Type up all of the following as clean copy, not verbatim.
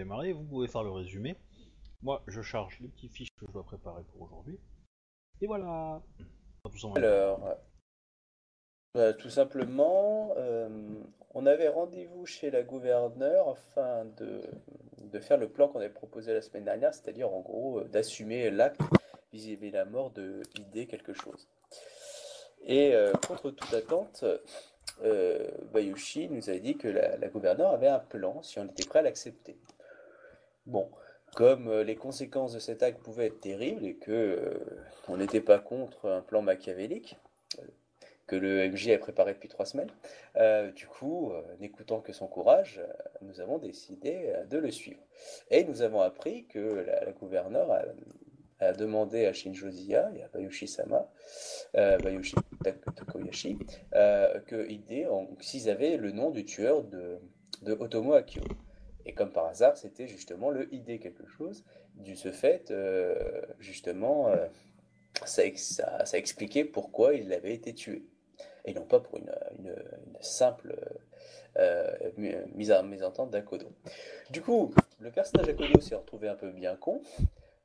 démarrer, vous pouvez faire le résumé. Moi, je charge les petits fiches que je dois préparer pour aujourd'hui. Et voilà. Alors, tout simplement, on avait rendez-vous chez la gouverneure afin de faire le plan qu'on avait proposé la semaine dernière, c'est-à-dire en gros d'assumer l'acte vis-à-vis la mort de Hida quelque chose. Et contre toute attente, Bayushi nous a dit que la gouverneure avait un plan si on était prêt à l'accepter. Bon, comme les conséquences de cet acte pouvaient être terribles et que on n'était pas contre un plan machiavélique que le MJ avait préparé depuis 3 semaines, du coup, n'écoutant que son courage, nous avons décidé de le suivre. Et nous avons appris que la gouverneure a demandé à Shinjo Ziya et à Bayushi Sama, Bayushi Takoyashi, que s'ils avaient le nom du tueur de Otomo Akio. Et comme par hasard, c'était justement le Hida quelque chose. Du ce fait, justement, ça expliquait pourquoi il avait été tué. Et non pas pour une simple mésentente d'Akodo. Du coup, le personnage d'Akodo s'est retrouvé un peu bien con.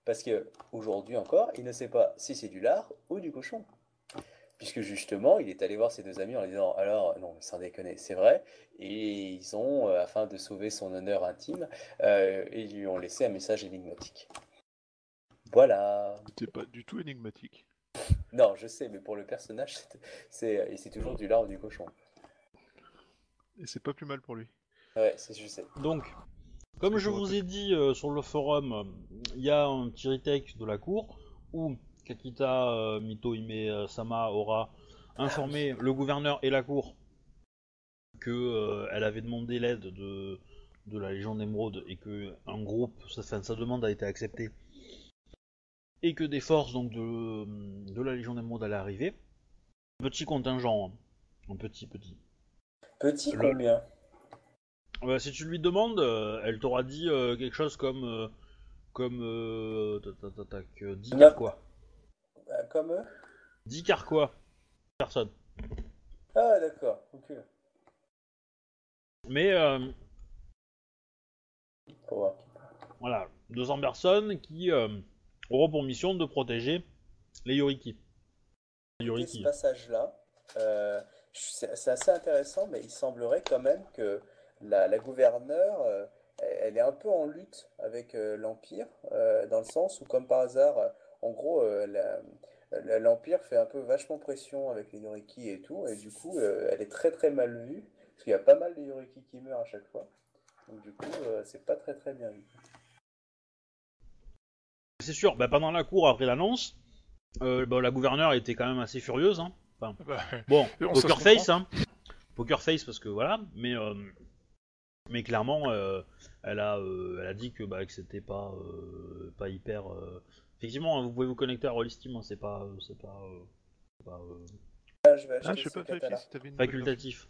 Parce qu'aujourd'hui encore, il ne sait pas si c'est du lard ou du cochon. Puisque justement, il est allé voir ses 2 amis en lui disant « Alors, non, sans déconner, c'est vrai. » Et ils ont, afin de sauver son honneur intime, ils lui ont laissé un message énigmatique. Voilà. C'était pas du tout énigmatique. Non, je sais, mais pour le personnage, c'est toujours du lard ou du cochon. Et c'est pas plus mal pour lui. Ouais, je sais. Donc... Comme je vous ai dit sur le forum, il y a un petit retake de la cour où Kakita Mitohime Sama aura informé le gouverneur et la cour qu'elle avait demandé l'aide de la Légion d'Emeraude et que un groupe, sa demande a été acceptée et que des forces donc de la Légion d'Emeraude allaient arriver. Petit contingent, hein. Un petit. Petit combien ? Si tu lui demandes, elle t'aura dit quelque chose comme 10 carquois. Comme 10 carquois. Personne. Ah d'accord, ok. Mais voilà, 200 personnes qui auront pour mission de protéger les Yoriki. Ce passage-là, c'est assez intéressant, mais il semblerait quand même que la gouverneure, elle est un peu en lutte avec l'Empire, dans le sens où, comme par hasard, en gros, l'Empire fait un peu vachement pression avec les Yoriki et tout, et du coup, elle est très très mal vue, parce qu'il y a pas mal de Yoriki qui meurent à chaque fois, donc du coup, c'est pas très très bien vu. C'est sûr, bah, pendant la cour, après l'annonce, la gouverneure était quand même assez furieuse, hein. Enfin, bon, poker face, hein. Poker face, parce que voilà, mais clairement, elle a dit que c'était pas hyper. Effectivement, hein, vous pouvez vous connecter à Rolisteam, hein, c'est pas je sais pas facultatif.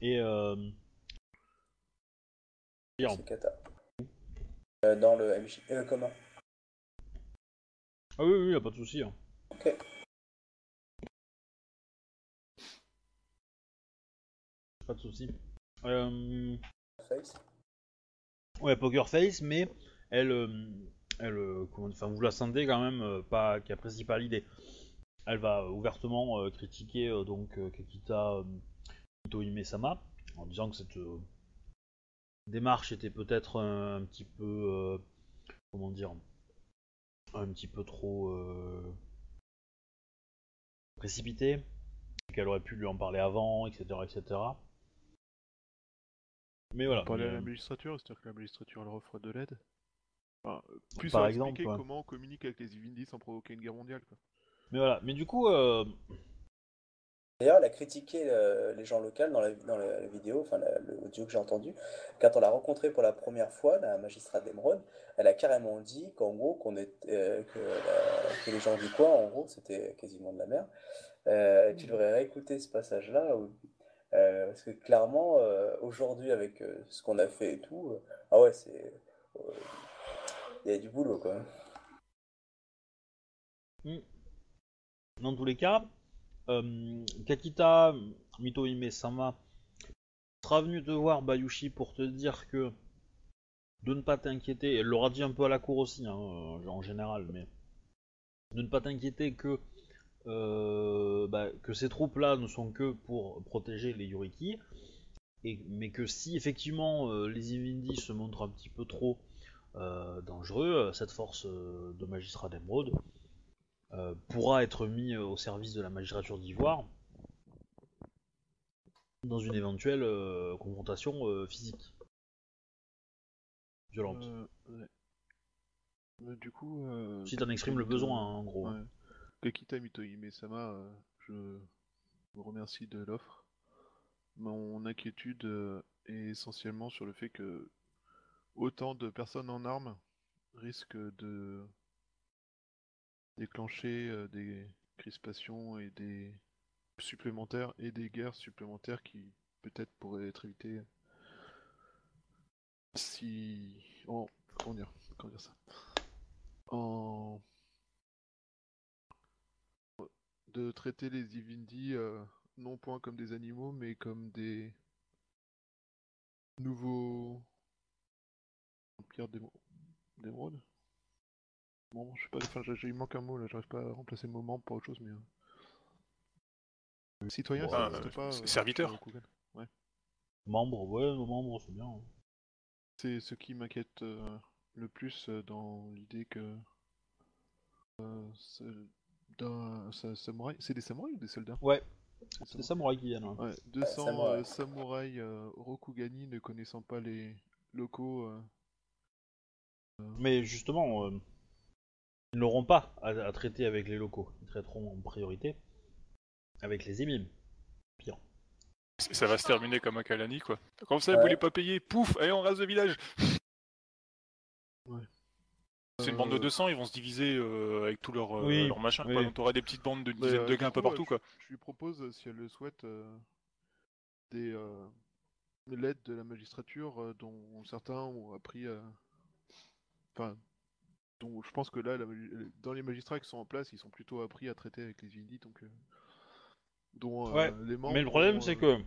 Et dans le MJ commun. Ah oui, y a pas de souci. Hein. Ok. Pas de souci. Ouais, Poker Face, mais elle vous la sentez quand même pas qui apprécie pas l'idée. Elle va ouvertement critiquer Kakita Mitohime Sama en disant que cette démarche était peut-être un petit peu un petit peu trop précipitée, qu'elle aurait pu lui en parler avant, etc. Mais voilà. Parler à la magistrature, c'est-à-dire que la magistrature leur offre de l'aide. Enfin, plus par exemple, ouais. Comment on communique avec les Divindis sans provoquer une guerre mondiale, quoi. Mais voilà. Mais du coup. D'ailleurs, elle a critiqué les gens locaux dans la vidéo, enfin l'audio que j'ai entendu. Quand on l'a rencontrée pour la première fois, la magistrate d'Emeraude, elle a carrément dit qu'en gros, que les gens du coin, en gros, c'était quasiment de la merde. Tu devrais réécouter ce passage-là. Parce que clairement, aujourd'hui, avec ce qu'on a fait et tout, ah ouais, c'est. Il y a du boulot, quoi. Dans tous les cas, Kakita Mitohime Sama sera venu te voir, Bayushi, pour te dire que de ne pas t'inquiéter, elle l'aura dit un peu à la cour aussi, hein, en général, mais de ne pas t'inquiéter que ces troupes-là ne sont que pour protéger les Yoriki, mais que si effectivement les Invindi se montrent un petit peu trop dangereux, cette force de Magistrat d'Emeraude pourra être mise au service de la magistrature d'Ivoire dans une éventuelle confrontation physique. Violente. Ouais. Mais du coup... si t'en exprimes le besoin, hein, en gros. Ouais. Kakita Mitohime Sama, je vous remercie de l'offre. Mon inquiétude est essentiellement sur le fait que autant de personnes en armes risquent de déclencher des crispations et des supplémentaires et des guerres supplémentaires qui peut-être pourraient être évitées si en comment dire ça en de traiter les Ivindi non point comme des animaux mais comme des nouveaux empires d'émeraude. Bon, je sais pas, enfin il manque un mot là, j'arrive pas à remplacer le moment par autre chose, mais citoyen, ça n'existe pas. Serviteur. Ouais. Membre, ouais, membre, c'est bien. Hein. C'est ce qui m'inquiète le plus dans l'idée que samouraï... C'est des samouraïs ou des soldats? Ouais, c'est des samouraïs qui viennent. Hein. Ouais, 200 samouraïs Rokugani ne connaissant pas les locaux. Mais justement, ils n'auront pas à traiter avec les locaux, ils traiteront en priorité avec les émimes. Pire. Ça va se terminer comme un Kalani, quoi. Comme ça, vous voulez pas payer, pouf, allez, on rase le village. Ouais. C'est une bande de 200, ils vont se diviser avec tout leur, oui, leur machin, oui. Quoi. Donc t'auras des petites bandes de dizaines de gars un peu partout, quoi. Je lui propose, si elle le souhaite, l'aide de la magistrature, dont certains ont appris... Enfin, donc je pense que là, dans les magistrats qui sont en place, ils sont plutôt appris à traiter avec les Vindi, donc... ouais, les membres, mais le problème c'est que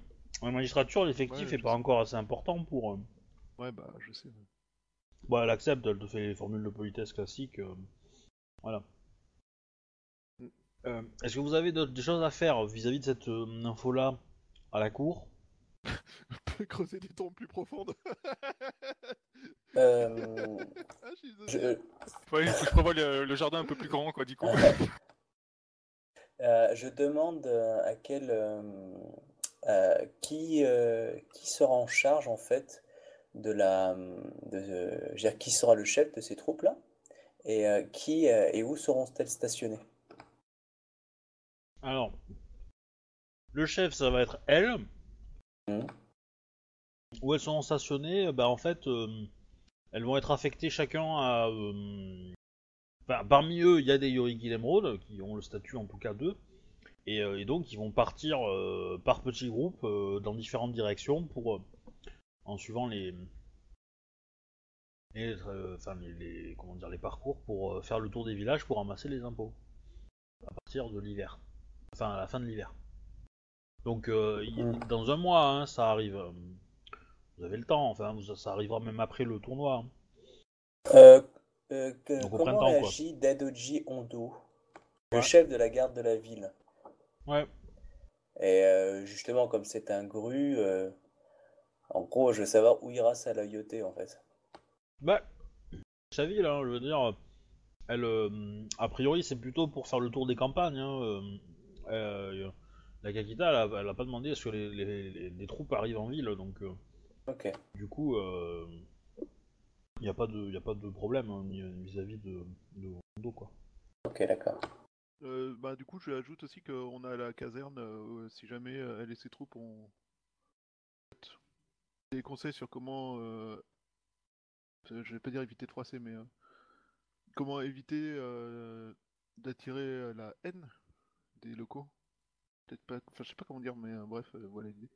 la magistrature, l'effectif est pas encore assez important pour... Ouais, bah je sais. Bon, elle accepte, elle te fait les formules de politesse classiques, voilà. Est-ce que vous avez des choses à faire vis-à-vis de cette info-là à la cour? On peut creuser des tombes plus profondes. Ouais, il faut que je prévoie le jardin un peu plus grand, quoi, du coup. Je demande à quel qui sera en charge en fait de la qui sera le chef de ces troupes là et qui et où seront-elles stationnées? Alors le chef, ça va être elle. Où elles seront stationnées? Bah en fait elles vont être affectées chacun à parmi eux, il y a des Yoriki d'Emeraude, qui ont le statut en tout cas d'eux, et donc ils vont partir par petits groupes dans différentes directions pour, en suivant les parcours, pour faire le tour des villages pour ramasser les impôts, à partir de l'hiver, enfin à la fin de l'hiver. Donc dans un mois, hein, ça arrive, vous avez le temps, enfin ça arrivera même après le tournoi. Hein. Comment réagit Dadoji Hondo, le chef de la garde de la ville? Ouais. Et justement, comme c'est un gru, en gros, je veux savoir où ira sa loyauté, en fait. Bah, sa ville, hein, je veux dire, elle, a priori, c'est plutôt pour faire le tour des campagnes. Hein, la Kakita, elle n'a pas demandé est-ce que les troupes arrivent en ville, donc... ok. Du coup... il n'y a pas de problème vis-à-vis de Hondo, quoi. Ok, d'accord. Bah du coup je ajoute aussi qu'on a la caserne, si jamais elle et ses troupes ont des conseils sur comment je vais pas dire éviter 3C, mais comment éviter d'attirer la haine des locaux, peut-être pas, enfin je sais pas comment dire, mais bref, voilà l'idée.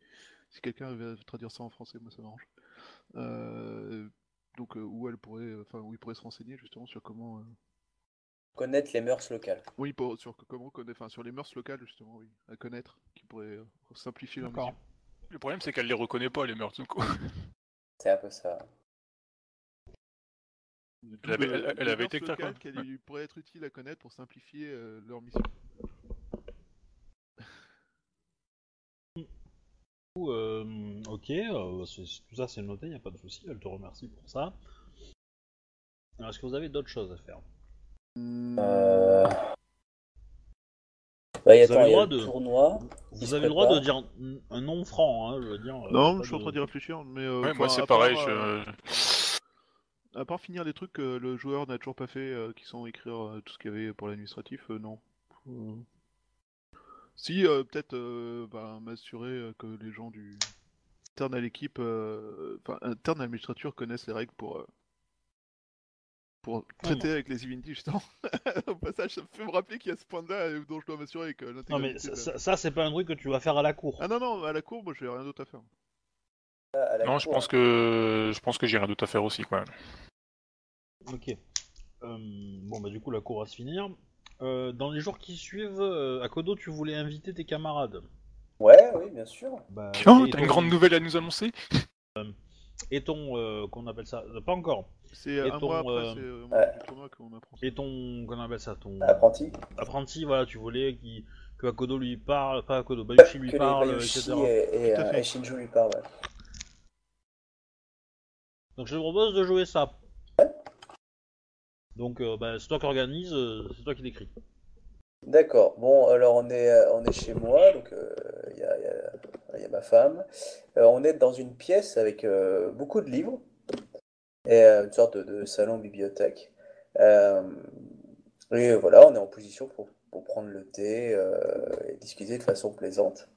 Si quelqu'un arrive à traduire ça en français, moi ça m'arrange. Donc où il pourrait se renseigner justement sur comment connaître les mœurs locales. Oui, sur les mœurs locales justement, oui, à connaître, qui pourrait simplifier leur mission. Le problème c'est qu'elle les reconnaît pas, les mœurs, du coup. C'est un peu ça. Elle avait été locale qu'elle pourrait être utile à connaître pour simplifier leur mission. Ok, tout ça c'est noté, il n'y a pas de souci. Elle te remercie pour ça. Alors, est-ce que vous avez d'autres choses à faire? Bah, vous avez le droit de tournoi. Vous avez le droit de dire un nom franc, hein, je veux dire. Non, je suis en train d'y réfléchir, mais moi c'est pareil. À part finir les trucs que le joueur n'a toujours pas fait, qui sont écrire tout ce qu'il y avait pour l'administratif, non. Si, peut-être m'assurer que les gens du interne à l'équipe, interne à l'administrature connaissent les règles pour traiter avec les divinités, justement. Au passage, ça me fait me rappeler qu'il y a ce point-là dont je dois m'assurer que l'intégralité... Non mais ça c'est pas un truc que tu vas faire à la cour. Ah non, à la cour, moi j'ai rien d'autre à faire. Non, je pense que j'ai rien d'autre à faire aussi, quoi. Ok. Du coup, la cour va se finir. Dans les jours qui suivent, Akodo, tu voulais inviter tes camarades. Ouais, oui, bien sûr. Tiens, t'as une grande nouvelle à nous annoncer. Et ton... qu'on appelle ça... Pas encore. C'est un mois après, c'est au moment du tournoi qu'on apprend ça. Et ton... qu'on appelle ça, ton... Apprenti. Apprenti, voilà, tu voulais que Akodo lui parle, pas Akodo, Bayushi lui parle, etc. Et Shinjo lui parle, ouais. Donc je te propose de jouer ça. Donc c'est toi qui organise, c'est toi qui l'écris. D'accord. Bon, alors on est chez moi, donc il y a ma femme. On est dans une pièce avec beaucoup de livres et une sorte de salon bibliothèque. Et voilà, on est en position pour prendre le thé et discuter de façon plaisante.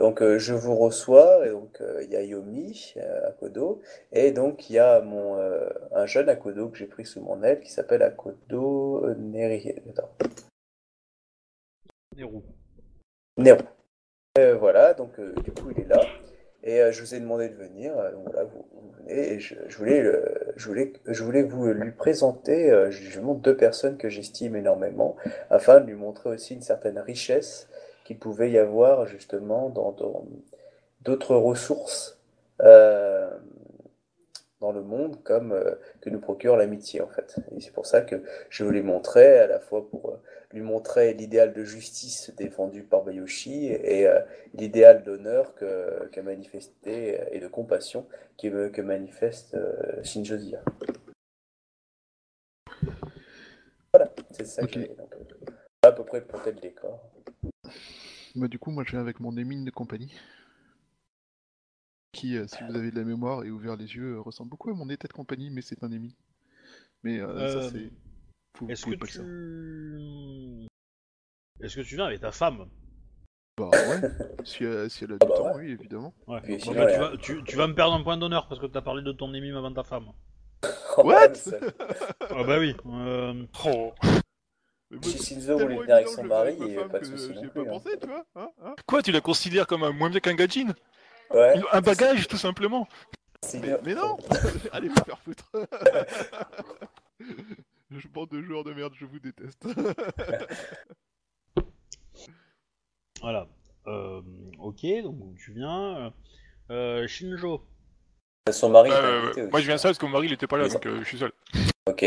Donc je vous reçois, et donc il y a Yomi, Akodo, et donc il y a un jeune Akodo que j'ai pris sous mon aile qui s'appelle Akodo Neru. Voilà, donc du coup il est là, et je vous ai demandé de venir, donc voilà, vous venez, et je voulais vous lui présenter justement deux personnes que j'estime énormément, afin de lui montrer aussi une certaine richesse qu'il pouvait y avoir justement dans d'autres ressources dans le monde comme que nous procure l'amitié en fait. Et c'est pour ça que je voulais montrer à la fois pour lui montrer l'idéal de justice défendu par Bayushi et l'idéal d'honneur qu'a manifesté et de compassion que manifeste Shinjo Ziya. Voilà, c'est ça okay. Que donc, à peu près pour tel décor. Bah du coup moi je viens avec mon émine de compagnie qui si vous avez de la mémoire et ouvert les yeux ressemble beaucoup à mon état de compagnie mais c'est un émine. Mais ça c'est... Est-ce que tu viens avec ta femme? Bah ouais, si elle a du temps oui évidemment. Ouais. Oui, sinon, ouais. Tu vas me perdre un point d'honneur parce que t'as parlé de ton émine avant ta femme. What? Ah bah oui. Mais moi, si Shinzo voulait venir avec son mari, il n'y avait pas de soucis non plus. Pensé, tu vois, hein quoi, tu la considères comme un moins bien qu'un gadjin? Ouais. Un bagage, tout simplement. Mais non. Allez vous faire foutre. Je bande de joueurs de merde, je vous déteste. Voilà. Ok, donc tu viens. Shinjo. Son mari était invité, moi je viens seul parce que mon mari il était pas là, donc je suis seul. Ok,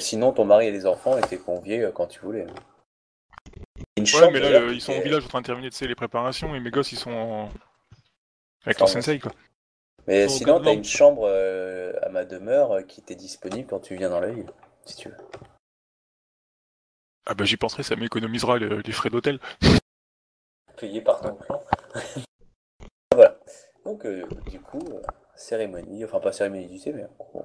sinon ton mari et les enfants étaient conviés quand tu voulais. Ouais, mais là ils sont au village en train de terminer les préparations et mes gosses ils sont avec leur sensei quoi. Mais sinon t'as une chambre à ma demeure qui t'est disponible quand tu viens dans la ville, si tu veux. Ah bah j'y penserai, ça m'économisera les frais d'hôtel. Payé par ton plan. Voilà, donc du coup, cérémonie, enfin pas cérémonie du thé mais en gros...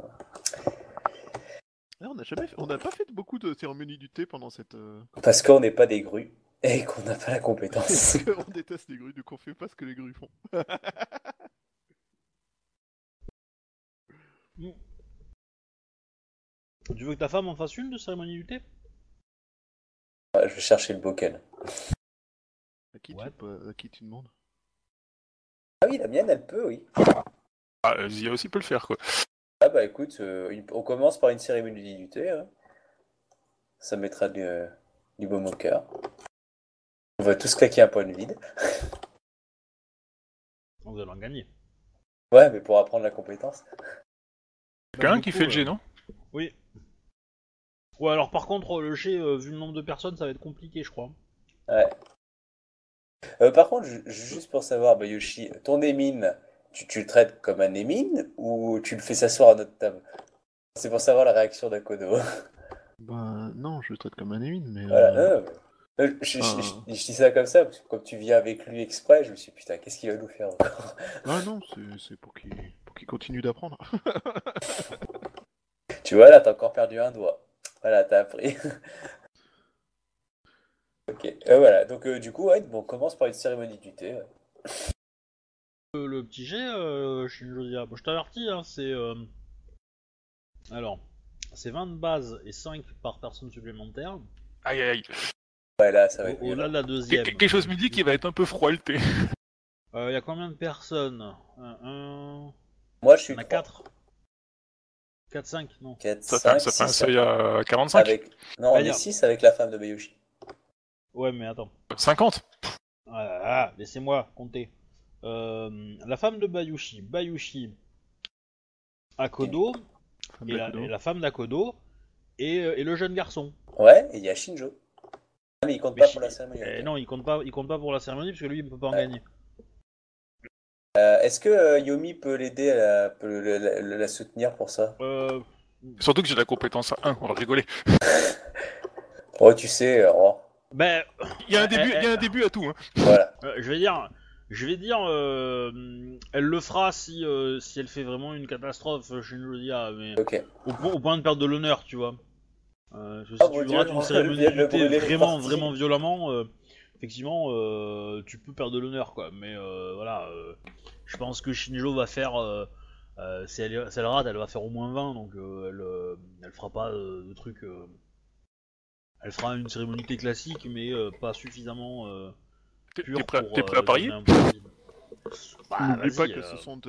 Là, on n'a pas fait beaucoup de cérémonies du thé pendant cette... Parce qu'on n'est pas des grues et qu'on n'a pas la compétence. On déteste les grues, donc on fait pas ce que les grues font. Tu veux que ta femme en fasse une de cérémonie du thé? Je vais chercher le bokken. À qui tu demandes? Ah oui, la mienne, elle peut, oui. Ah, Zia aussi peut le faire, quoi. Ah bah écoute, on commence par une cérémonie du thé, hein. Ça mettra du baume au cœur. On va tous claquer un point de vide. On va en gagner. Ouais, mais pour apprendre la compétence. Quelqu'un qui fait le G, non? Oui. Ouais, alors par contre, le G, vu le nombre de personnes, ça va être compliqué, je crois. Ouais. Par contre, juste pour savoir, Bayushi, ton émine, tu le traites comme un émine ou tu le fais s'asseoir à notre table? C'est pour savoir la réaction d'Akodo. Ben non, je le traite comme un émine, mais... Voilà, je dis ça comme ça, parce que comme tu viens avec lui exprès, je me suis dit, putain, qu'est-ce qu'il va nous faire encore? Ah non, c'est pour qu'il continue d'apprendre. Tu vois, là, t'as encore perdu un doigt. Voilà, t'as appris. Ok, voilà, donc du coup, ouais, bon, on commence par une cérémonie du thé. Ouais. Le petit jet, Shinjo Ziya, bon, je t'avertis, hein, c'est... Alors, c'est 20 de base et 5 par personne supplémentaire. Aïe aïe aïe. Ouais, là, ça va être... Au-delà de la deuxième. Quelque chose me dit qu'il va être un peu froid le thé. Y a combien de personnes? Moi, je suis... On a 4. 4-5, non. 4, ça 5, fait un seuil à 45 avec... Non, on est 6 avec la femme de Bayushi. Ouais, mais attends. 50. Ah, laissez-moi compter. La femme de Bayushi, Akodo, et la femme d'Akodo, et le jeune garçon. Ouais, et il y a Shinjo. Ah, mais il compte pas pour la cérémonie. Non, il compte pas pour la cérémonie, parce que lui, il peut pas en gagner. Est-ce que Yomi peut l'aider, peut la soutenir pour ça? Surtout que j'ai la compétence à 1, on va rigoler. Oh, tu sais, ben, il y a un début, à tout. Hein. Voilà. Je vais dire, elle le fera si elle fait vraiment une catastrophe, Shinjo Ziya, mais okay. Au point de perdre de l'honneur, tu vois. Si tu rates une cérémonie vraiment violemment, effectivement, tu peux perdre de l'honneur, quoi. Mais voilà, je pense que Shinjo va faire, si elle rate, elle va faire au moins 20, donc elle fera pas de trucs... Elle fera une cérémonie classique, mais pas suffisamment pure. T'es prêt à parier? N'oublie pas que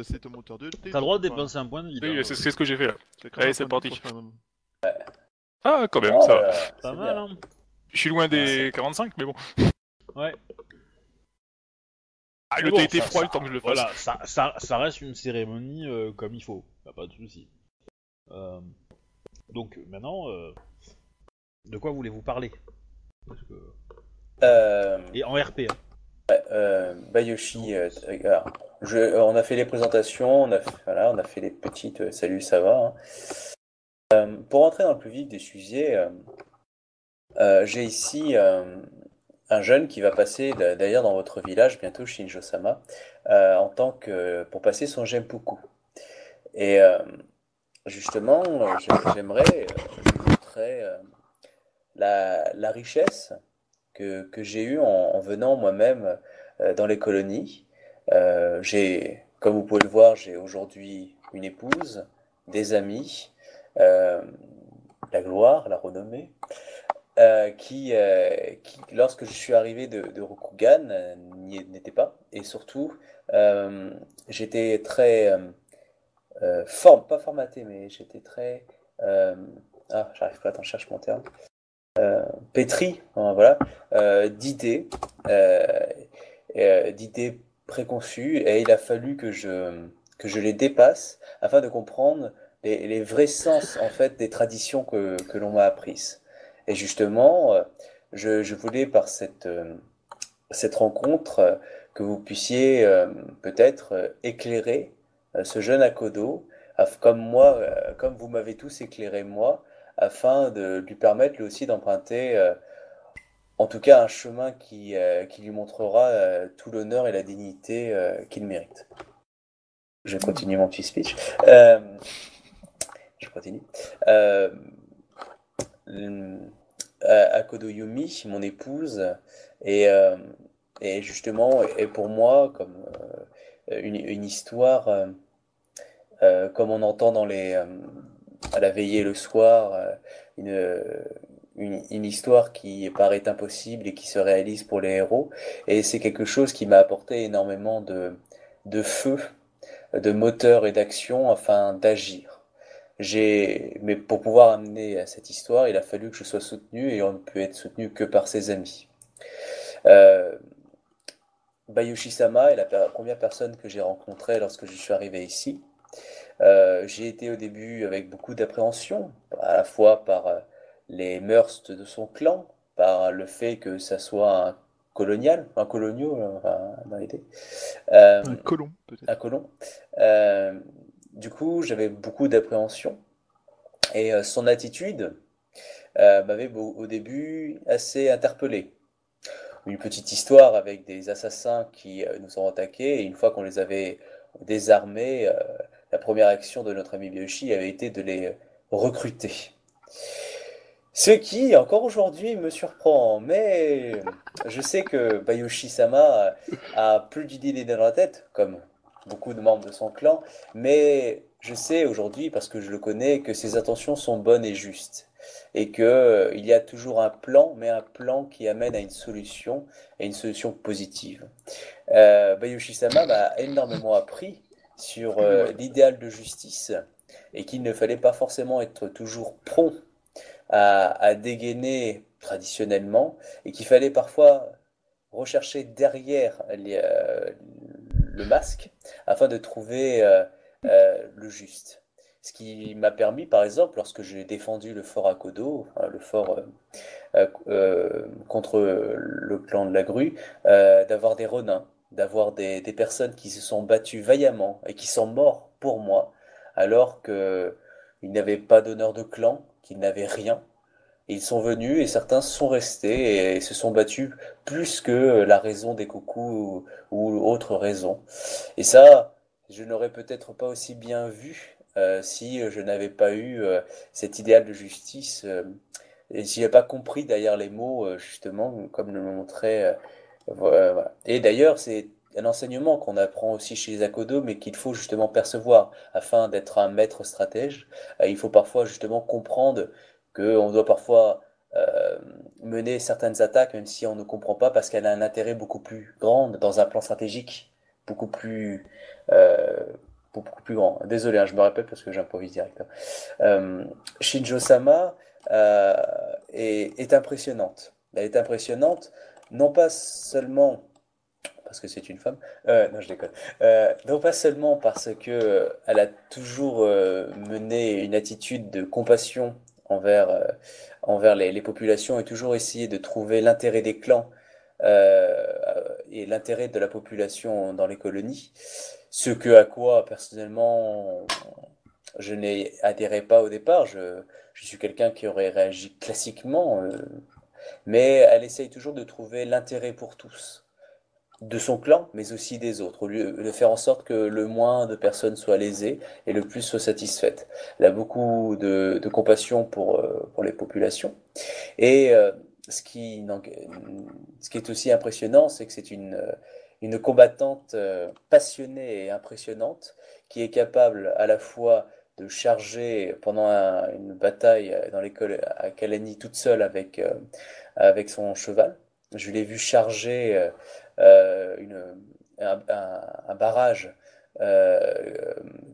c'est un moteur de thé. T'as le droit de dépenser un point de vie. Oui, c'est ce que j'ai fait là. Allez, c'est parti. Ah, quand même, ça va. Pas mal, hein. Je suis loin des 45, mais bon. Ouais. Ah, le thé était froid le temps que je le fasse. Voilà, ça reste une cérémonie comme il faut. Y'a pas de soucis. Donc, maintenant... De quoi voulez-vous parler? Parce que... Et en RP. Hein. Bayushi, alors, on a fait les présentations, on a fait les petites salut, ça va. Hein. Pour entrer dans le plus vif des sujets, j'ai ici un jeune qui va passer d'ailleurs dans votre village bientôt, Shinjo Sama, pour passer son Genpuku. Et justement, je voudrais la richesse que j'ai eue en venant moi-même dans les colonies. Comme vous pouvez le voir, j'ai aujourd'hui une épouse, des amis, la gloire, la renommée, qui lorsque je suis arrivé de Rokugan, n'y était pas. Et surtout, j'étais très... pas formaté, mais j'étais très... j'arrive pas, attends, je cherche mon terme. Pétri, voilà, d'idées préconçues, et il a fallu que je les dépasse afin de comprendre les vrais sens en fait des traditions que l'on m'a apprises. Et justement, je voulais par cette rencontre que vous puissiez peut-être éclairer ce jeune Akodo, comme moi, comme vous m'avez tous éclairé moi, afin de lui permettre lui aussi d'emprunter en tout cas un chemin qui lui montrera tout l'honneur et la dignité qu'il mérite. Je continue mon petit speech. Akodo Yumi, mon épouse, et justement est pour moi comme une histoire comme on entend dans les... à la veillée le soir, une histoire qui paraît impossible et qui se réalise pour les héros. Et c'est quelque chose qui m'a apporté énormément de feu, de moteur et d'action afin d'agir. Mais pour pouvoir amener à cette histoire, il a fallu que je sois soutenu, et on ne peut être soutenu que par ses amis. Bayushi Sama est la première personne que j'ai rencontrée lorsque je suis arrivé ici. J'ai été au début avec beaucoup d'appréhension, à la fois par les mœurs de son clan, par le fait que ça soit un colonial, un colonial, dans l'idée. Un colon, peut-être. Un colon. Du coup, j'avais beaucoup d'appréhension. Et son attitude m'avait au début assez interpellé. Une petite histoire avec des assassins qui nous ont attaqués, et une fois qu'on les avait désarmés, la première action de notre ami Bayushi avait été de les recruter. Ce qui, encore aujourd'hui, me surprend, mais je sais que Bayushi Sama a plus d'idées dans la tête, comme beaucoup de membres de son clan, mais je sais aujourd'hui, parce que je le connais, que ses intentions sont bonnes et justes. Et qu'il y a toujours un plan, mais un plan qui amène à une solution, et une solution positive. Bayushi Sama m'a énormément appris sur l'idéal de justice, et qu'il ne fallait pas forcément être toujours prompt à dégainer traditionnellement, et qu'il fallait parfois rechercher derrière le masque, afin de trouver le juste. Ce qui m'a permis, par exemple, lorsque j'ai défendu le fort Akodo, le fort contre le clan de la grue, d'avoir des renins, d'avoir des personnes qui se sont battues vaillamment et qui sont morts pour moi, alors qu'ils n'avaient pas d'honneur de clan, qu'ils n'avaient rien. Et ils sont venus et certains sont restés et se sont battus plus que la raison des coucous ou autre raison. Et ça, je n'aurais peut-être pas aussi bien vu si je n'avais pas eu cet idéal de justice, et si je n'avais pas compris derrière les mots, justement, comme le montrait. Voilà. Et d'ailleurs, c'est un enseignement qu'on apprend aussi chez les Akodo, mais qu'il faut justement percevoir. Afin d'être un maître stratège, il faut parfois justement comprendre qu'on doit parfois mener certaines attaques, même si on ne comprend pas, parce qu'elle a un intérêt beaucoup plus grand dans un plan stratégique, beaucoup plus grand. Désolé, je me répète parce que j'improvise direct. Shinjo Sama est impressionnante. Elle est impressionnante, non pas seulement parce que c'est une femme, non je déconne, non pas seulement parce que elle a toujours mené une attitude de compassion envers les populations et toujours essayé de trouver l'intérêt des clans et l'intérêt de la population dans les colonies, ce que à quoi personnellement je n'adhérais pas au départ. Je suis quelqu'un qui aurait réagi classiquement, mais elle essaye toujours de trouver l'intérêt pour tous, de son clan mais aussi des autres, au lieu de faire en sorte que le moins de personnes soient lésées et le plus soient satisfaites. Elle a beaucoup de compassion pour les populations, et ce qui est aussi impressionnant, c'est que c'est une combattante passionnée et impressionnante, qui est capable à la fois de charger pendant une bataille dans l'école à Kalani toute seule avec son cheval. Je l'ai vu charger un barrage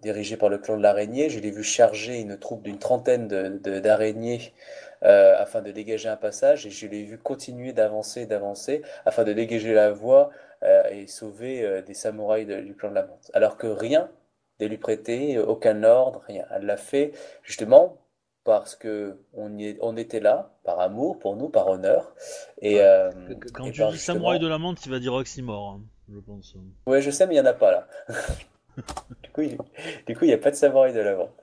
dirigé par le clan de l'araignée. Je l'ai vu charger une troupe d'une trentaine d'araignées afin de dégager un passage, et je l'ai vu continuer d'avancer afin de dégager la voie et sauver des samouraïs du clan de la menthe, alors que rien ne lui prêtait, aucun ordre, rien. Elle l'a fait justement parce que on était là, par amour pour nous, par honneur. Et, quand et tu dis justement... samouraï de la menthe, tu vas dire oxymore, hein, je pense. Oui, je sais, mais il n'y en a pas là. Du coup, il n'y a pas de samouraï de la menthe.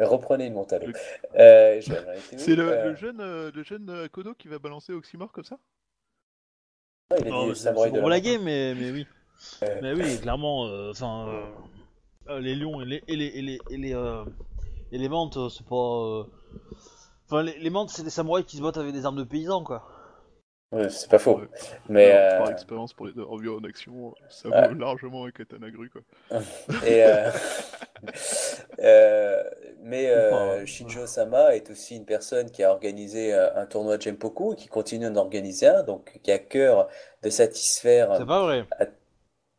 Reprenez mon talent. C'est le jeune Akodo qui va balancer oxymore comme ça. Ah, il a dit samouraï de la menthe. On l'a gagné, mais oui. Mais oui, clairement, enfin, les lions et les menthes, c'est pas. Enfin, les menthes, c'est des samouraïs qui se battent avec des armes de paysans, quoi. Ouais, c'est pas faux. Mais par expérience, pour les deux en action, ça vaut largement un katana grue, quoi. Et Shinjo Sama est aussi une personne qui a organisé un tournoi de Genpuku, qui continue d'en organiser un, donc qui a cœur de satisfaire. C'est pas vrai.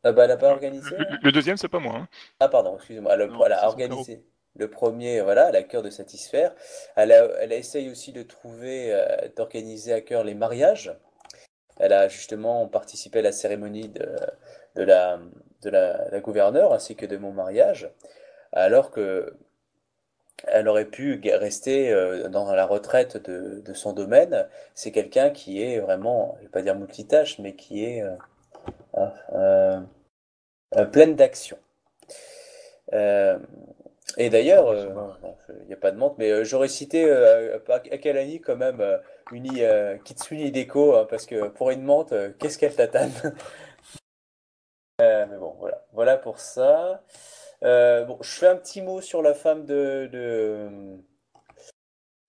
Elle n'a pas organisé. Le deuxième, c'est pas moi. Hein. Ah pardon, excusez-moi. Elle a organisé. Le premier, voilà, elle a cœur de satisfaire. Elle essaye aussi de trouver, d'organiser à cœur les mariages. Elle a justement participé à la cérémonie de la gouverneure ainsi que de mon mariage. Alors que elle aurait pu rester dans la retraite de son domaine. C'est quelqu'un qui est vraiment, je ne vais pas dire multitâche, mais qui est pleine d'action. Et d'ailleurs, il n'y a pas de montre, mais j'aurais cité Akalani quand même, une Kitsune Hideko, hein, parce que pour une montre, qu'est-ce qu'elle tatane. Mais bon, voilà. Voilà pour ça. Bon, je fais un petit mot sur la femme de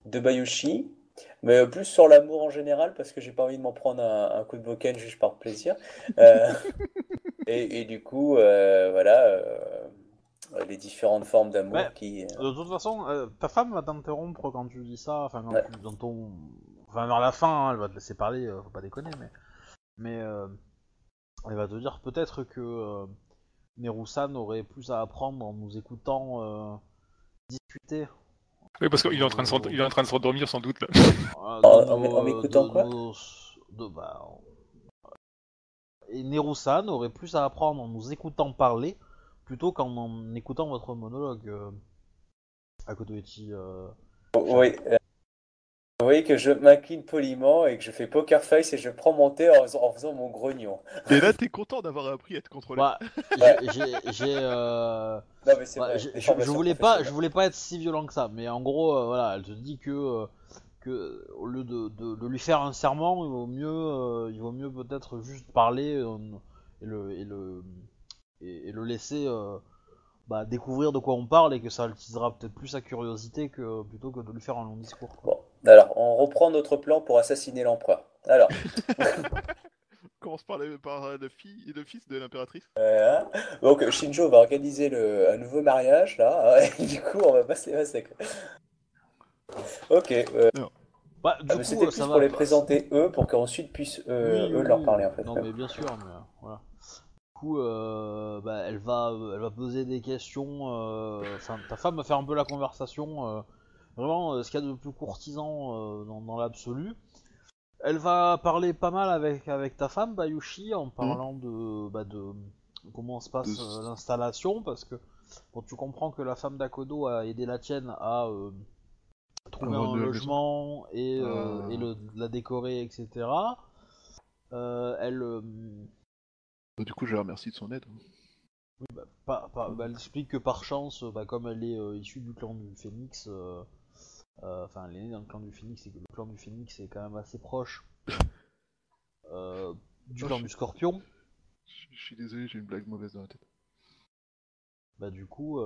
Bayushi, mais plus sur l'amour en général, parce que j'ai pas envie de m'en prendre un coup de Bokken juste par plaisir. Et du coup, voilà. Les différentes formes d'amour qui... De toute façon, ta femme va t'interrompre quand tu dis ça, enfin quand tu, dans ton... Enfin vers la fin, hein, elle va te laisser parler, faut pas déconner, mais elle va te dire peut-être que Neru-san aurait plus à apprendre en nous écoutant discuter. Oui, parce qu'il est en train de s'endormir sans doute, là. En m'écoutant quoi Et Neru-san aurait plus à apprendre en nous écoutant parler plutôt qu'en écoutant votre monologue, Akodo Eichi. Oui. Vous voyez que je m'incline poliment et que je fais poker face et je prends mon thé en faisant mon grognon. Et là, t'es content d'avoir appris à te contrôler. Bah, non, mais c'est vrai, je voulais pas être si violent que ça, mais en gros, voilà, elle te dit que au lieu de lui faire un serment, il vaut mieux peut-être juste parler et le laisser découvrir de quoi on parle et que ça attisera peut-être plus sa curiosité que plutôt que de lui faire un long discours. Bon, alors on reprend notre plan pour assassiner l'empereur. Alors, on commence par le fils de l'impératrice. Donc Shinjo va organiser un nouveau mariage là, et du coup on va passer à sec. Ok. C'était plus pour les présenter eux pour qu'ensuite puissent leur parler en fait. Non mais bien sûr, mais voilà. Du coup, elle va poser des questions. Ta femme va faire un peu la conversation, vraiment ce qu'il y a de plus courtisan dans l'absolu. Elle va parler pas mal avec ta femme, Bayushi, en parlant de comment se passe l'installation, parce que bon, tu comprends que la femme d'Akodo a aidé la tienne à trouver un logement et la décorer, etc. Du coup, je la remercie de son aide. Oui, elle explique que par chance, comme elle est issue du clan du Phénix, elle est née dans le clan du Phénix et que le clan du Phénix est quand même assez proche du clan du Scorpion. Je suis désolé, j'ai une blague mauvaise dans la tête. Du coup,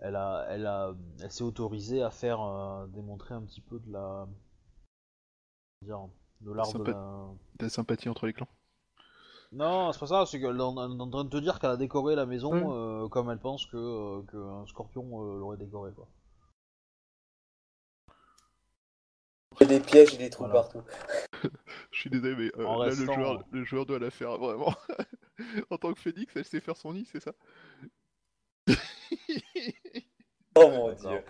elle s'est autorisée à faire démontrer un petit peu de la. Comment dire, de la sympathie entre les clans. Non, c'est pas ça, c'est qu'elle est en train de te dire qu'elle a décoré la maison comme elle pense qu'un scorpion l'aurait décoré, quoi. Il y a des pièges et des trous partout. Je suis désolé, mais là, le joueur doit la faire, vraiment. En tant que Phénix, elle sait faire son nid, c'est ça? Oh mon dieu.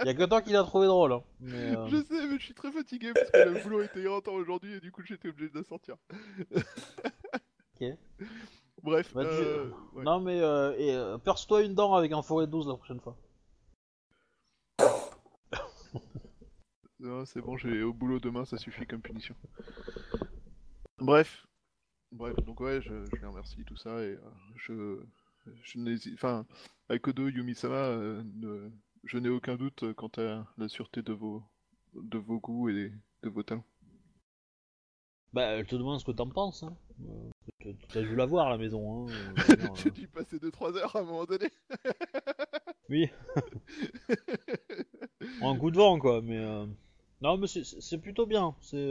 Il y a que toi qui l'as trouvé drôle. Hein. Je sais, mais je suis très fatigué parce que le boulot était irritant aujourd'hui et du coup j'étais obligé de la sortir. Ok. Bref. Ouais. Non mais perce-toi une dent avec un forêt 12 la prochaine fois. Non, c'est bon, j'ai au boulot demain, ça suffit comme punition. Bref, donc ouais, je les remercie tout ça et Akodo Yumi-sama, je n'ai aucun doute quant à la sûreté de vos goûts et de vos talents. Elle te demande ce que t'en penses, hein. T'as dû la voir à la maison, hein. J'ai dû passer 2-3 heures à un moment donné. Oui. Un coup de vent, quoi, mais... Non, mais c'est plutôt bien, c'est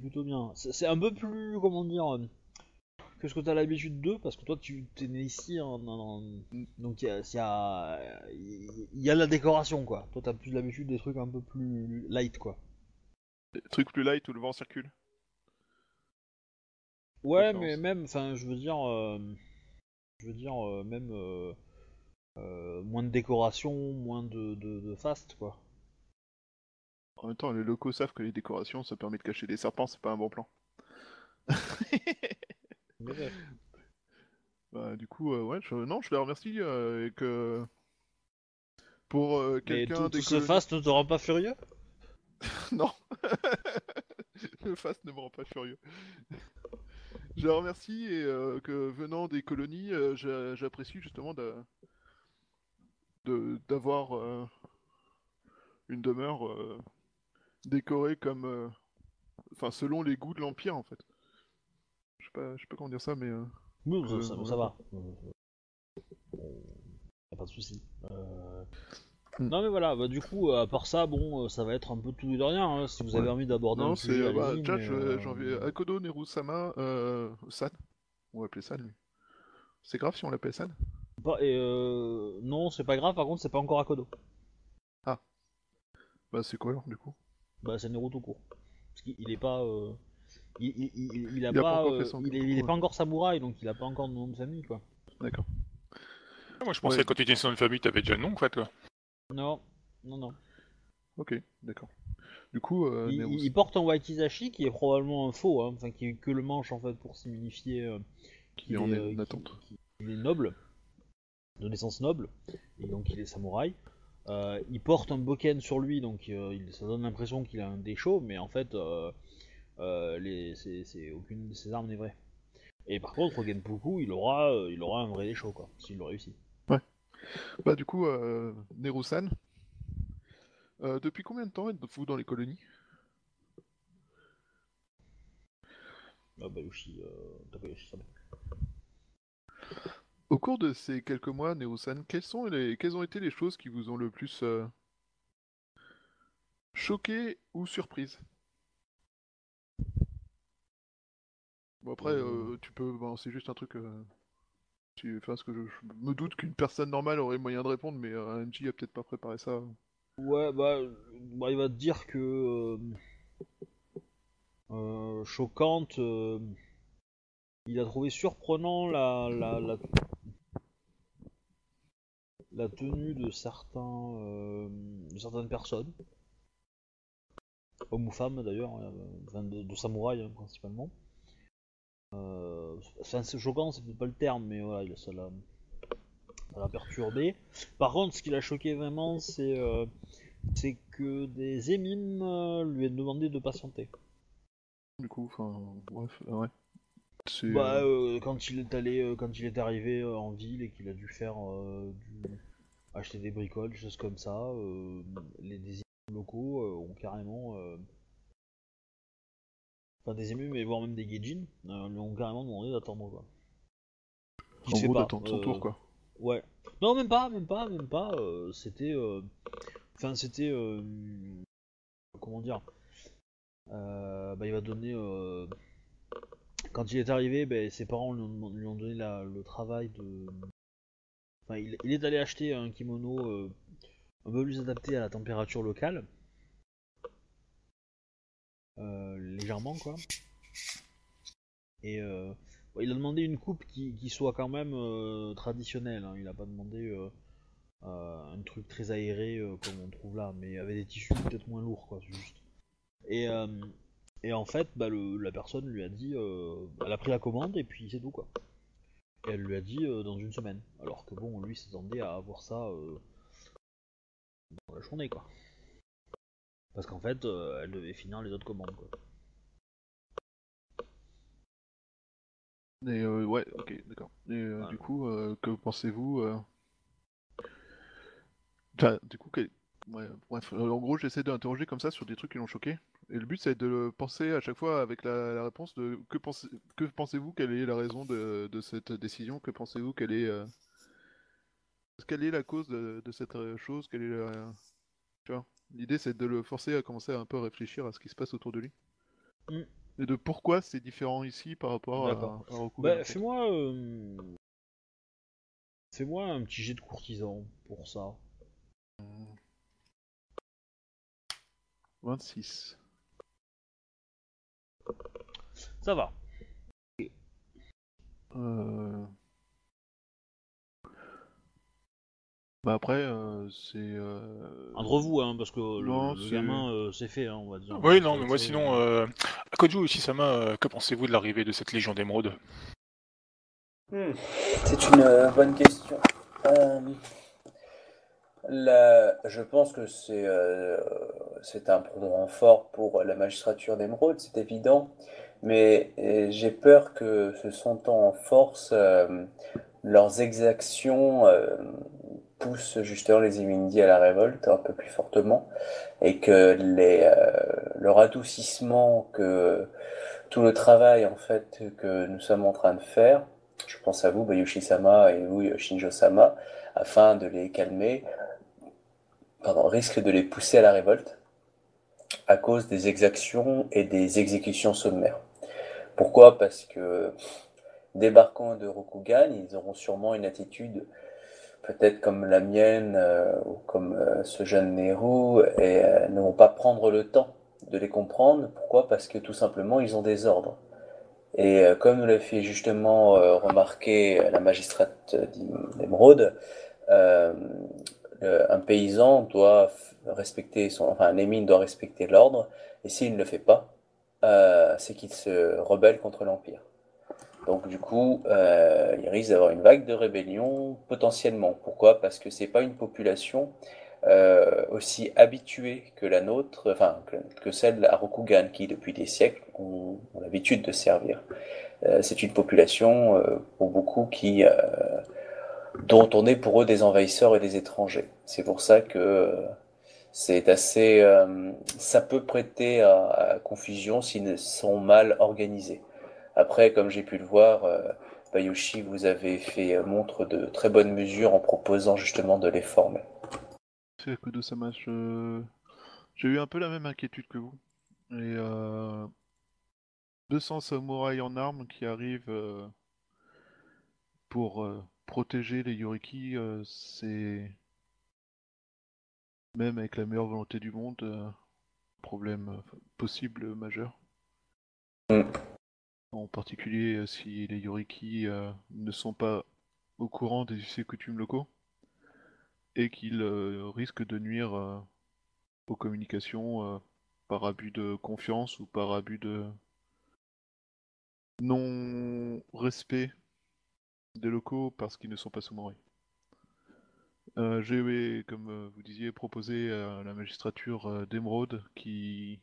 plutôt bien. C'est un peu plus, comment dire... que ce que t'as l'habitude d'eux, parce que toi tu t'es né ici, donc il y a la décoration, quoi. Toi t'as plus l'habitude des trucs un peu plus light, quoi. Des trucs plus light où le vent circule. Ouais, mais même, enfin, je veux dire, même moins de décoration, moins de faste, quoi. En même temps, les locaux savent que les décorations, ça permet de cacher des serpents, c'est pas un bon plan. Bah, du coup, ouais, non, je les remercie et que... Pour quelqu'un... Mais ce face ne te rend pas furieux? Non. Le face ne me rend pas furieux. Je les remercie et que venant des colonies, j'apprécie justement d'avoir une demeure décorée comme... Enfin, selon les goûts de l'Empire, en fait. Je sais pas comment dire ça, mais... Oui, ça va. Y'a pas de soucis. Non mais voilà, bah, du coup, à part ça, bon, ça va être un peu tout et de rien, hein, si vous avez envie d'aborder un sujet. Non, c'est... Déjà, j'ai envie... Akodo Neru Sama, San. On va appeler San, lui. C'est grave si on l'appelle San? Bah, et non, c'est pas grave, par contre, c'est pas encore Akodo. Ah. Bah, c'est quoi, alors, du coup? Bah, c'est Neru tout court. Parce qu'il est pas... Il est pas encore samouraï, donc il a pas encore de nom de famille, quoi. D'accord. Moi je pensais que quand tu étais son de famille, t'avais déjà le nom, quoi, toi. Non, non, non. Ok, d'accord. Du coup, il porte un wakizashi qui est probablement un faux, hein, enfin qui est que le manche en fait pour signifier qu'il est noble, de naissance noble, et donc il est samouraï. Il porte un bokken sur lui, donc ça donne l'impression qu'il a un déchaud, mais en fait. Aucune de ses armes n'est vraie. Et par contre, au Genpuku, il aura un vrai déchaud, quoi, s'il le réussit. Ouais. Bah du coup, Neru-san, depuis combien de temps êtes-vous dans les colonies? Bayushi Takoyashi Sama. Au cours de ces quelques mois, Neru-san, quelles ont été les choses qui vous ont le plus choqué ou surprise? Bon après, tu peux, bon, c'est juste un truc, parce que je me doute qu'une personne normale aurait moyen de répondre, mais NG a peut-être pas préparé ça. Ouais, bah il va te dire que choquante, il a trouvé surprenant la tenue de certaines personnes, hommes ou femmes d'ailleurs, enfin de samouraïs hein, principalement. Enfin, c'est choquant, c'est peut-être pas le terme, mais voilà, ouais, ça l'a perturbé. Par contre, ce qui l'a choqué vraiment, c'est que des émimes lui aient demandé de patienter. Du coup, enfin, bref, ouais. Bah, quand il est arrivé en ville et qu'il a dû faire acheter des bricoles, des choses comme ça, des émimes locaux ont carrément. Enfin, des émus, mais voire même des Gaijin, lui ont carrément demandé d'attendre, quoi. En gros, d'attendre son tour, quoi. Ouais. Non, même pas. C'était... Enfin, c'était... Comment dire il va donner... Quand il est arrivé, ses parents lui ont donné le travail de... Enfin, il est allé acheter un kimono un peu plus adapté à la température locale. Légèrement quoi et il a demandé une coupe qui soit quand même traditionnelle hein. Il a pas demandé un truc très aéré comme on trouve là mais avec des tissus peut-être moins lourds quoi juste et en fait la personne lui a dit elle a pris la commande et puis c'est tout quoi et elle lui a dit dans une semaine alors que bon lui s'attendait à avoir ça dans la journée quoi. Parce qu'en fait, elle devait finir les autres commandes, quoi. Et ouais, ok, d'accord. Et voilà. Du coup, que pensez-vous enfin, du coup, ouais, bref, en gros, j'essaie d'interroger comme ça sur des trucs qui l'ont choqué. Et le but, c'est de penser à chaque fois avec la réponse de que pensez-vous quelle est la raison de cette décision? Que pensez-vous quelle est la cause de cette chose? Quelle est la... Tu vois? L'idée c'est de le forcer à commencer à un peu réfléchir à ce qui se passe autour de lui. Mm. Et de pourquoi c'est différent ici par rapport à Roku. Bah, fais-moi un petit jet de courtisan pour ça. 26. Ça va. Bah après, c'est... Entre vous, hein, parce que le gamin, c'est fait, hein, on va dire. Oui, non, mais moi sinon, Akodo Eichi Sama, que pensez-vous de l'arrivée de cette Légion d'Emeraude? C'est une bonne question. Je pense que c'est un renfort pour la magistrature d'Emeraude, c'est évident, mais j'ai peur que se sentant en force, leurs exactions poussent justement les Imindi à la révolte un peu plus fortement, et que le radoucissement, que tout le travail en fait que nous sommes en train de faire, je pense à vous Bayushi-sama et vous Shinjo-sama, afin de les calmer, risque de les pousser à la révolte à cause des exactions et des exécutions sommaires. Pourquoi? Parce que débarquant de Rokugan, ils auront sûrement une attitude peut-être comme la mienne ou comme ce jeune Neru, et ne vont pas prendre le temps de les comprendre. Pourquoi? Parce que tout simplement ils ont des ordres. Et comme nous l'a fait justement remarquer la magistrate d'Emeraude, un paysan doit respecter un émine doit respecter l'ordre, et s'il ne le fait pas, c'est qu'il se rebelle contre l'Empire. Donc du coup, il risque d'avoir une vague de rébellion potentiellement. Pourquoi? Parce que c'est pas une population aussi habituée que la nôtre, que celle à Rokugan, qui depuis des siècles ont l'habitude de servir. C'est une population pour beaucoup qui dont on est pour eux des envahisseurs et des étrangers. C'est pour ça que c'est assez, ça peut prêter à confusion s'ils sont mal organisés. Après, comme j'ai pu le voir, Bayushi, vous avez fait montre de très bonnes mesures en proposant justement de les former. C'est Akodo-sama, j'ai eu un peu la même inquiétude que vous. Et 200 samouraïs en armes qui arrivent pour... protéger les Yoriki, c'est, même avec la meilleure volonté du monde, problème possible majeur. En particulier si les Yoriki ne sont pas au courant des us et coutumes locaux, et qu'ils risquent de nuire aux communications par abus de confiance ou par abus de non-respect des locaux parce qu'ils ne sont pas samouraïs. J'ai, comme vous disiez, proposé à la magistrature d'Emeraude qui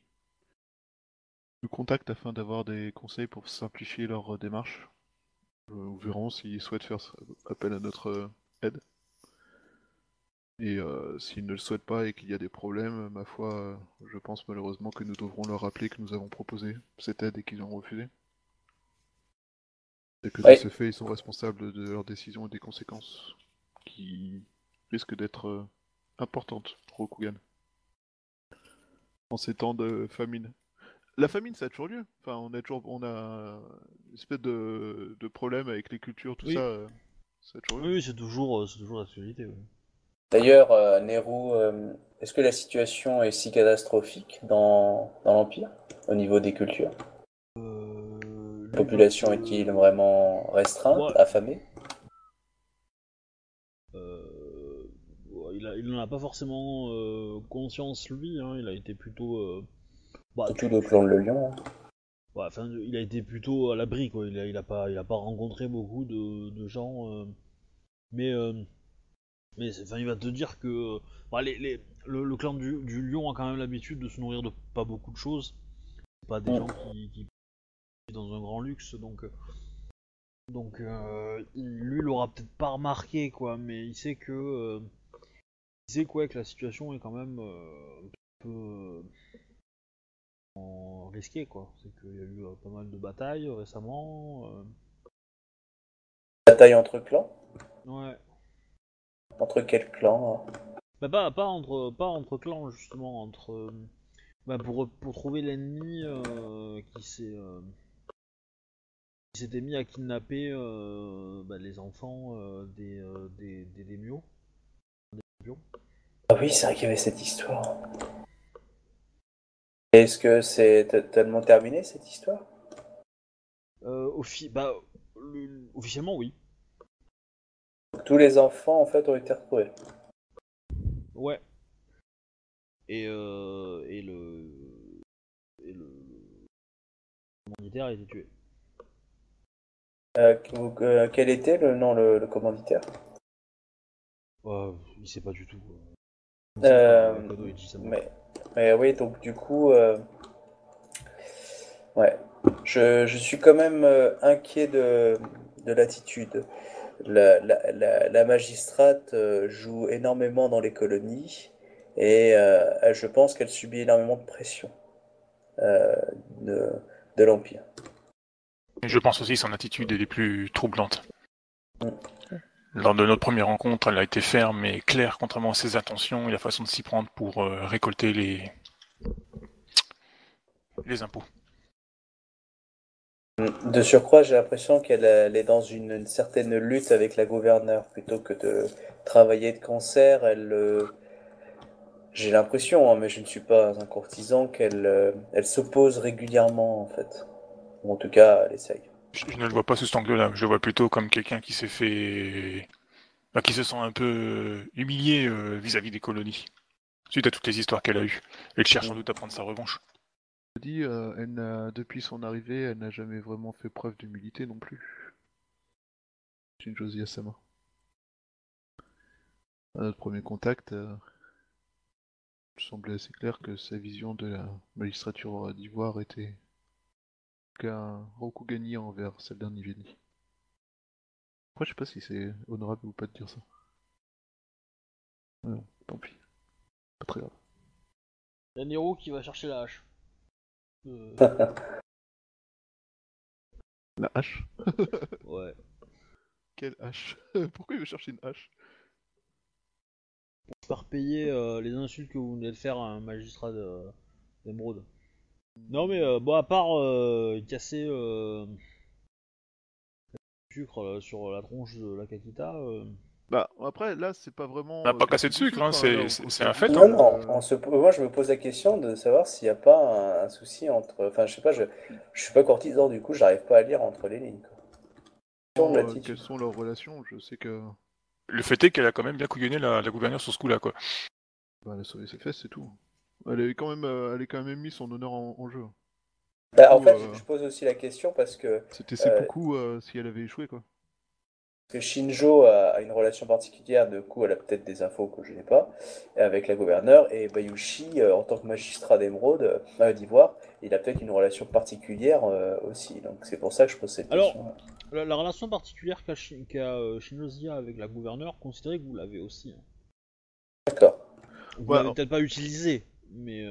nous contacte afin d'avoir des conseils pour simplifier leur démarche. Nous verrons s'ils souhaitent faire appel à notre aide. Et s'ils ne le souhaitent pas et qu'il y a des problèmes, ma foi, je pense malheureusement que nous devrons leur rappeler que nous avons proposé cette aide et qu'ils ont refusé. Et que de ce fait, ils sont responsables de leurs décisions et des conséquences qui risquent d'être importantes pour Rokugan en ces temps de famine. La famine, ça a toujours lieu. Enfin, on a une espèce de problème avec les cultures, tout ça. Ça a toujours lieu. Oui, c'est toujours l'actualité. Oui. D'ailleurs, Neru, est-ce que la situation est si catastrophique dans l'Empire au niveau des cultures? La population est-il vraiment restreinte, affamée? Il n'en a pas forcément conscience, lui, hein. Il a été plutôt... surtout le clan de le lion. Ouais, il a été plutôt à l'abri, quoi. Il a pas rencontré beaucoup de gens. Mais il va te dire que... le clan du lion a quand même l'habitude de se nourrir de pas beaucoup de choses. C'est pas des gens qui dans un grand luxe, donc lui l'aura peut-être pas remarqué, quoi, mais il sait que que la situation est quand même un peu risquée, quoi. C'est qu'il y a eu pas mal de batailles récemment. Batailles entre clans? Ouais. Entre quel clan? Pas entre clans, justement, entre pour trouver l'ennemi qui s'était mis à kidnapper les enfants des daimyos. Ah oui, c'est vrai qu'il y avait cette histoire. Est-ce que c'est totalement terminé, cette histoire? Officiellement, oui. Tous les enfants, en fait, ont été retrouvés. Ouais. Et le militaire a été tué. Quel était le nom, le commanditaire? Il sait pas du tout. Mais oui, donc du coup, ouais, je suis quand même inquiet de l'attitude. La magistrate joue énormément dans les colonies et je pense qu'elle subit énormément de pression de l'Empire. Je pense aussi que son attitude est des plus troublantes. Lors de notre première rencontre, elle a été ferme et claire, contrairement à ses intentions et la façon de s'y prendre pour récolter les impôts. De surcroît, j'ai l'impression qu'elle est dans une certaine lutte avec la gouverneure. Plutôt que de travailler de concert, j'ai l'impression, hein, mais je ne suis pas un courtisan, qu'elle s'oppose régulièrement, en fait. Ou en tout cas, elle essaye. Je ne le vois pas sous cet angle-là. Je le vois plutôt comme quelqu'un qui s'est fait... Enfin, qui se sent un peu humilié vis-à-vis des colonies, suite à toutes les histoires qu'elle a eues. Elle cherche sans doute à prendre sa revanche. Depuis son arrivée, elle n'a jamais vraiment fait preuve d'humilité non plus. Shinjo Ziya Sama. À notre premier contact, il semblait assez clair que sa vision de la magistrature d'Ivoire était qu'un Rokugani envers celle d'un Niveni. Après, je sais pas si c'est honorable ou pas de dire ça. Non, tant pis. Pas très grave. Il y a Nero qui va chercher la hache. La hache? Ouais. Quelle hache? Pourquoi il veut chercher une hache? Pour faire payer les insultes que vous venez de faire à un magistrat d'Emeraude. Non mais bon, à part casser le sucre sur la tronche de la Kakita... Bah après là c'est pas vraiment... On n'a pas cassé de sucre, hein, c'est un fait. Non, moi je me pose la question de savoir s'il n'y a pas un souci entre... Enfin je sais pas, je suis pas courtisan du coup, j'arrive pas à lire entre les lignes. Quelles sont leurs relations? Je sais que... Le fait est qu'elle a quand même bien couillonné la gouverneure sur ce coup là quoi. Bah, elle a sauvé ses fesses, c'est tout. Elle a quand même mis son honneur en jeu. Bah, coup, en fait je pose aussi la question parce que... C'était seppuku si elle avait échoué quoi. Que Shinjo a une relation particulière, du coup elle a peut-être des infos que je n'ai pas, avec la gouverneure, et Bayushi, en tant que magistrat d'Ivoire, il a peut-être une relation particulière aussi, donc c'est pour ça que je pose cette question. Alors, la relation particulière qu'a Shinjo Ziya avec la gouverneure, considérez que vous l'avez aussi. Hein. D'accord. Vous l'avez peut-être pas utilisée, mais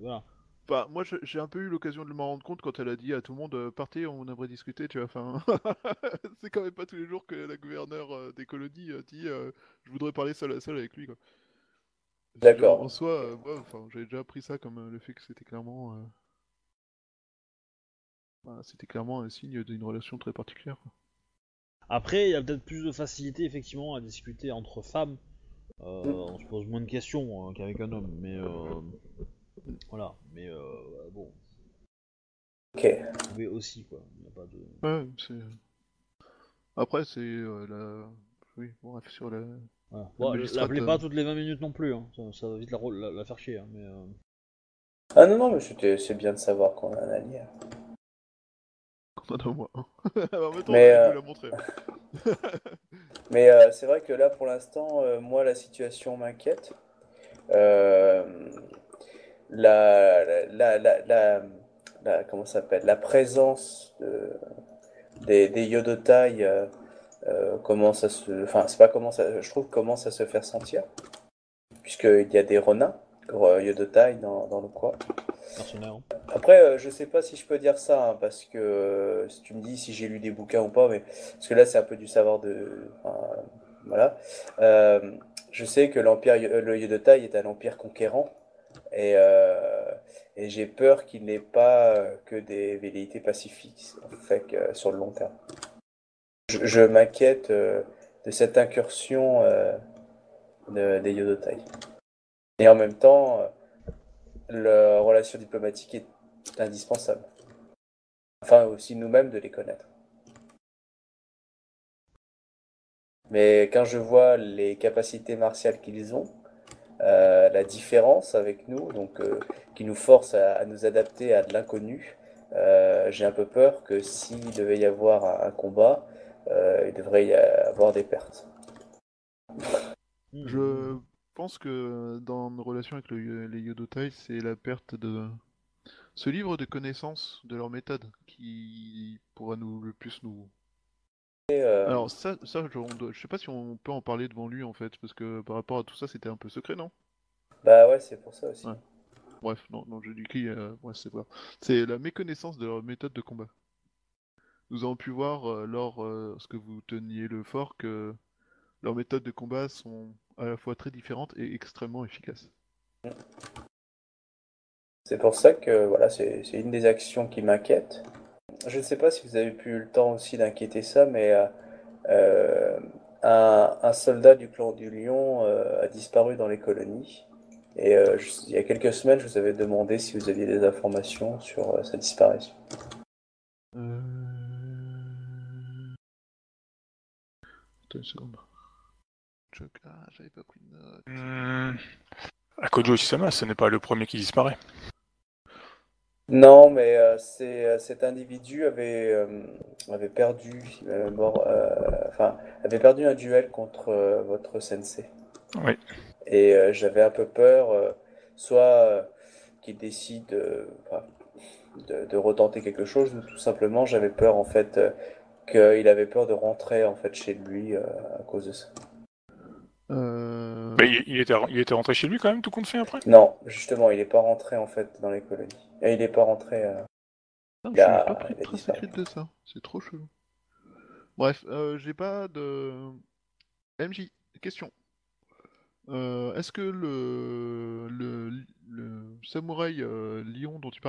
voilà. Bah, moi j'ai un peu eu l'occasion de m'en rendre compte quand elle a dit à tout le monde partez, on aimerait discuter, tu vois. Enfin, c'est quand même pas tous les jours que la gouverneure des colonies dit je voudrais parler seul à seul avec lui quoi. D'accord. En soi, j'avais déjà pris ça comme le fait que c'était clairement un signe d'une relation très particulière quoi. Après, il y a peut-être plus de facilité effectivement à discuter entre femmes. On se pose moins de questions qu'avec un homme, mais voilà, mais bon. Ok. Mais aussi quoi, il n'y a pas de... Ouais, c'est... Après c'est Oui, bon, sur la... Voilà. Bon, je l'appelais pas toutes les 20 minutes non plus, hein. Ça va vite la faire chier, hein, mais... Ah non, mais c'est bien de savoir qu'on a un allié. Qu'on en a au moins un. Alors, mettons, mais on peut la montrer. Mais c'est vrai que là, pour l'instant, moi, la situation m'inquiète. La présence des Yodotai commence à se... Enfin, c'est pas commence à... Je trouve commence à se faire sentir. Puisqu'il y a des Ronin, Yodotai, dans le coin. Après, je sais pas si je peux dire ça, hein, parce que si tu me dis si j'ai lu des bouquins ou pas, mais parce que là, c'est un peu du savoir de... voilà. Je sais que le Yodotai est un empire conquérant. Et j'ai peur qu'il n'ait pas que des velléités pacifiques sur le long terme. Je m'inquiète de cette incursion des Yodotai. Et en même temps, la relation diplomatique est indispensable. Enfin, aussi nous-mêmes de les connaître. Mais quand je vois les capacités martiales qu'ils ont, la différence avec nous, donc qui nous force à nous adapter à de l'inconnu, J'ai un peu peur que s'il devait y avoir un combat, il devrait y avoir des pertes. Je pense que dans nos relations avec les Yodotai, c'est la perte de ce livre de connaissances de leur méthode qui pourra nous le plus nous... Alors ça je sais pas si on peut en parler devant lui en fait, parce que par rapport à tout ça c'était un peu secret, non? Bah ouais, c'est pour ça aussi. Ouais. Bref, non, je dis qui, ouais, c'est pas. C'est la méconnaissance de leur méthode de combat. Nous avons pu voir lorsque vous teniez le fort que leurs méthodes de combat sont à la fois très différentes et extrêmement efficaces. C'est pour ça que voilà, c'est une des actions qui m'inquiète. Je ne sais pas si vous avez eu le temps aussi d'inquiéter ça, mais un soldat du clan du Lion a disparu dans les colonies. Et il y a quelques semaines, je vous avais demandé si vous aviez des informations sur sa disparition. Attends une seconde. J'avais pas pris de note. Akodo Eichi Sama, ce n'est pas le premier qui disparaît. Non, mais cet individu avait perdu, avait perdu un duel contre votre sensei. Oui. Et j'avais un peu peur, soit qu'il décide de retenter quelque chose, ou tout simplement j'avais peur en fait qu'il avait peur de rentrer en fait chez lui à cause de ça. Mais il était rentré chez lui quand même, tout compte fait après? Non, justement, il n'est pas rentré en fait dans les colonies. Il n'est pas rentré. Non, je n'ai pas pris de de ça. C'est trop chelou. Bref, j'ai pas de MJ. Question. Est-ce que le samouraï lion dont il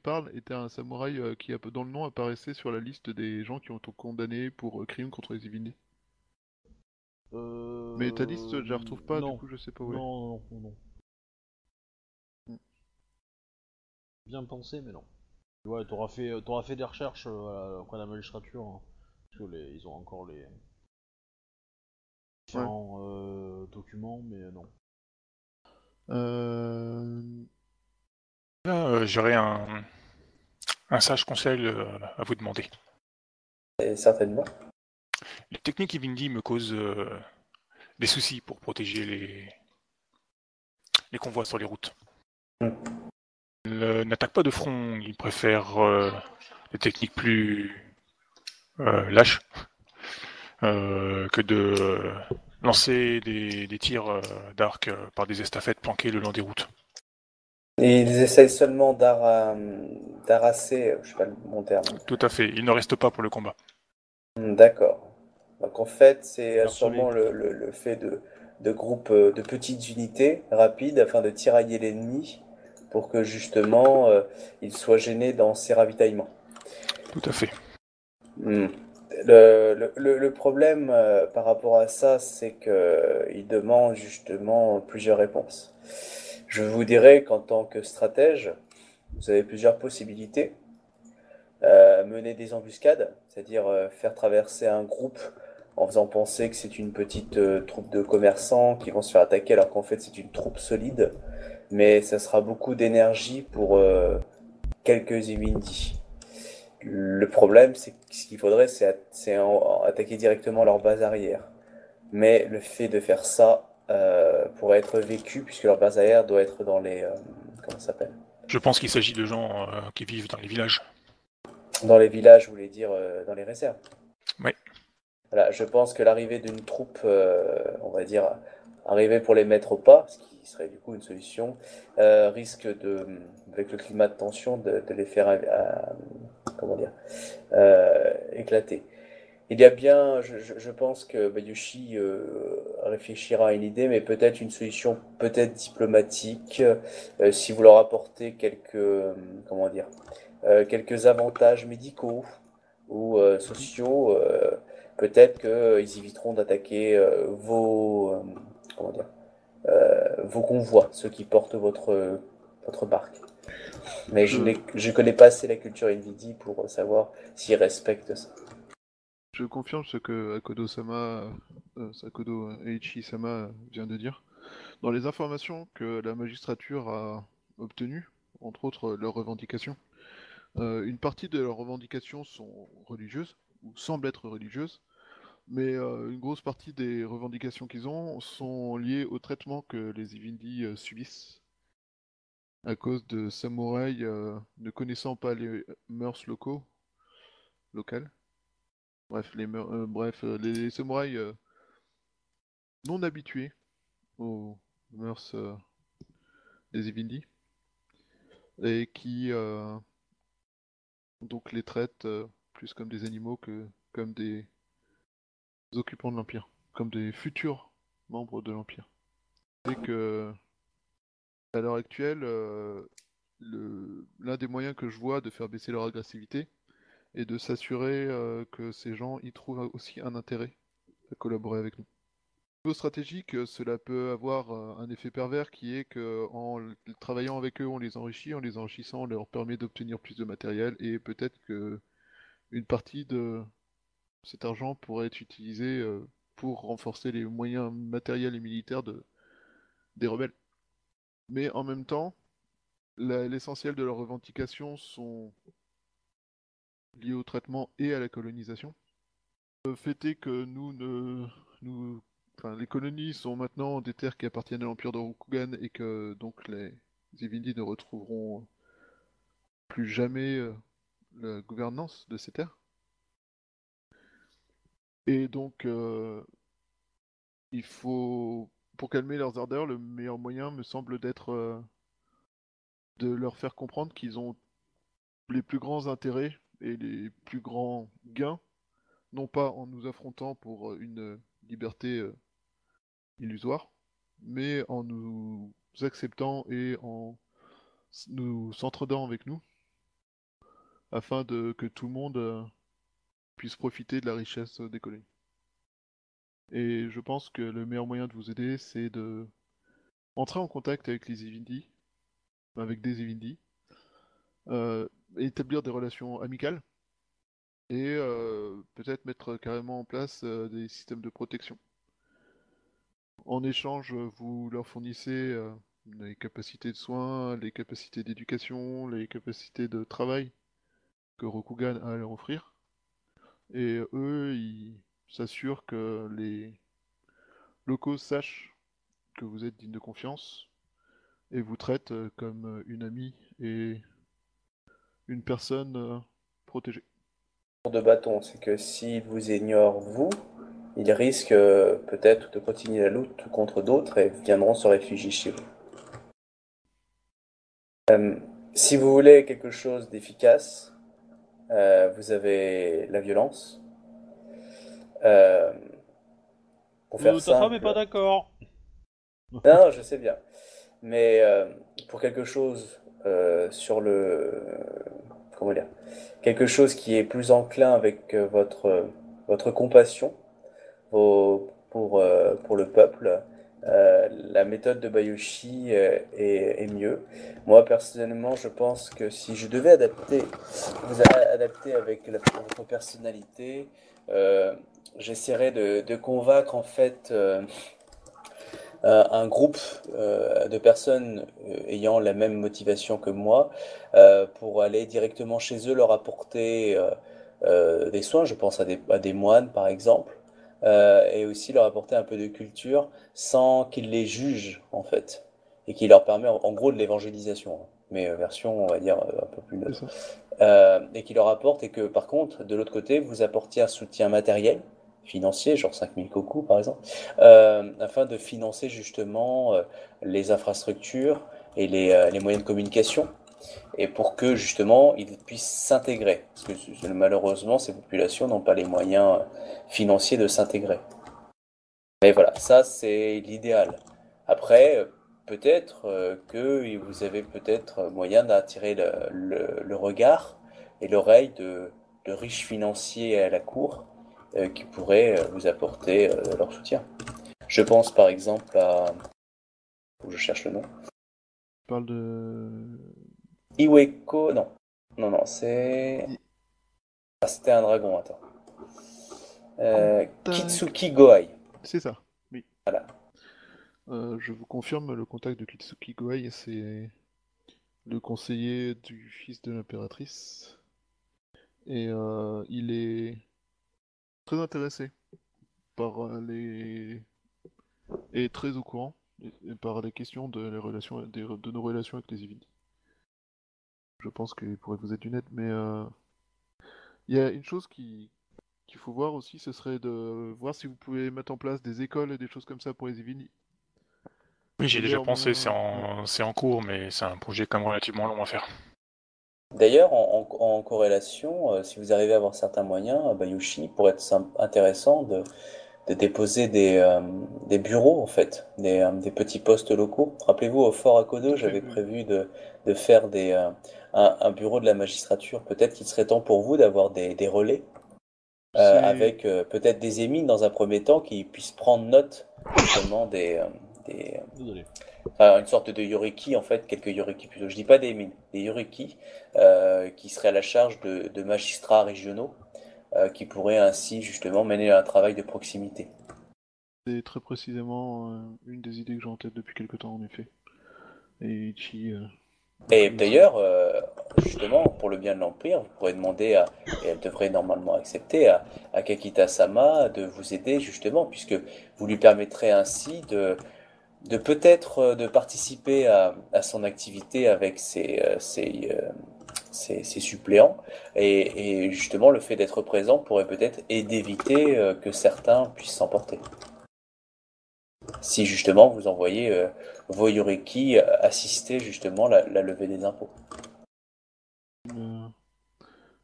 parle, était un samouraï qui dans le nom apparaissait sur la liste des gens qui ont été condamnés pour crimes contre les divinités? Mais ta liste, je la retrouve pas, non. Du coup je sais pas où elle est. Non. Bien pensé, mais non. Tu vois, t'auras fait des recherches à la magistrature, hein, parce que ils ont encore les différents documents, mais non. Là, j'aurais un sage conseil à vous demander. Et certainement. Les techniques Ibindi me causent des soucis pour protéger les convois sur les routes. Ils n'attaquent pas de front, ils préfèrent des techniques plus lâches que de lancer des tirs d'arc par des estafettes planquées le long des routes. Et ils essayent seulement d'arrasser, je sais pas le bon terme. Tout à fait, ils ne restent pas pour le combat. D'accord. Donc en fait, c'est sûrement le fait de groupes, de petites unités rapides afin de tirailler l'ennemi pour que justement il soit gêné dans ses ravitaillements. Tout à fait. Le problème par rapport à ça, c'est qu'il demande justement plusieurs réponses. Je vous dirais qu'en tant que stratège, vous avez plusieurs possibilités. Mener des embuscades, c'est-à-dire faire traverser un groupe en faisant penser que c'est une petite troupe de commerçants qui vont se faire attaquer alors qu'en fait c'est une troupe solide, mais ça sera beaucoup d'énergie pour quelques Ibindi. Le problème, c'est que ce qu'il faudrait, c'est attaquer directement leur base arrière. Mais le fait de faire ça pourrait être vécu puisque leur base arrière doit être dans les... comment ça s'appelle? Je pense qu'il s'agit de gens qui vivent dans les villages. Dans les villages, je voulais dire dans les réserves. Oui. Voilà, je pense que l'arrivée d'une troupe, on va dire, arrivée pour les mettre au pas, ce qui serait du coup une solution, risque de, avec le climat de tension, de les faire, éclater. Il y a bien, je pense que Bayushi réfléchira à une idée, mais peut-être une solution, peut-être diplomatique, si vous leur apportez quelques, quelques avantages médicaux ou sociaux, peut-être qu'ils éviteront d'attaquer vos convois, ceux qui portent votre barque. Mais je connais pas assez la culture Ibindi pour savoir s'ils respectent ça. Je confirme ce que Akodo Eichi Sama vient de dire. Dans les informations que la magistrature a obtenues, entre autres leurs revendications, Une partie de leurs revendications sont religieuses, ou semblent être religieuses, mais une grosse partie des revendications qu'ils ont sont liées au traitement que les Ivindis subissent à cause de samouraïs ne connaissant pas les mœurs locales. Bref, les samouraïs non habitués aux mœurs des Ivindis et qui donc les traitent plus comme des animaux que comme des occupants de l'Empire, comme des futurs membres de l'Empire. C'est que à l'heure actuelle, l'un des moyens que je vois de faire baisser leur agressivité est de s'assurer que ces gens y trouvent aussi un intérêt à collaborer avec nous. Au niveau stratégique, cela peut avoir un effet pervers qui est que en travaillant avec eux, on les enrichit, en les enrichissant, on leur permet d'obtenir plus de matériel et peut-être que une partie de cet argent pourrait être utilisé pour renforcer les moyens matériels et militaires des rebelles. Mais en même temps, l'essentiel de leurs revendications sont liées au traitement et à la colonisation. Le fait est que les colonies sont maintenant des terres qui appartiennent à l'Empire de Rokugan et que donc les Ivindis ne retrouveront plus jamais la gouvernance de ces terres. Et donc, il faut, pour calmer leurs ardeurs, le meilleur moyen me semble d'être de leur faire comprendre qu'ils ont les plus grands intérêts et les plus grands gains, non pas en nous affrontant pour une liberté illusoire, mais en nous acceptant et en nous s'entraidant avec nous, afin que tout le monde puissent profiter de la richesse des colonies. Et je pense que le meilleur moyen de vous aider, c'est de entrer en contact avec les Ivindis, avec des Ivindis, établir des relations amicales et peut-être mettre carrément en place des systèmes de protection. En échange, vous leur fournissez les capacités de soins, les capacités d'éducation, les capacités de travail que Rokugan a à leur offrir. Et eux, ils s'assurent que les locaux sachent que vous êtes digne de confiance et vous traitent comme une amie et une personne protégée. De bâton, c'est que s'ils vous ignorent, vous, ils risquent peut-être de continuer la lutte contre d'autres et viendront se réfugier chez vous. Si vous voulez quelque chose d'efficace, vous avez la violence. Pour faire simple, ta femme n'est pas d'accord. Non, je sais bien. Mais pour quelque chose sur le... Comment dire ? Quelque chose qui est plus enclin avec votre compassion pour le peuple, la méthode de Bayushi est mieux. Moi personnellement, je pense que si je devais vous adapter avec votre personnalité, j'essaierais de convaincre en fait un groupe de personnes ayant la même motivation que moi pour aller directement chez eux, leur apporter des soins. Je pense à des moines par exemple. Et aussi leur apporter un peu de culture sans qu'ils les jugent en fait, et qui leur permet en gros de l'évangélisation, mais version on va dire un peu plus neutre, et qui leur apporte, et que par contre de l'autre côté vous apportiez un soutien matériel, financier, genre 5000 koku par exemple, afin de financer justement les infrastructures et les moyens de communication, et pour que justement ils puissent s'intégrer, parce que malheureusement ces populations n'ont pas les moyens financiers de s'intégrer. Mais voilà, ça c'est l'idéal. Après, peut-être que vous avez peut-être moyen d'attirer le regard et l'oreille de riches financiers à la cour qui pourraient vous apporter leur soutien. Je pense par exemple à... Je cherche le nom. Je parle de... Iweko, non, c'est... Ah, c'était un dragon, attends. Kitsuki Goai. C'est ça, oui. Voilà. Je vous confirme, le contact de Kitsuki Goai, c'est le conseiller du fils de l'impératrice. Et il est très intéressé par les... et très au courant par les questions de, les relations, de nos relations avec les Yvini. Je pense qu'il pourrait vous être une aide, mais il y a une chose qu'il faut voir aussi, ce serait de voir si vous pouvez mettre en place des écoles et des choses comme ça pour les Yvini. Oui, j'y ai déjà pensé, c'est en cours, mais c'est un projet quand même relativement long à faire. D'ailleurs, en corrélation, si vous arrivez à avoir certains moyens, Bayushi, pour être intéressant de déposer des bureaux, en fait, des petits postes locaux. Rappelez-vous, au Fort Akodo, j'avais prévu de faire un bureau de la magistrature. Peut-être qu'il serait temps pour vous d'avoir des relais, avec peut-être des émines dans un premier temps qui puissent prendre note justement une sorte de Yoriki, en fait, quelques Yoriki plutôt, je dis pas des mines, des Yoriki qui seraient à la charge de magistrats régionaux qui pourraient ainsi justement mener à un travail de proximité. C'est très précisément une des idées que j'ai en tête depuis quelque temps en effet. Et qui... Et d'ailleurs, justement, pour le bien de l'Empire, vous pourrez demander, et elle devrait normalement accepter, à Kakita Sama de vous aider justement, puisque vous lui permettrez ainsi de peut-être de participer à son activité avec ses suppléants, et justement le fait d'être présent pourrait peut-être aider d'éviter que certains puissent s'emporter. Si justement vous envoyez vos Yoriki assister justement la levée des impôts.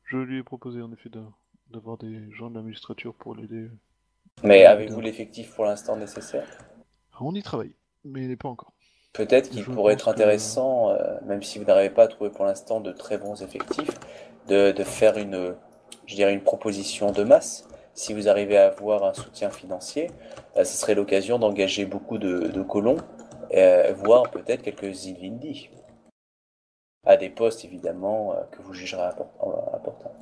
Je lui ai proposé en effet d'avoir des gens de la magistrature pour l'aider. Mais avez-vous l'effectif pour l'instant nécessaire? On y travaille. Mais il n'est pas encore. Peut-être qu'il pourrait être intéressant, même si vous n'arrivez pas à trouver pour l'instant de très bons effectifs, de faire une proposition de masse. Si vous arrivez à avoir un soutien financier, ce serait l'occasion d'engager beaucoup de colons, voire peut-être quelques Ilvindi. À des postes, évidemment, que vous jugerez importants.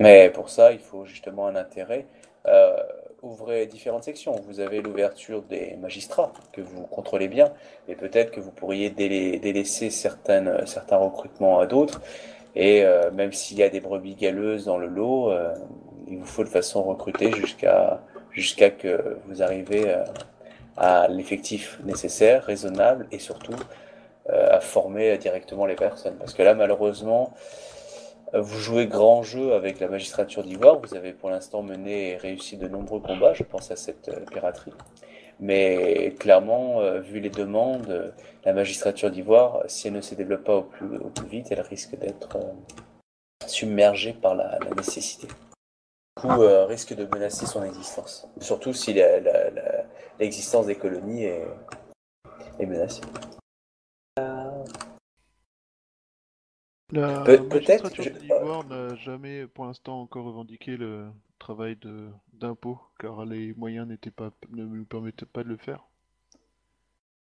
Mais pour ça, il faut justement un intérêt. Ouvrez différentes sections. Vous avez l'ouverture des magistrats, que vous contrôlez bien, mais peut-être que vous pourriez délaisser certains recrutements à d'autres, et même s'il y a des brebis galeuses dans le lot, il vous faut de façon recruter jusqu'à que vous arrivez à l'effectif nécessaire, raisonnable, et surtout à former directement les personnes. Parce que là, malheureusement, vous jouez grand jeu avec la magistrature d'Ivoire, vous avez pour l'instant mené et réussi de nombreux combats, je pense à cette piraterie. Mais clairement, vu les demandes, la magistrature d'Ivoire, si elle ne se développe pas au plus vite, elle risque d'être submergée par la nécessité. Du coup, risque de menacer son existence, surtout si l'existence des colonies est menacée. La magistrature d'Ivoire n'a jamais, pour l'instant, encore revendiqué le travail d'impôt, car les moyens ne nous permettaient pas de le faire.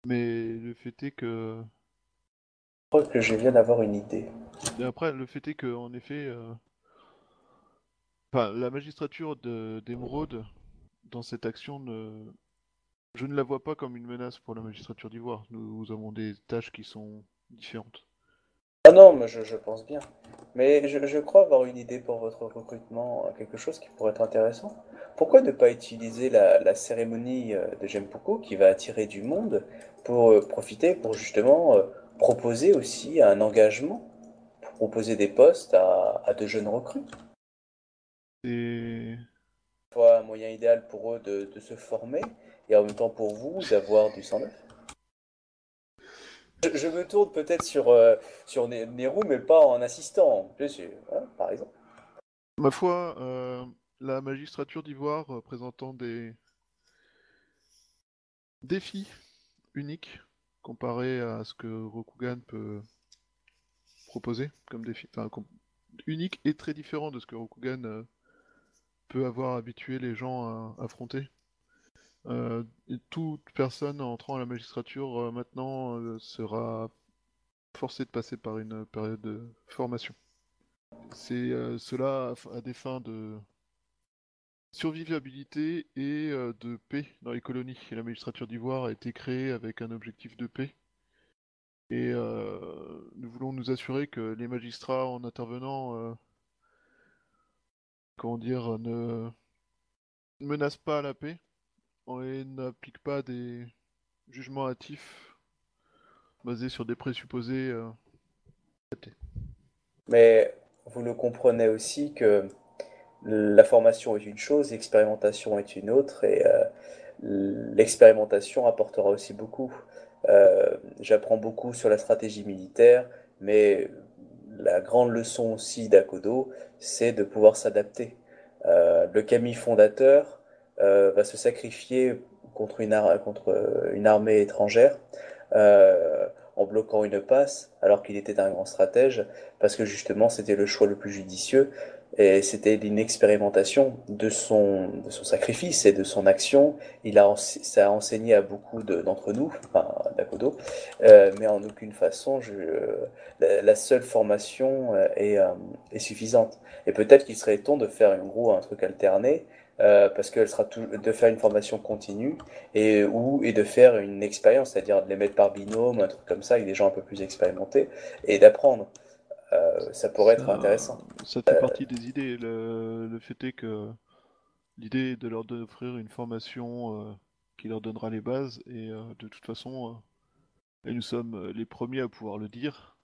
Mais le fait est que... Je crois que je viens d'avoir une idée. Et après, le fait est que, en effet, la magistrature d'Emeraude, dans cette action, je ne la vois pas comme une menace pour la magistrature d'Ivoire. Nous avons des tâches qui sont différentes. Ah non, mais je pense bien. Mais je crois avoir une idée pour votre recrutement, quelque chose qui pourrait être intéressant. Pourquoi ne pas utiliser la cérémonie de Genpuku qui va attirer du monde pour profiter, pour justement proposer aussi un engagement, pour proposer des postes à de jeunes recrues. C'est un moyen idéal pour eux de se former et en même temps pour vous d'avoir du sang neuf. Je me tourne peut-être sur Neru, mais pas en assistant, bien sûr, hein, par exemple. Ma foi, la magistrature d'Ivoire présentant des défis uniques comparés à ce que Rokugan peut proposer comme défi, unique et très différent de ce que Rokugan peut avoir habitué les gens à affronter. Toute personne entrant à la magistrature maintenant sera forcée de passer par une période de formation. C'est cela à des fins de survivabilité et de paix dans les colonies. Et la magistrature d'Ivoire a été créée avec un objectif de paix Et nous voulons nous assurer que les magistrats, en intervenant, ne menacent pas la paix et n'appliquent pas des jugements hâtifs basés sur des présupposés. Mais vous le comprenez aussi que la formation est une chose, l'expérimentation est une autre, et l'expérimentation apportera aussi beaucoup. J'apprends beaucoup sur la stratégie militaire, mais la grande leçon aussi d'Akodo, c'est de pouvoir s'adapter. Le kami fondateur va se sacrifier contre une armée étrangère en bloquant une passe, alors qu'il était un grand stratège, parce que justement c'était le choix le plus judicieux, et c'était une expérimentation de son sacrifice et de son action. Ça a enseigné à beaucoup d'entre nous, enfin d'Akodo, mais en aucune façon la seule formation est suffisante. Et peut-être qu'il serait temps de faire un truc alterné, parce qu'elle sera de faire une formation continue et de faire une expérience, c'est-à-dire de les mettre par binôme, un truc comme ça, avec des gens un peu plus expérimentés, et d'apprendre. Ça pourrait être intéressant. Ça fait partie des idées. Le fait est que l'idée est de leur offrir une formation qui leur donnera les bases, et de toute façon, et nous sommes les premiers à pouvoir le dire.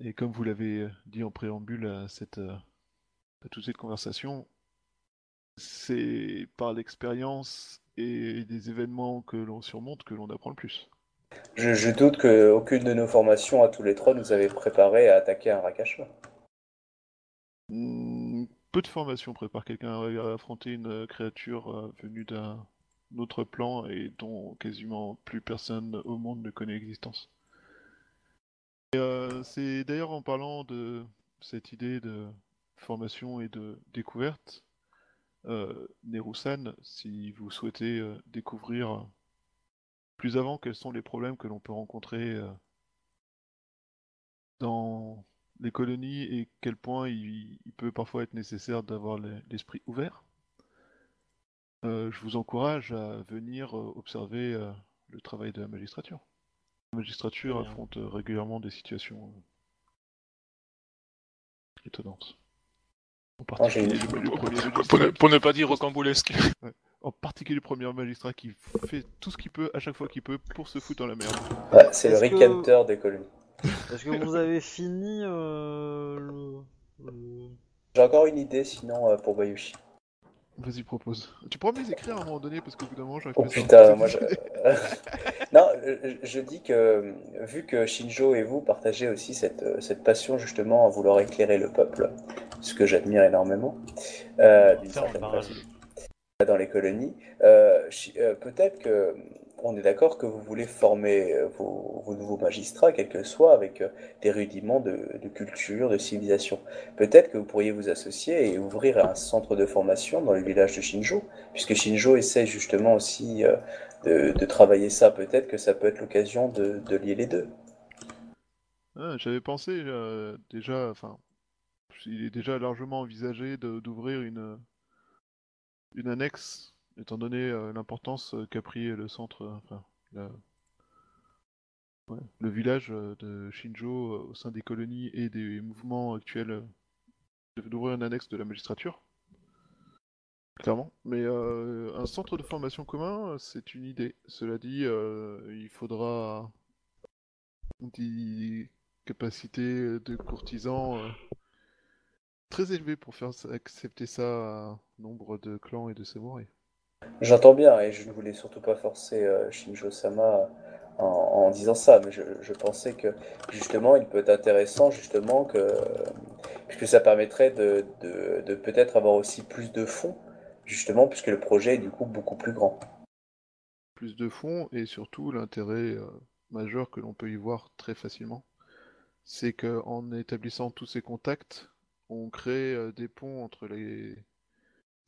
Et comme vous l'avez dit en préambule à toute cette conversation, c'est par l'expérience et des événements que l'on surmonte que l'on apprend le plus. Je doute qu'aucune de nos formations à tous les trois nous avait préparé à attaquer un rakasha. Peu de formations préparent quelqu'un à affronter une créature venue d'un autre plan et dont quasiment plus personne au monde ne connaît l'existence. C'est d'ailleurs en parlant de cette idée de formation et de découverte, Neru-san, si vous souhaitez découvrir plus avant quels sont les problèmes que l'on peut rencontrer dans les colonies et quel point il peut parfois être nécessaire d'avoir l'esprit ouvert. Je vous encourage à venir observer le travail de la magistrature. La magistrature affronte régulièrement des situations étonnantes. En particulier pour ne pas dire rocambolesque. Ouais. En particulier le premier magistrat qui fait tout ce qu'il peut à chaque fois qu'il peut pour se foutre dans la merde. Ouais, c'est le récapteur des colonies. Est-ce que vous avez fini J'ai encore une idée sinon pour Bayushi. Vas-y, propose. Tu pourras me les écrire à un moment donné parce qu'au bout d'un moment j'arrive pas à... Oh putain, moi je... Non, je dis que vu que Shinjo et vous partagez aussi cette passion justement à vouloir éclairer le peuple, ce que j'admire énormément, d'une certaine façon. Dans les colonies, peut-être que on est d'accord que vous voulez former vos nouveaux magistrats, quels que soient, avec des rudiments de culture, de civilisation. Peut-être que vous pourriez vous associer et ouvrir un centre de formation dans le village de Shinjo, puisque Shinjo essaie justement aussi de travailler ça. Peut-être que ça peut être l'occasion de lier les deux. Ah, j'avais pensé déjà, enfin, il est déjà largement envisagé d'ouvrir une annexe, étant donné l'importance qu'a pris le centre, le village de Shinjo au sein des colonies et des mouvements actuels, d'ouvrir une annexe de la magistrature, clairement. Mais un centre de formation commun, c'est une idée. Cela dit, il faudra des capacités de courtisans très élevé pour faire accepter ça à un nombre de clans et de samouraïs. J'entends bien, et je ne voulais surtout pas forcer Shinjo-sama en disant ça, mais je pensais que justement il peut être intéressant justement puisque ça permettrait de peut-être avoir aussi plus de fonds, justement, puisque le projet est du coup beaucoup plus grand. Plus de fonds, et surtout l'intérêt majeur que l'on peut y voir très facilement, c'est qu'en établissant tous ces contacts, on crée des ponts entre les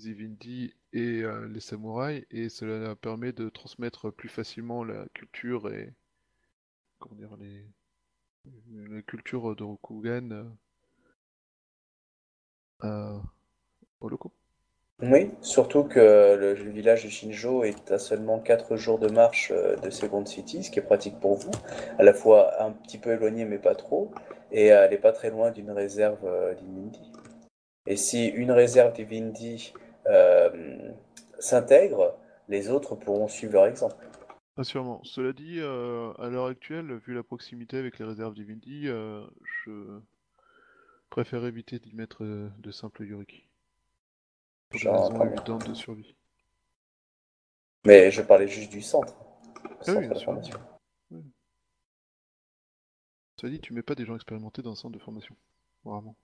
Ivindis et les samouraïs, et cela permet de transmettre plus facilement la culture et la culture de Rokugan au loco. Oui, surtout que le village de Shinjo est à seulement 4 jours de marche de Second City, ce qui est pratique pour vous, à la fois un petit peu éloigné mais pas trop, et elle n'est pas très loin d'une réserve d'Ivindi. Et si une réserve d'Ivindi s'intègre, les autres pourront suivre leur exemple. Ah, sûrement. Cela dit, à l'heure actuelle, vu la proximité avec les réserves d'Ivindi, je préfère éviter d'y mettre de simples Yoriki. De survie. Mais je parlais juste du centre. Oui, bien sûr. Oui. Ça dit, tu mets pas des gens expérimentés dans un centre de formation. Vraiment.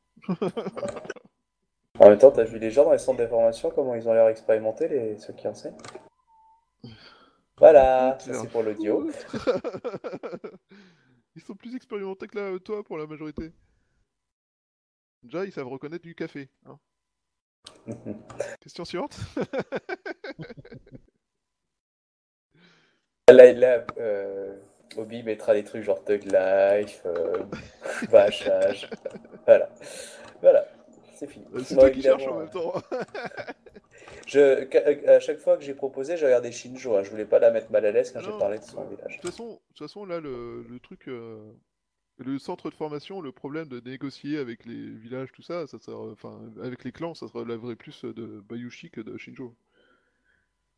En même temps, t'as vu les gens dans les centres de formation, comment ils ont l'air expérimentés, ceux qui enseignent. Voilà, ça c'est pour l'audio. Ils sont plus expérimentés que toi pour la majorité. Déjà, ils savent reconnaître du café, hein. Question suivante. Là, Obi mettra des trucs genre Thug Life, bâchage. Voilà, c'est fini. C'est toi qui cherche en même temps. À chaque fois que j'ai proposé, j'ai regardé Shinjo. Hein. Je voulais pas la mettre mal à l'aise quand j'ai parlé de son village. De toute façon, là, le truc. Le centre de formation, le problème de négocier avec les villages, tout ça, avec les clans, ça se relèverait plus de Bayushi que de Shinjo.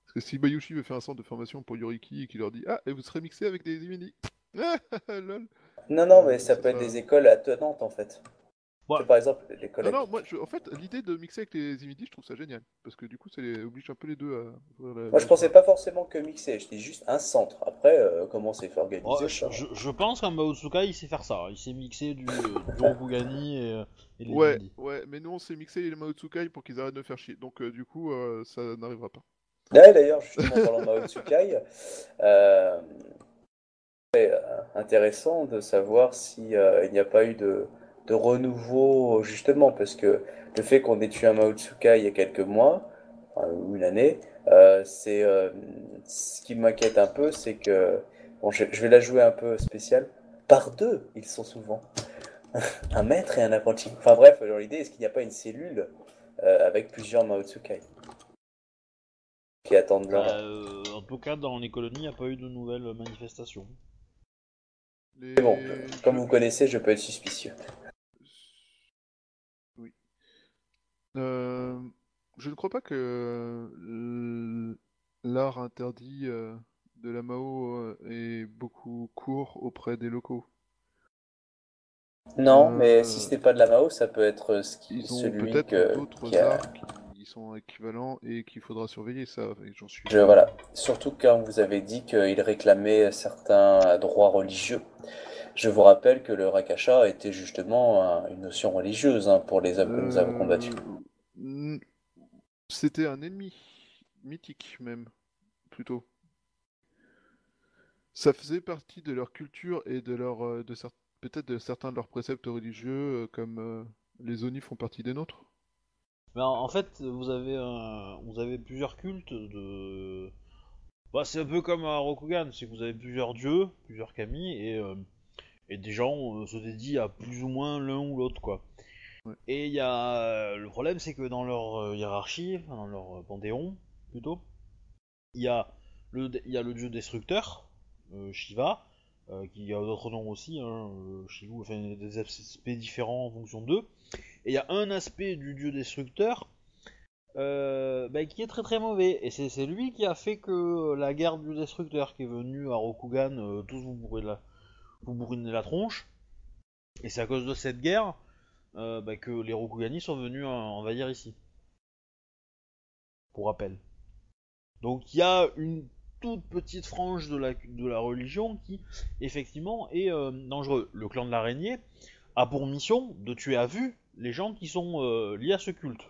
Parce que si Bayushi veut faire un centre de formation pour Yoriki et qu'il leur dit « Ah, et vous serez mixé avec des Imini !» Lol. Non, mais ça peut être des écoles attenantes, en fait. Ouais. Par exemple, l'école... en fait, l'idée de mixer avec les Imini, je trouve ça génial. Parce que du coup, ça les oblige un peu les deux à... Moi, je pensais pas forcément que mixer, j'étais juste un centre. Après, comment c'est fait organiser je pense qu'un Maotsuka, il sait faire ça. Il sait mixer du Rokugani et les Imini. Ouais, mais nous, on sait mixer les Maotsukai pour qu'ils arrêtent de faire chier. Donc, du coup, ça n'arrivera pas. Ouais, d'ailleurs, justement, en parlant de Maotsukai, c'est intéressant de savoir s'il n'y a pas eu de renouveau, justement, parce que le fait qu'on ait tué un Maotsukai il y a quelques mois, ou une année, c'est ce qui m'inquiète un peu, c'est que... Bon, je vais la jouer un peu spéciale. Par deux, ils sont souvent. Un maître et un apprenti. Enfin bref, dans l'idée, est-ce qu'il n'y a pas une cellule avec plusieurs Maotsukai qui attendent leur... en tout cas, dans les colonies, il n'y a pas eu de nouvelles manifestations. Mais bon, comme vous connaissez, je peux être suspicieux. Oui. Je ne crois pas que l'art interdit de la Mao est beaucoup court auprès des locaux. Non, mais si ce n'est pas de la Mao, ça peut être celui que... Ils ont peut-être d'autres arts qui sont équivalents et qu'il faudra surveiller, ça, j'en suis... Voilà, surtout quand vous avez dit qu'ils réclamaient certains droits religieux. Je vous rappelle que le Rakasha était justement une notion religieuse pour les hommes que nous avons combattus. C'était un ennemi, mythique même, plutôt. Ça faisait partie de leur culture et de leur, peut-être de certains de leurs préceptes religieux, comme les Oni font partie des nôtres. Ben, en fait, vous avez plusieurs cultes de... Ben, c'est un peu comme un Rokugan, c'est que vous avez plusieurs dieux, plusieurs kami, et des gens se dédient à plus ou moins l'un ou l'autre, quoi. Ouais. Et il y a... le problème, c'est que dans leur hiérarchie, dans leur panthéon, plutôt, il y a le dieu destructeur, Shiva, qui a d'autres noms aussi, hein, Shivu, enfin, des aspects différents en fonction d'eux. Et il y a un aspect du dieu destructeur qui est très très mauvais. Et c'est lui qui a fait que la guerre du destructeur qui est venue à Rokugan, tous vous bourrinez la tronche. Et c'est à cause de cette guerre que les Rokugani sont venus envahir ici. Pour rappel. Donc il y a une toute petite frange de la religion qui effectivement est dangereuse. Le clan de l'araignée a pour mission de tuer à vue les gens qui sont liés à ce culte.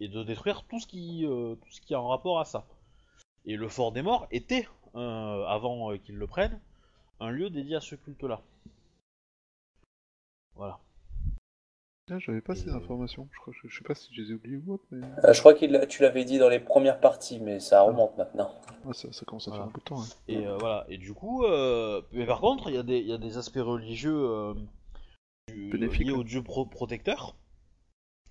Et de détruire tout ce qui est en rapport à ça. Et le fort des morts était, avant qu'ils le prennent, un lieu dédié à ce culte-là. Voilà. Là, j'avais pas ces informations. Je sais pas si je les ai oubliées ou autre, mais... je crois que tu l'avais dit dans les premières parties, mais ça remonte maintenant. Ouais, ça commence à faire un peu de temps. Hein. Et voilà. Et du coup, mais par contre, il y a des aspects religieux liés au dieu protecteur.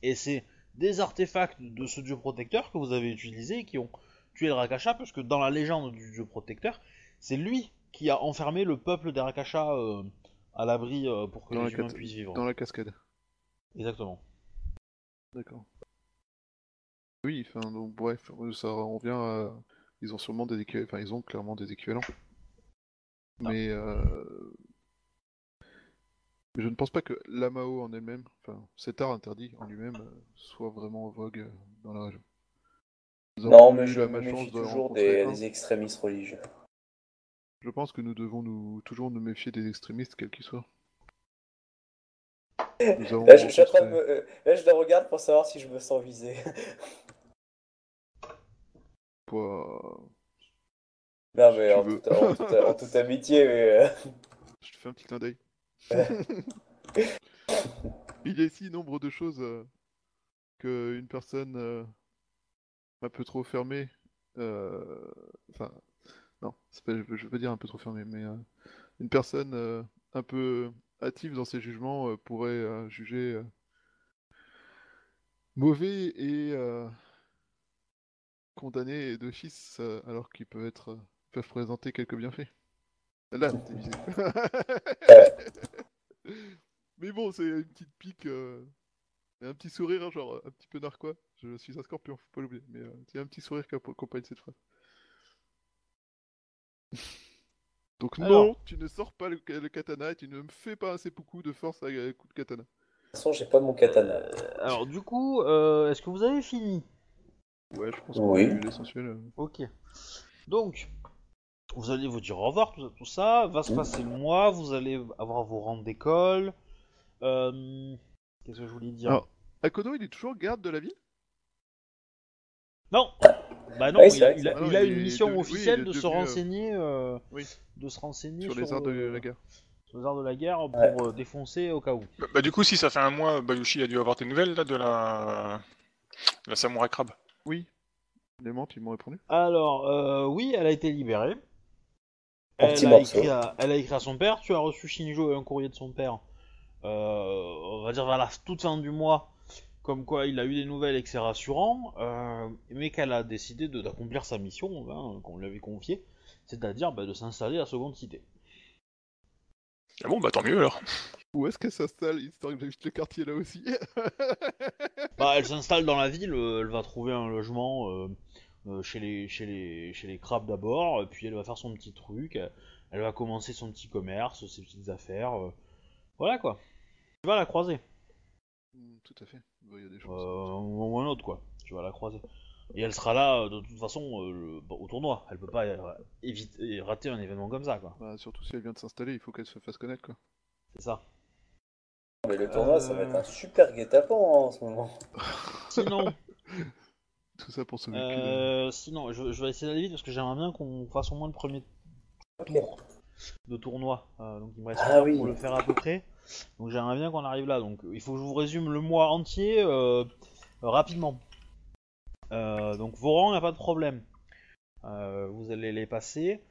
Et c'est des artefacts de ce dieu protecteur que vous avez utilisé et qui ont tué le Rakasha, parce que dans la légende du dieu protecteur, c'est lui qui a enfermé le peuple des Rakasha à l'abri pour que les humains puissent vivre. Dans la cascade. Exactement. D'accord. Oui, enfin, donc bref, ça revient à... Ils ont sûrement des équivalents, enfin ils ont clairement des équivalents. Ah. Mais je ne pense pas que l'Amao en elle-même, enfin cet art interdit en lui-même, soit vraiment en vogue dans la région. Non, mais je méfie toujours des extrémistes religieux. Je pense que nous devons toujours nous méfier des extrémistes, quels qu'ils soient. Là, je les regarde pour savoir si je me sens visé. Non, mais en toute amitié, mais. Je te fais un petit clin d'œil. Il y a si nombre de choses qu'une personne un peu trop fermée. Enfin, non, c'est pas, je veux dire un peu trop fermée, mais une personne un peu hâtive dans ses jugements pourrait juger mauvais et. Condamnés de fils alors qu'ils peuvent présenter quelques bienfaits. Là, t'es visé. Mais bon, c'est une petite pique, un petit sourire, hein, genre un petit peu narquois. Je suis un scorpion, faut pas l'oublier. Mais il y a un petit sourire qui accompagne cette phrase. Donc alors... non, tu ne sors pas le katana et tu ne me fais pas un seppuku de force avec un coup de katana. De toute façon, j'ai pas mon katana. Alors du coup, est-ce que vous avez fini ? Ouais, je pense qu'on a eu l'essentiel. Ok. Donc, vous allez vous dire au revoir, tout ça. Va se passer le mois, vous allez avoir vos rangs d'école. Qu'est-ce que je voulais dire ? Alors, Akodo, il est toujours garde de la ville ? Non ! Bah non, ouais, il a une mission officielle de se renseigner sur les arts de la guerre. Sur les arts de la guerre pour défoncer au cas où. Bah du coup, si ça fait un mois, Bayushi a dû avoir tes nouvelles là, de la samouraï crabe. Oui, Léman, tu m'as répondu. Alors, oui, elle a été libérée. Elle a écrit à son père. Tu as reçu Shinjo et un courrier de son père. On va dire vers la toute fin du mois. Comme quoi, il a eu des nouvelles et que c'est rassurant. Mais qu'elle a décidé d'accomplir sa mission, hein, qu'on lui avait confiée. C'est-à-dire de s'installer à la seconde cité. Ah bon, bah tant mieux alors. Où est-ce qu'elle s'installe, histoire que j'habite le quartier là aussi? Bah elle s'installe dans la ville, elle va trouver un logement chez les crabes d'abord, puis elle va faire son petit truc, elle va commencer son petit commerce, ses petites affaires, voilà quoi. Tu vas la croiser. Tout à fait, il y a des choses. Ou un autre quoi, tu vas la croiser. Et elle sera là de toute façon au tournoi, elle peut pas éviter rater un événement comme ça quoi. Bah, surtout si elle vient de s'installer, il faut qu'elle se fasse connaître quoi. C'est ça. Mais le tournoi, ça va être un super guet-apens en ce moment. Sinon... Tout ça pour se sinon, je vais essayer d'aller vite parce que j'aimerais bien qu'on fasse au moins le premier tour de tournoi. Donc il me reste pour le faire à peu près. Donc j'aimerais bien qu'on arrive là. Donc il faut que je vous résume le mois entier rapidement. Donc vos rangs, il n'y a pas de problème. Vous allez les passer.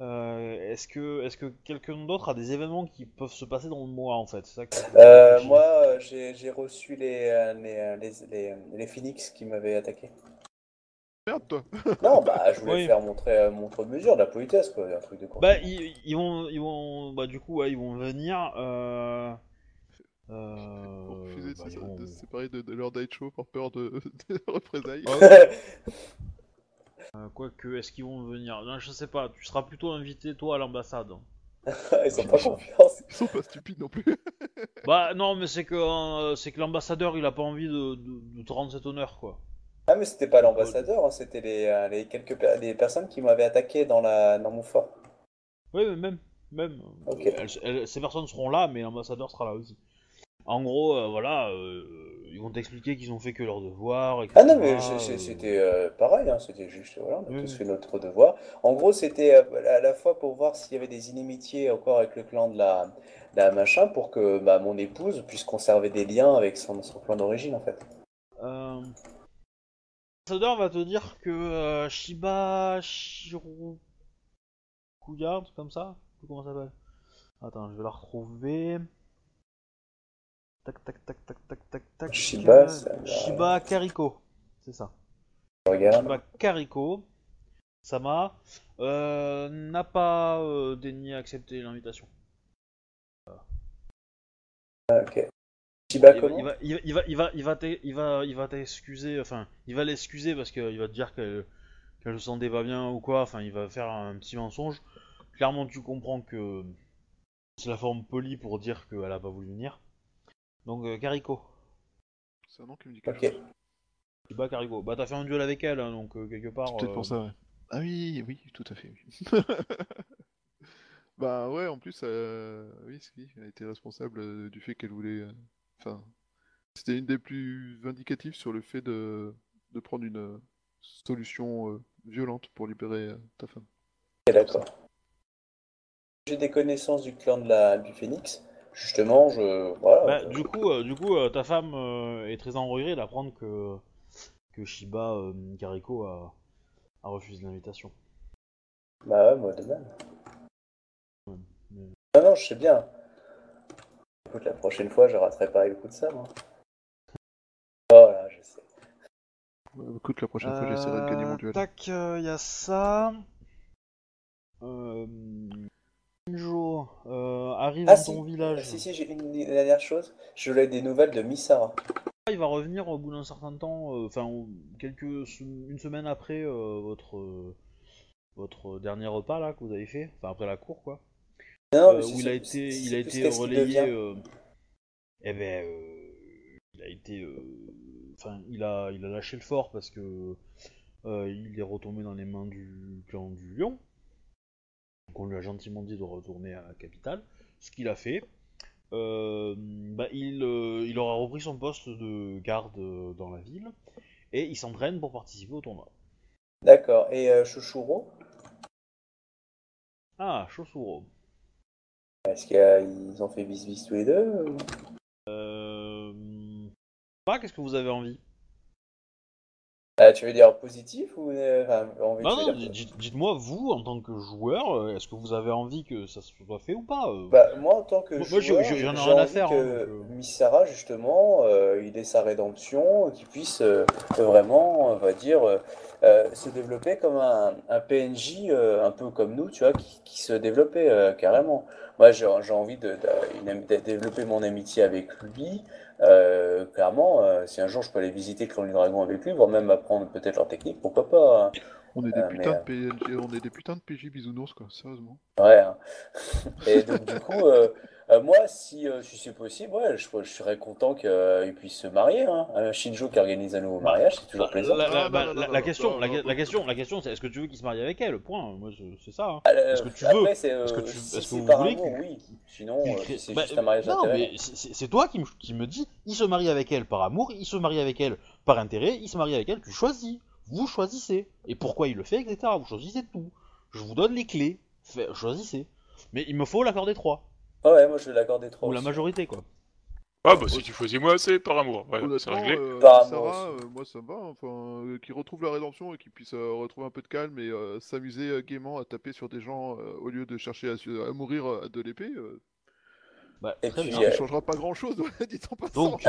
Est-ce que quelqu'un d'autre a des événements qui peuvent se passer dans le mois en fait? C'est ça que... Moi, j'ai reçu les phoenix qui m'avaient attaqué. Merde toi. Non, bah je voulais faire montrer montre de mesure, de la politesse quoi, un truc de quoi. Bah ils vont bah du coup ils vont venir. Pour refuser de se séparer de leur Daicho par peur de représailles. Quoique, est-ce qu'ils vont venir? Non, je sais pas, tu seras plutôt invité toi à l'ambassade. Ils ont pas confiance. Ils sont pas stupides non plus. Bah non, mais c'est que l'ambassadeur il a pas envie de te rendre cet honneur quoi. Ah mais c'était pas l'ambassadeur, hein, c'était les personnes qui m'avaient attaqué dans mon fort. Oui mais même. Okay. Ces personnes seront là mais l'ambassadeur sera là aussi. En gros, voilà, ils vont t'expliquer qu'ils ont fait que leur devoir. Ah non, mais c'était pareil, hein, c'était juste, voilà, on a tous fait notre devoir. En gros, c'était à la fois pour voir s'il y avait des inimitiés encore avec le clan de la machin, pour que mon épouse puisse conserver des liens avec son clan d'origine, en fait. L'ambassadeur va te dire que Shiba Shirokuya, un truc comme ça, je sais plus comment ça s'appelle. Attends, je vais la retrouver... Tac. Shiba, Shiba Kariko, c'est ça. Regarde. Shiba Kariko Sama n'a pas daigné accepter l'invitation. Ok. Shiba il va t'excuser, enfin il va l'excuser parce qu'il va te dire qu'elle se sentait pas bien ou quoi, enfin il va faire un petit mensonge. Clairement tu comprends que c'est la forme polie pour dire qu'elle a pas voulu venir. Donc Kariko. C'est un nom qui me dit quelque chose. Shiba Kariko. Bah t'as fait un duel avec elle, hein, donc quelque part... Peut-être pour ça, ouais. Ah oui, tout à fait. Oui. Bah ouais, en plus, oui, elle a été responsable du fait qu'elle voulait... Enfin, c'était une des plus vindicatives sur le fait de prendre une solution violente pour libérer ta femme. Ok, d'accord. J'ai des connaissances du clan de du Phénix. Justement, voilà. Bah, du coup, ta femme est très en regret d'apprendre que Shiba Kariko a refusé l'invitation. Bah ouais, moi de même. Ouais, mais... Non, je sais bien. Écoute, la prochaine fois, je raterai pas le coup de ça, moi. Oh là, je sais. Ouais, écoute, la prochaine fois, j'essaierai de gagner mon duel. Tac, y a ça. Shinjo, arrive dans ton village. Ah, si, j'ai une dernière chose. Je voulais des nouvelles de Misara. Il va revenir au bout d'un certain temps, enfin, une semaine après votre dernier repas là que vous avez fait, enfin après la cour quoi. Non, mais où il a été relayé. Il a été, enfin, il a lâché le fort parce que il est retombé dans les mains du clan du Lion. Donc on lui a gentiment dit de retourner à la capitale, ce qu'il a fait. Bah, il aura repris son poste de garde dans la ville et il s'entraîne pour participer au tournoi. D'accord, et Chouchouro ? Ah, Chouchouro. Est-ce qu'ils ont fait bis-bis tous les deux ou... qu'est-ce que vous avez envie? Tu veux dire positif ou envie? Non, dites-moi, vous, en tant que joueur, est-ce que vous avez envie que ça soit fait ou pas? Bah, moi, en tant que joueur, j'ai envie que Misara, justement, il ait sa rédemption, qu'il puisse vraiment, on va dire, se développer comme un PNJ, un peu comme nous, tu vois, qui se développait carrément. Moi, j'ai envie de développer mon amitié avec lui. Clairement, si un jour je peux aller visiter le clan du dragon avec lui, voire même apprendre peut-être leur technique, pourquoi pas. On est des putains de PJ bisounours, quoi, sérieusement. Ouais. Hein. Et donc, du coup, moi, si c'est possible, ouais, je serais content qu'ils puissent se marier. Hein. Shinjo qui organise un nouveau mariage, c'est toujours plaisant. La question, c'est est-ce que tu veux qu'il se marie avec elle? Point. Moi, c'est ça. Hein. Est-ce que tu veux? Est-ce que vous voulez? Oui. Sinon, c'est juste un mariage d'intérêt. C'est toi qui me dis, il se marie avec elle par amour, il se marie avec elle par intérêt, il se marie avec elle, tu choisis. Vous choisissez. Et pourquoi il le fait, etc. Vous choisissez tout. Je vous donne les clés. Choisissez. Mais il me faut l'accord des trois. Ah ouais, moi je veux l'accord des trois. Ou aussi. La majorité, quoi. Ah bah si tu choisis moi, c'est par amour. Ouais, c'est réglé. Par amour. Sarah, moi ça me va. Enfin, qu'il retrouve la rédemption et qu'il puisse retrouver un peu de calme et s'amuser gaiement à taper sur des gens au lieu de chercher à mourir de l'épée. Bah, et puis, ça ne changera pas grand chose, dit-on pas. Donc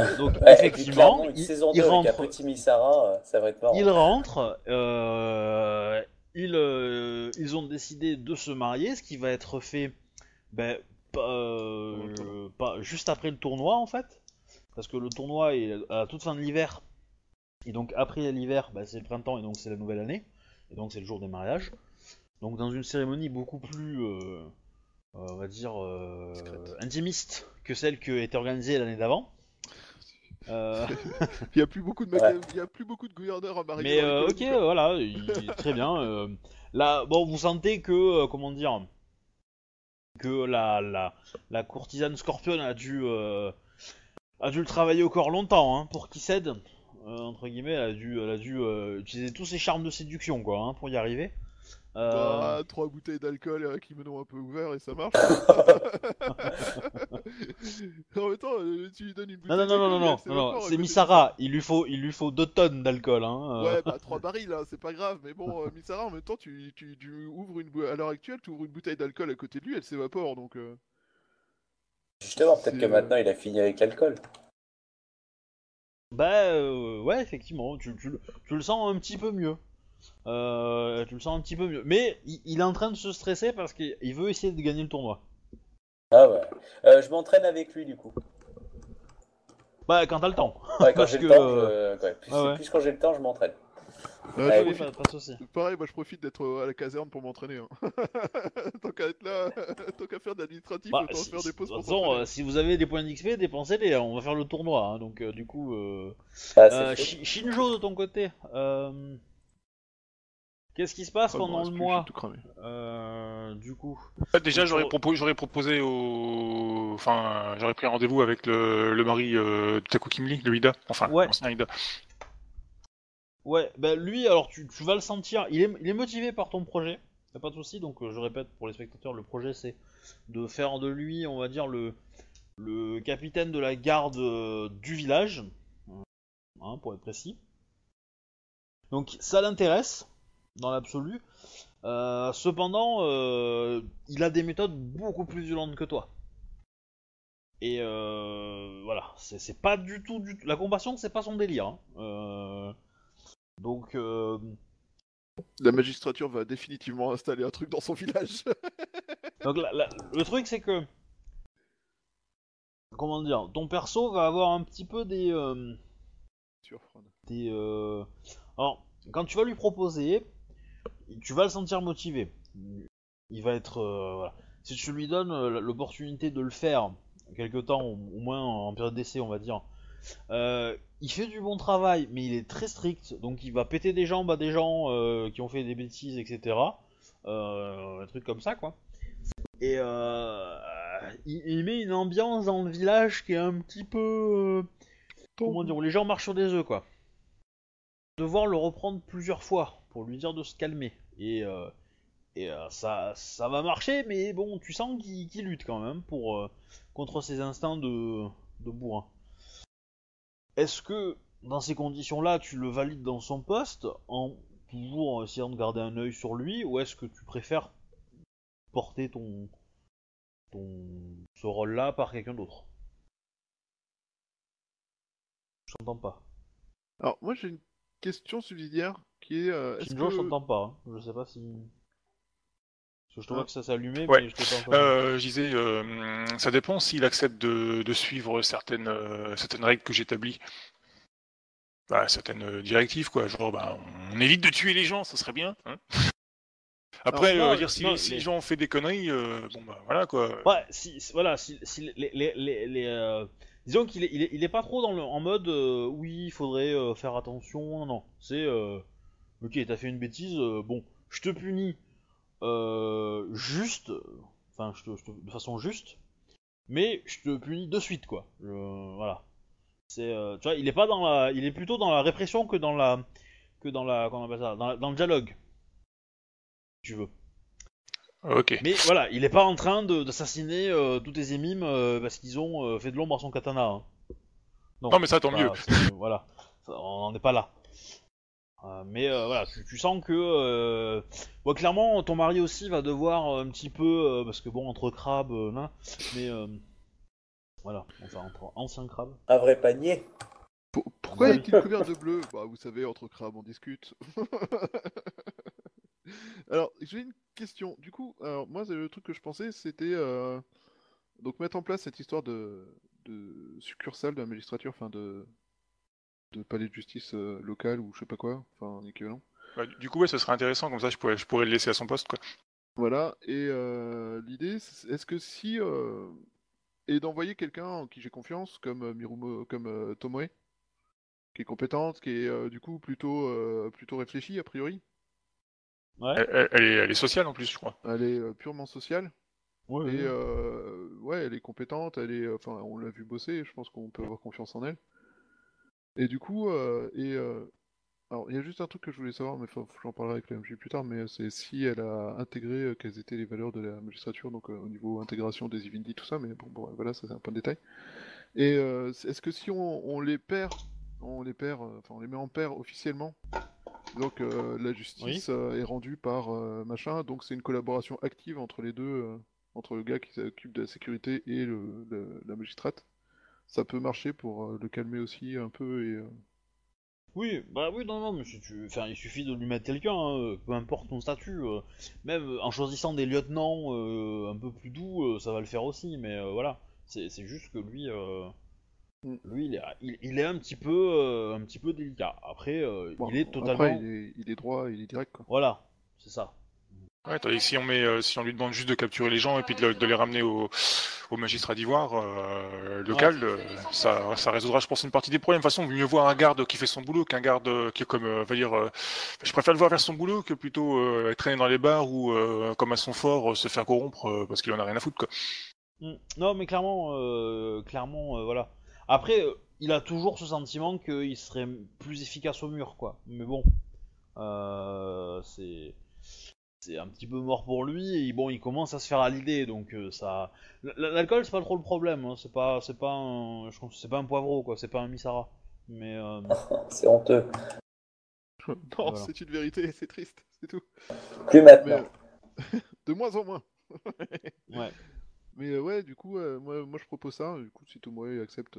effectivement, il rentre. Petit Misara, ça va être marrant. Il rentre. Ils ont décidé de se marier, ce qui va être fait pas juste après le tournoi en fait, parce que le tournoi est à toute fin de l'hiver. Et donc après l'hiver, c'est le printemps et donc c'est la nouvelle année. Et donc c'est le jour des mariages. Donc dans une cérémonie beaucoup plus on va dire intimiste que celle qui était organisée l'année d'avant. Il n'y a plus beaucoup de gouverneurs en mariage. Mais ok, voilà, très bien. Là, bon, vous sentez que, comment dire, que la courtisane Scorpion a dû le travailler au corps longtemps hein, pour qu'il cède. Entre guillemets, elle a dû utiliser tous ses charmes de séduction quoi, hein, pour y arriver. Bah, 3 bouteilles d'alcool et un kimono un peu ouvert et ça marche. En même temps, tu lui donnes une bouteille. Non, c'est Misara, il lui faut 2 tonnes d'alcool. Hein. Ouais, bah 3 barils, hein, c'est pas grave, mais bon, Misara, en même temps, tu ouvres à l'heure actuelle, tu ouvres une bouteille d'alcool à côté de lui, elle s'évapore donc. Justement, peut-être que maintenant il a fini avec l'alcool. Ouais, effectivement, tu le sens un petit peu mieux. Mais il est en train de se stresser parce qu'il veut essayer de gagner le tournoi. Ah ouais. Je m'entraîne avec lui du coup. Bah quand t'as le temps. Ouais, quand j'ai le temps. Plus quand j'ai le temps, je m'entraîne. Pareil, moi je profite d'être à la caserne pour m'entraîner. Hein. Tant qu'à être là, tant qu'à faire de l'administratif, autant faire des pauses. De toute façon, si vous avez des points d'XP, dépensez-les. On va faire le tournoi. Hein, donc du coup, Shinjo de ton côté. Qu'est-ce qui se passe pendant le mois du coup? Déjà, j'aurais proposé au... Enfin, j'aurais pris un rendez-vous avec le mari de Taku Kimli, le Hida. Enfin, l'ancien Hida. Ouais, bah lui, alors tu vas le sentir. Il est motivé par ton projet. T'as pas de soucis, donc je répète pour les spectateurs, le projet c'est de faire de lui, on va dire, le capitaine de la garde du village. Hein, pour être précis. Donc ça l'intéresse. Dans l'absolu. Cependant, il a des méthodes beaucoup plus violentes que toi. Et voilà, c'est pas du tout, la compassion, c'est pas son délire. Hein. Donc, la magistrature va définitivement installer un truc dans son village. Donc, le truc, c'est que, comment dire, ton perso va avoir un petit peu des, alors, quand tu vas lui proposer. Tu vas le sentir motivé. Il va être voilà. Si tu lui donnes l'opportunité de le faire quelque temps, au moins en période d'essai, on va dire. Il fait du bon travail, mais il est très strict, donc il va péter des jambes à des gens qui ont fait des bêtises, etc. Un truc comme ça, quoi. Et il met une ambiance dans le village qui est un petit peu comment dire, où les gens marchent sur des œufs, quoi. Devoir le reprendre plusieurs fois pour lui dire de se calmer. Et ça va marcher, mais bon, tu sens qu'il lutte quand même pour contre ses instincts de bourrin. Est-ce que, dans ces conditions-là, tu le valides dans son poste, en toujours essayant de garder un œil sur lui, ou est-ce que tu préfères porter ce rôle-là par quelqu'un d'autre? Je t'entends pas. Alors, moi j'ai une question subsidiaire qui est. Shinjo, je t'entends pas. Hein. Je sais pas si. Parce que je te vois que ça s'est allumé, mais je t'entends pas. Je disais, ça dépend s'il accepte de suivre certaines règles que j'établis. Bah, certaines directives, quoi. Genre, bah, on évite de tuer les gens, ça serait bien. Hein. Après, on va dire si les gens ont fait des conneries, bon bah voilà quoi. Ouais, disons qu'il est pas trop en mode oui, il faudrait faire attention. Non, c'est ok, t'as fait une bêtise. Bon, je te punis juste, enfin, de façon juste, mais je te punis de suite quoi. Voilà. C'est tu vois, il est pas dans il est plutôt dans la répression que dans comment on appelle ça, dans le dialogue. Tu veux. Ok. Mais voilà, il est pas en train d'assassiner tous tes émimes parce qu'ils ont fait de l'ombre à son katana. Hein. Non, mais ça tant mieux. Voilà, on n'en est pas là. Mais voilà, tu sens que... Bon, clairement, ton mari aussi va devoir un petit peu... parce que bon, entre crabes, mais... voilà, enfin, entre anciens crabes. Un vrai panier. Pourquoi est-il couvert de bleu? Bah, vous savez, entre crabes, on discute. Alors, j'ai une question. Du coup, alors moi, le truc que je pensais, c'était donc mettre en place cette histoire de succursale de la magistrature, enfin de palais de justice local ou je sais pas quoi, enfin équivalent. Bah, du coup, ouais, ça serait intéressant. Comme ça, je pourrais le laisser à son poste, quoi. Voilà. Et l'idée, est-ce que si et d'envoyer quelqu'un en qui j'ai confiance, comme Mirumo, comme Tomoe, qui est compétente, qui est du coup plutôt réfléchie a priori. Ouais. Elle est sociale en plus, je crois. Elle est purement sociale. Ouais, et ouais, elle est compétente. Elle est, enfin, on l'a vu bosser. Je pense qu'on peut avoir confiance en elle. Et du coup, alors il y a juste un truc que je voulais savoir, mais j'en parlerai avec la MJ plus tard. Mais c'est si elle a intégré quelles étaient les valeurs de la magistrature, donc au niveau intégration des divinités, tout ça. Mais bon, voilà, ça c'est un point de détail. Et est-ce que si on les perd, enfin on les met en pair officiellement? Donc la justice est rendue par machin, donc c'est une collaboration active entre les deux, entre le gars qui s'occupe de la sécurité et la magistrate. ça peut marcher pour le calmer aussi un peu et... Oui, bah oui, non, mais si tu... enfin, il suffit de lui mettre quelqu'un, hein, peu importe ton statut, même en choisissant des lieutenants un peu plus doux, ça va le faire aussi, mais voilà, c'est juste que lui, lui il est un petit peu délicat, après bon, il est totalement... Après il est droit, il est direct quoi. Voilà, c'est ça. Ouais, tandis que si on, si on lui demande juste de capturer les gens et puis de les ramener au magistrat d'Ivoire local, ça résoudra, je pense, une partie des problèmes. De toute façon, mieux voir un garde qui fait son boulot qu'un garde qui est comme, je préfère le voir faire son boulot que plutôt traîner dans les bars ou, comme à son fort, se faire corrompre parce qu'il en a rien à foutre, quoi. Non, mais clairement, voilà. Après, il a toujours ce sentiment qu'il serait plus efficace au mur, quoi. Mais bon, c'est un petit peu mort pour lui et bon il commence à se faire à l'idée donc ça... L'alcool c'est pas trop le problème, hein. c'est pas un poivreau quoi, c'est pas un Misara mais... c'est honteux. Non voilà. C'est une vérité, c'est triste, c'est tout. Plus maintenant. Mais, de moins en moins. Ouais. Mais ouais du coup moi je propose ça, du coup si Tomoe accepte...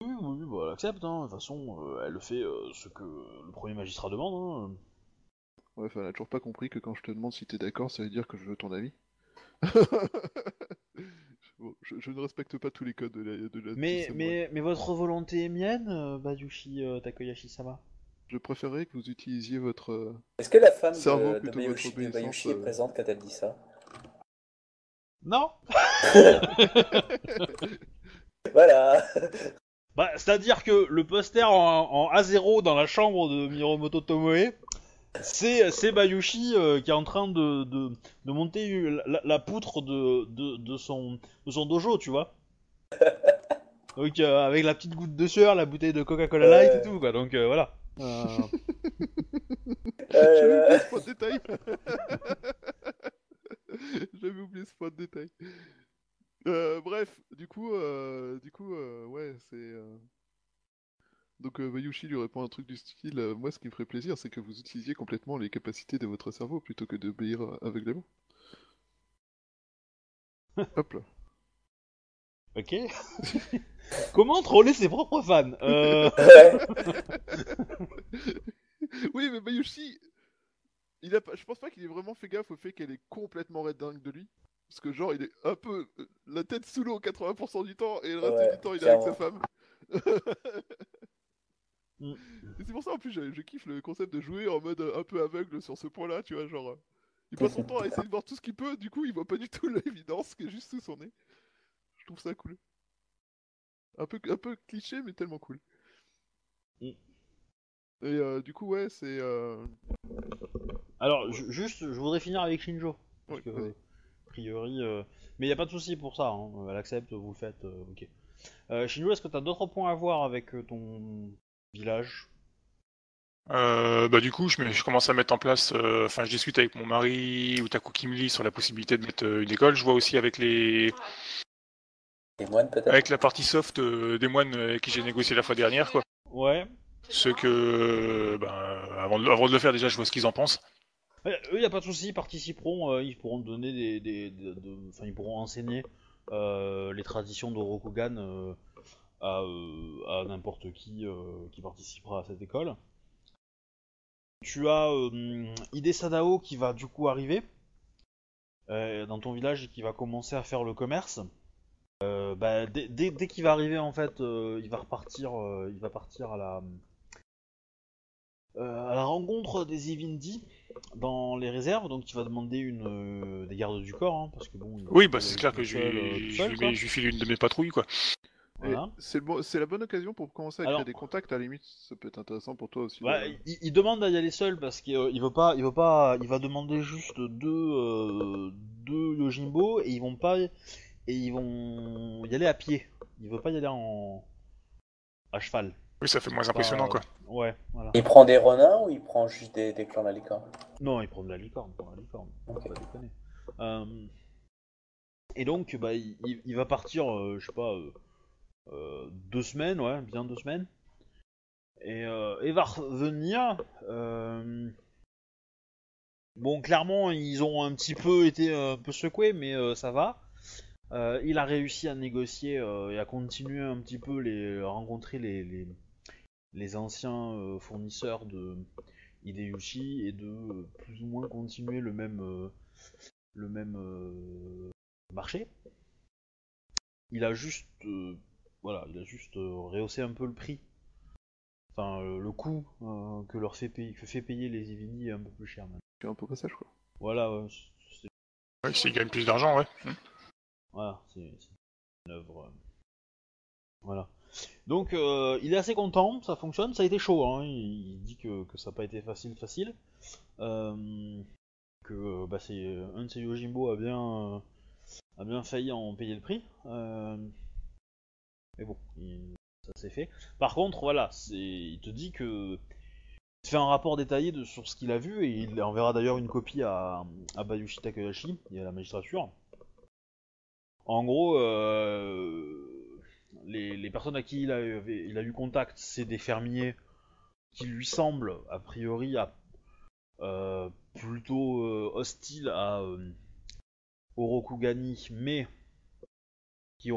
Oui bah, elle accepte hein, de toute façon elle fait ce que le premier magistrat demande hein. Ouais, elle a toujours pas compris que quand je te demande si t'es d'accord, ça veut dire que je veux ton avis. Bon, je ne respecte pas tous les codes de la mais votre volonté est mienne, Bayushi Takoyashi-sama. Je préférerais que vous utilisiez votre Est-ce que la femme de Bayushi est présente quand elle dit ça? Non. Voilà. Bah, c'est-à-dire que le poster en A0 dans la chambre de Miromoto Tomoe... C'est Bayushi qui est en train de monter la poutre de son dojo, tu vois. Donc avec la petite goutte de sueur, la bouteille de Coca-Cola Light et tout, quoi. Donc voilà. J'avais oublié ce point de détail. J'avais oublié ce point de détail. Bref, du coup, ouais, c'est... Donc Bayushi lui répond un truc du style « Moi, ce qui me ferait plaisir, c'est que vous utilisiez complètement les capacités de votre cerveau plutôt que d'obéir aveuglément. » Hop là. Ok. Comment troller ses propres fans Oui, mais Bayushi, je pense pas qu'il ait vraiment fait gaffe au fait qu'elle est complètement redingue de lui. Parce que genre, il est un peu la tête sous l'eau 80% du temps et le reste du temps, il est avec sa femme. C'est pour ça en plus je kiffe le concept de jouer en mode un peu aveugle sur ce point là, tu vois, genre il passe son temps à essayer de voir tout ce qu'il peut, du coup il voit pas du tout l'évidence qui est juste sous son nez. Je trouve ça cool, un peu cliché mais tellement cool. Et du coup ouais c'est alors juste je voudrais finir avec Shinjo parce que, a priori mais y a pas de souci pour ça hein. Elle accepte, vous le faites, ok. Shinjo, est-ce que t'as d'autres points à voir avec ton village? Bah du coup, je commence à mettre en place, enfin je discute avec mon mari ou Taku Kimli sur la possibilité de mettre une école. Je vois aussi avec les moines peut-être. Avec la partie soft des moines avec qui j'ai négocié la fois dernière quoi. Ouais. Ceux que, avant de le faire déjà, je vois ce qu'ils en pensent. Eux, y a pas de souci, ils participeront, ils pourront donner ils pourront enseigner. Les traditions de Rokugan à n'importe qui participera à cette école. Tu as Hide Sadao qui va du coup arriver dans ton village et qui va commencer à faire le commerce. Dès qu'il va arriver en fait, il va partir à la rencontre des Ivindi dans les réserves, donc tu vas demander des gardes du corps, hein, parce que bon... Oui, bah c'est clair que je lui file une de mes patrouilles, quoi. Voilà. C'est la bonne occasion pour commencer à créer des contacts, à la limite, ça peut être intéressant pour toi aussi. Bah, il demande à y aller seul, parce qu'il va demander juste deux Yojimbo, et ils vont y aller à pied. Il veut pas y aller à cheval. Oui, ça fait moins impressionnant, quoi. Ouais, voilà. Il prend des renards ou il prend juste des clans de la licorne? Non, il prend de la licorne, okay. Pas déconner. Et donc, bah, il va partir, 2 semaines, ouais, bien 2 semaines. Et il va revenir... Bon, clairement, ils ont un petit peu été un peu secoués, mais ça va. Il a réussi à négocier et à continuer un petit peu rencontrer les anciens fournisseurs de Hideyushi et de plus ou moins continuer le même marché. Il a juste rehaussé un peu le prix, enfin le coût que leur fait payer les Evini est un peu plus cher maintenant. C'est un peu passage quoi. Voilà. Ouais, c'est quand même plus d'argent, ouais. Voilà, c'est une œuvre. Voilà. Donc, il est assez content, ça fonctionne, ça a été chaud, hein. Il dit que ça n'a pas été facile. C'est un de ses Yojimbo a bien failli en payer le prix. Mais bon, ça s'est fait. Par contre, voilà, il te dit que... Il fait un rapport détaillé sur ce qu'il a vu, et il enverra d'ailleurs une copie à Bayushi Takoyashi et à la magistrature. En gros, les personnes à qui il a eu contact, c'est des fermiers qui lui semblent, a priori, plutôt hostiles au Rokugani, mais qui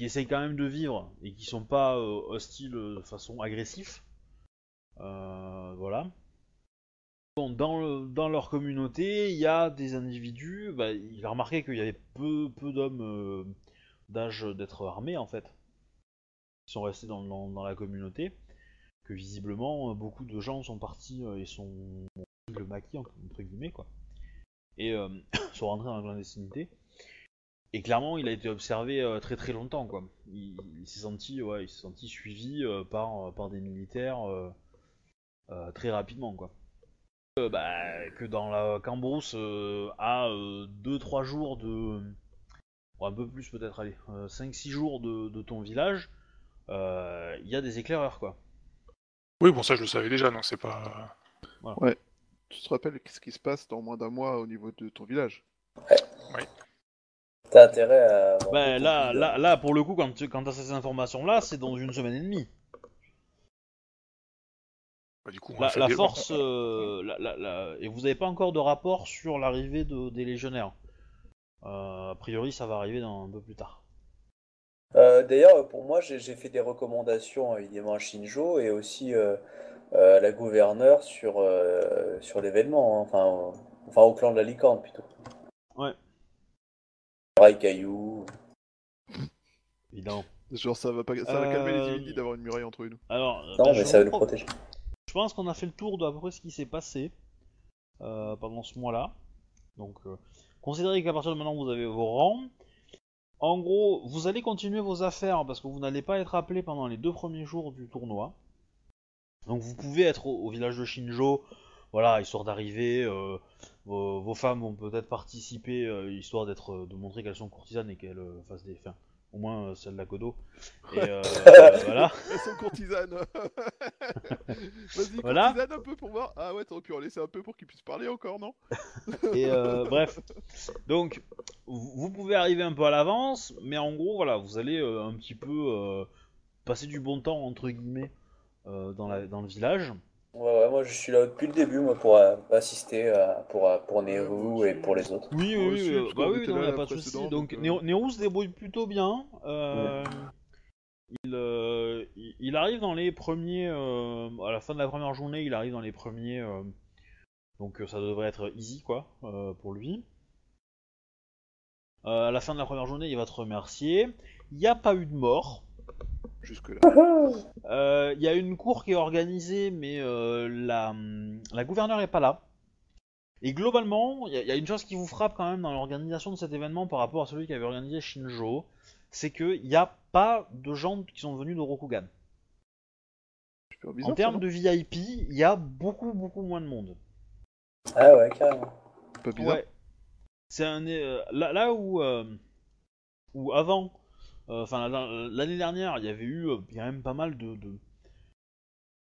essayent quand même de vivre et qui sont pas hostiles de façon agressive. Voilà. Bon, dans leur communauté, il y a des individus. Il a remarqué qu'il y avait peu d'hommes d'âge d'être armés en fait. Ils sont restés dans la communauté. Que visiblement, beaucoup de gens sont partis et ont pris le maquis entre guillemets quoi. Et sont rentrés dans la clandestinité. Et clairement, il a été observé très très longtemps quoi. Il s'est senti suivi par des militaires très rapidement quoi. Que dans la Cambrousse, à 2-3 jours de... Bon, un peu plus peut-être, allez, 5-6 jours de ton village, il y a des éclaireurs, quoi. Oui, bon, ça je le savais déjà, non, c'est pas... Voilà. Ouais. Tu te rappelles ce qui se passe dans moins d'un mois au niveau de ton village? Ouais. Oui. T'as intérêt à... Là, pour le coup, quand t'as ces informations-là, c'est dans une semaine et demie. Du coup, la force, et vous n'avez pas encore de rapport sur l'arrivée des légionnaires. A priori, ça va arriver un peu plus tard. D'ailleurs, pour moi, j'ai fait des recommandations évidemment à Shinjo et aussi à la gouverneure sur l'événement, hein. Enfin au clan de la licorne plutôt. Ouais. Pareil, caillou. Évidemment. Genre, ça va calmer les divinités d'avoir une muraille entre nous. Alors, non, mais ça va nous protéger. Je pense qu'on a fait le tour de à peu près ce qui s'est passé pendant ce mois-là. Donc, considérez qu'à partir de maintenant, vous avez vos rangs. En gros, vous allez continuer vos affaires parce que vous n'allez pas être appelé pendant les 2 premiers jours du tournoi. Donc, vous pouvez être au village de Shinjo, voilà, histoire d'arriver. Vos femmes vont peut-être participer, histoire de montrer qu'elles sont courtisanes et qu'elles fassent des fins. Au moins celle de l'Akodo. Et voilà. Elles sont courtisanes. Vas-y, voilà. Courtisane un peu pour voir. Ah ouais, t'aurais pu en laisser un peu pour qu'ils puissent parler encore, non? Et bref. Donc, vous pouvez arriver un peu à l'avance, mais en gros, voilà, vous allez un petit peu passer du bon temps, entre guillemets, dans le village. Ouais, moi je suis là depuis le début, moi, pour assister, pour Neru et pour les autres. Oui, on n'a pas de soucis. Donc Neru se débrouille plutôt bien. Ouais. Il arrive dans les premiers, à la fin de la première journée, il arrive dans les premiers, donc ça devrait être easy quoi, pour lui. À la fin de la première journée, il va te remercier. Il n'y a pas eu de mort. Jusque-là. Y a une cour qui est organisée, mais la gouverneure n'est pas là. Et globalement, il y a une chose qui vous frappe quand même dans l'organisation de cet événement par rapport à celui qui avait organisé Shinjo, c'est qu'il n'y a pas de gens qui sont venus de Rokugan. Bizarre, en termes de VIP, il y a beaucoup moins de monde. Ah ouais, carrément. Un peu bizarre. Ouais. C'est là où avant... Enfin, l'année dernière, il y avait eu quand même pas mal de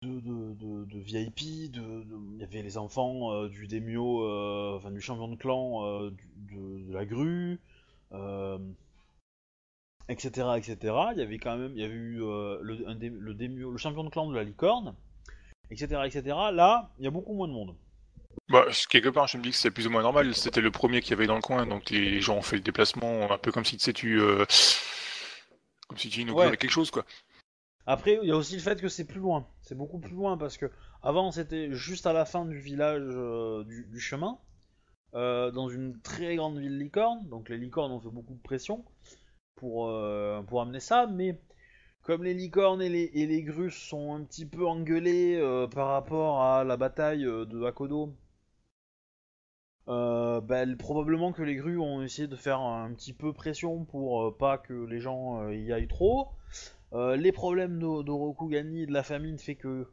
VIP, il y avait les enfants du daimyo, enfin du champion de clan de la grue, etc. Il y avait quand même, il y avait eu le daimyo, le champion de clan de la licorne, etc. Là, il y a beaucoup moins de monde. Bah, quelque part, je me dis que c'est plus ou moins normal. C'était le premier qu'il y avait dans le coin, donc les gens ont fait le déplacement un peu comme si comme si tu inaugurais quelque chose, quoi. Après, il y a aussi le fait que c'est plus loin. C'est beaucoup plus loin parce que avant, c'était juste à la fin du village du chemin, dans une très grande ville licorne. Donc les licornes ont fait beaucoup de pression pour amener ça, mais comme les licornes et les grues sont un petit peu engueulées par rapport à la bataille de Akodo, probablement que les grues ont essayé de faire un petit peu pression pour pas que les gens y aillent trop. Les problèmes de Rokugani et de la famine fait que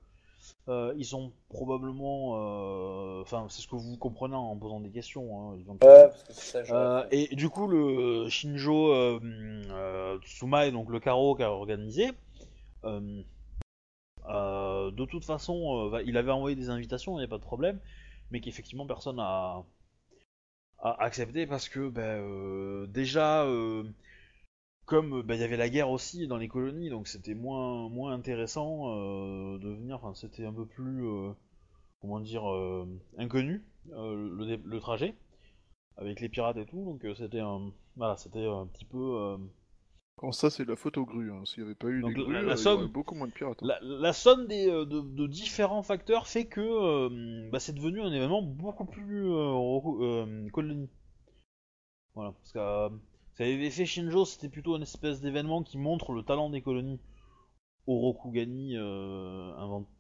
ils sont probablement... Enfin, c'est ce que vous comprenez en posant des questions. Hein, parce que c'est ça, et du coup, le Shinjo Tsumae, donc le Karo qui a organisé, de toute façon, il avait envoyé des invitations, il n'y a pas de problème, mais qu'effectivement personne a accepté parce que déjà... Comme il y avait la guerre aussi dans les colonies, donc c'était moins intéressant de venir, enfin c'était un peu plus, inconnu, le trajet, avec les pirates et tout, donc c'était un petit peu... Quand ça c'est de la faute aux grues, hein. S'il n'y avait pas eu les grues, il y aurait beaucoup moins de pirates. Hein. La somme de différents facteurs fait que c'est devenu un événement beaucoup plus colonie. Voilà, parce que... Ça avait fait Shinjo, c'était plutôt une espèce d'événement qui montre le talent des colonies au Rokugani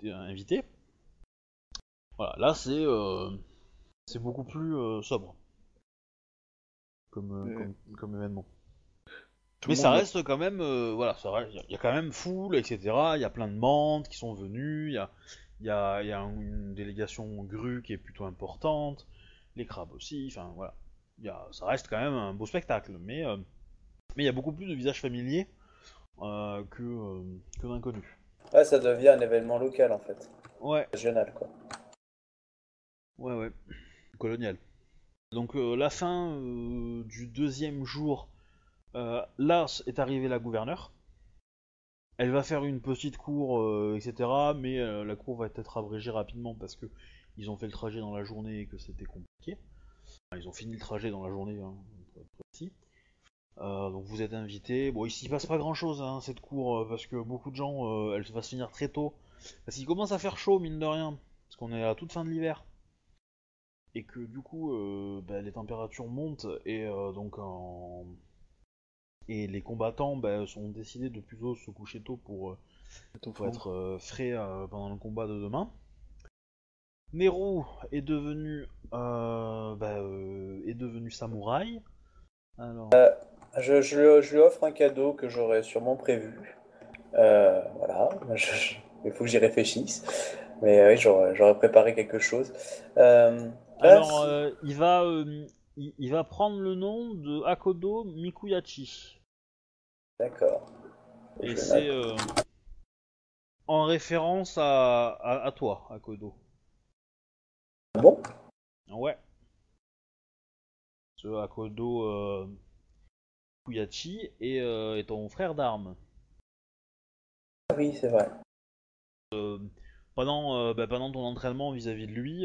invité. Voilà, là c'est beaucoup plus sobre comme événement. Mais ça reste quand même, il y a quand même foule, etc. Il y a plein de membres qui sont venus, il y a une délégation grue qui est plutôt importante, les crabes aussi, enfin voilà. Ça reste quand même un beau spectacle, mais il y a beaucoup plus de visages familiers que d'inconnus. Ouais, ça devient un événement local en fait. Ouais. Régional quoi. Ouais. Colonial. Donc la fin du deuxième jour, là est arrivée la gouverneure. Elle va faire une petite cour, etc. Mais la cour va être abrégée rapidement parce que ils ont fait le trajet dans la journée et que c'était compliqué. Ils ont fini le trajet dans la journée, hein, pour être précis. Donc vous êtes invités. Bon, ici il passe pas grand chose, hein, cette cour, parce que beaucoup de gens, elle va se finir très tôt. Parce qu'il commence à faire chaud, mine de rien, parce qu'on est à toute fin de l'hiver. Et que du coup, les températures montent, et les combattants sont décidés de plutôt se coucher tôt pour être frais pendant le combat de demain. Neru est devenu samouraï. Alors... je lui offre un cadeau que j'aurais sûrement prévu. Voilà, il faut que j'y réfléchisse. Mais oui, j'aurais préparé quelque chose. Il va prendre le nom de Akodo Mikuyachi. D'accord. Et c'est en référence à toi, Akodo. Bon. Ouais. Ce Akodo Mikuyachi est ton frère d'armes. Oui, c'est vrai. Pendant ton entraînement vis-à-vis de lui,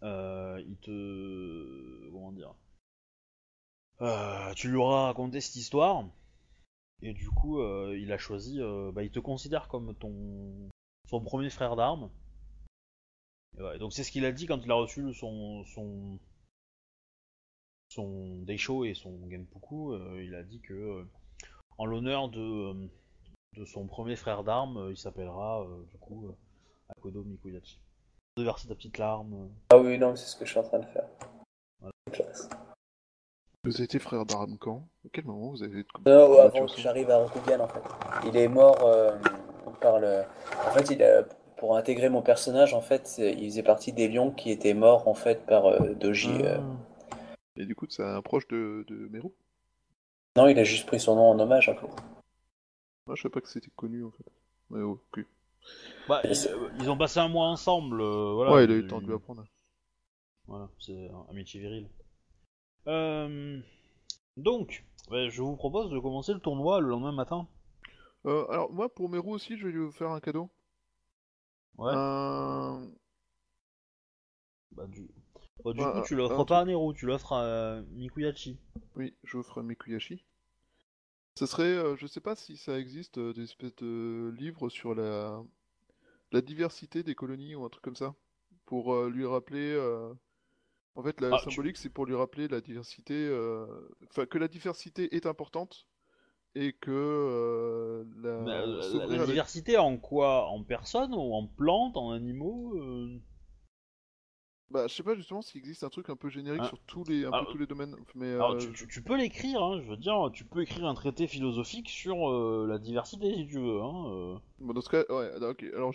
il te... Comment dire ? Tu lui auras raconté cette histoire, et du coup, il a choisi... il te considère comme son premier frère d'armes. Ouais, donc c'est ce qu'il a dit quand il a reçu son Daisho et son Genpuku. Il a dit que en l'honneur de son premier frère d'armes, il s'appellera Akodo Mikuyachi. De verser ta petite larme. Ah oui, non, c'est ce que je suis en train de faire. Voilà. Classe. Vous étiez frère d'armes quand? À quel moment vous avez... Non, avant que j'arrive à Rokugan en fait. Il est mort par le... En fait, pour intégrer mon personnage, en fait, il faisait partie des lions qui étaient morts en fait par Doji. Et du coup, c'est un proche de Meru? Non, il a juste pris son nom en hommage en fait. Moi, je sais pas que c'était connu en fait. Mais ok. Ils ont passé un mois ensemble. Voilà. Ouais, il a eu le temps de lui apprendre. Voilà, c'est un métier viril. Donc, je vous propose de commencer le tournoi le lendemain matin. Alors moi, pour Meru aussi, je vais lui faire un cadeau. Ouais. Du coup, tu l'offres pas à Neru, tu l'offres à Mikuyachi. Oui, j'offre à Mikuyachi. Ce serait, je sais pas si ça existe, des espèces de livres sur la diversité des colonies ou un truc comme ça, pour lui rappeler. En fait, la symbolique, c'est pour lui rappeler la diversité, que la diversité est importante et que la diversité en quoi, en personne ou en plantes, en animaux. Bah, je sais pas justement s'il existe un truc un peu générique sur tous les domaines. Mais, alors, tu peux l'écrire, hein, je veux dire, tu peux écrire un traité philosophique sur la diversité si tu veux. Hein, Bon, dans ce cas, ouais, ok. Alors,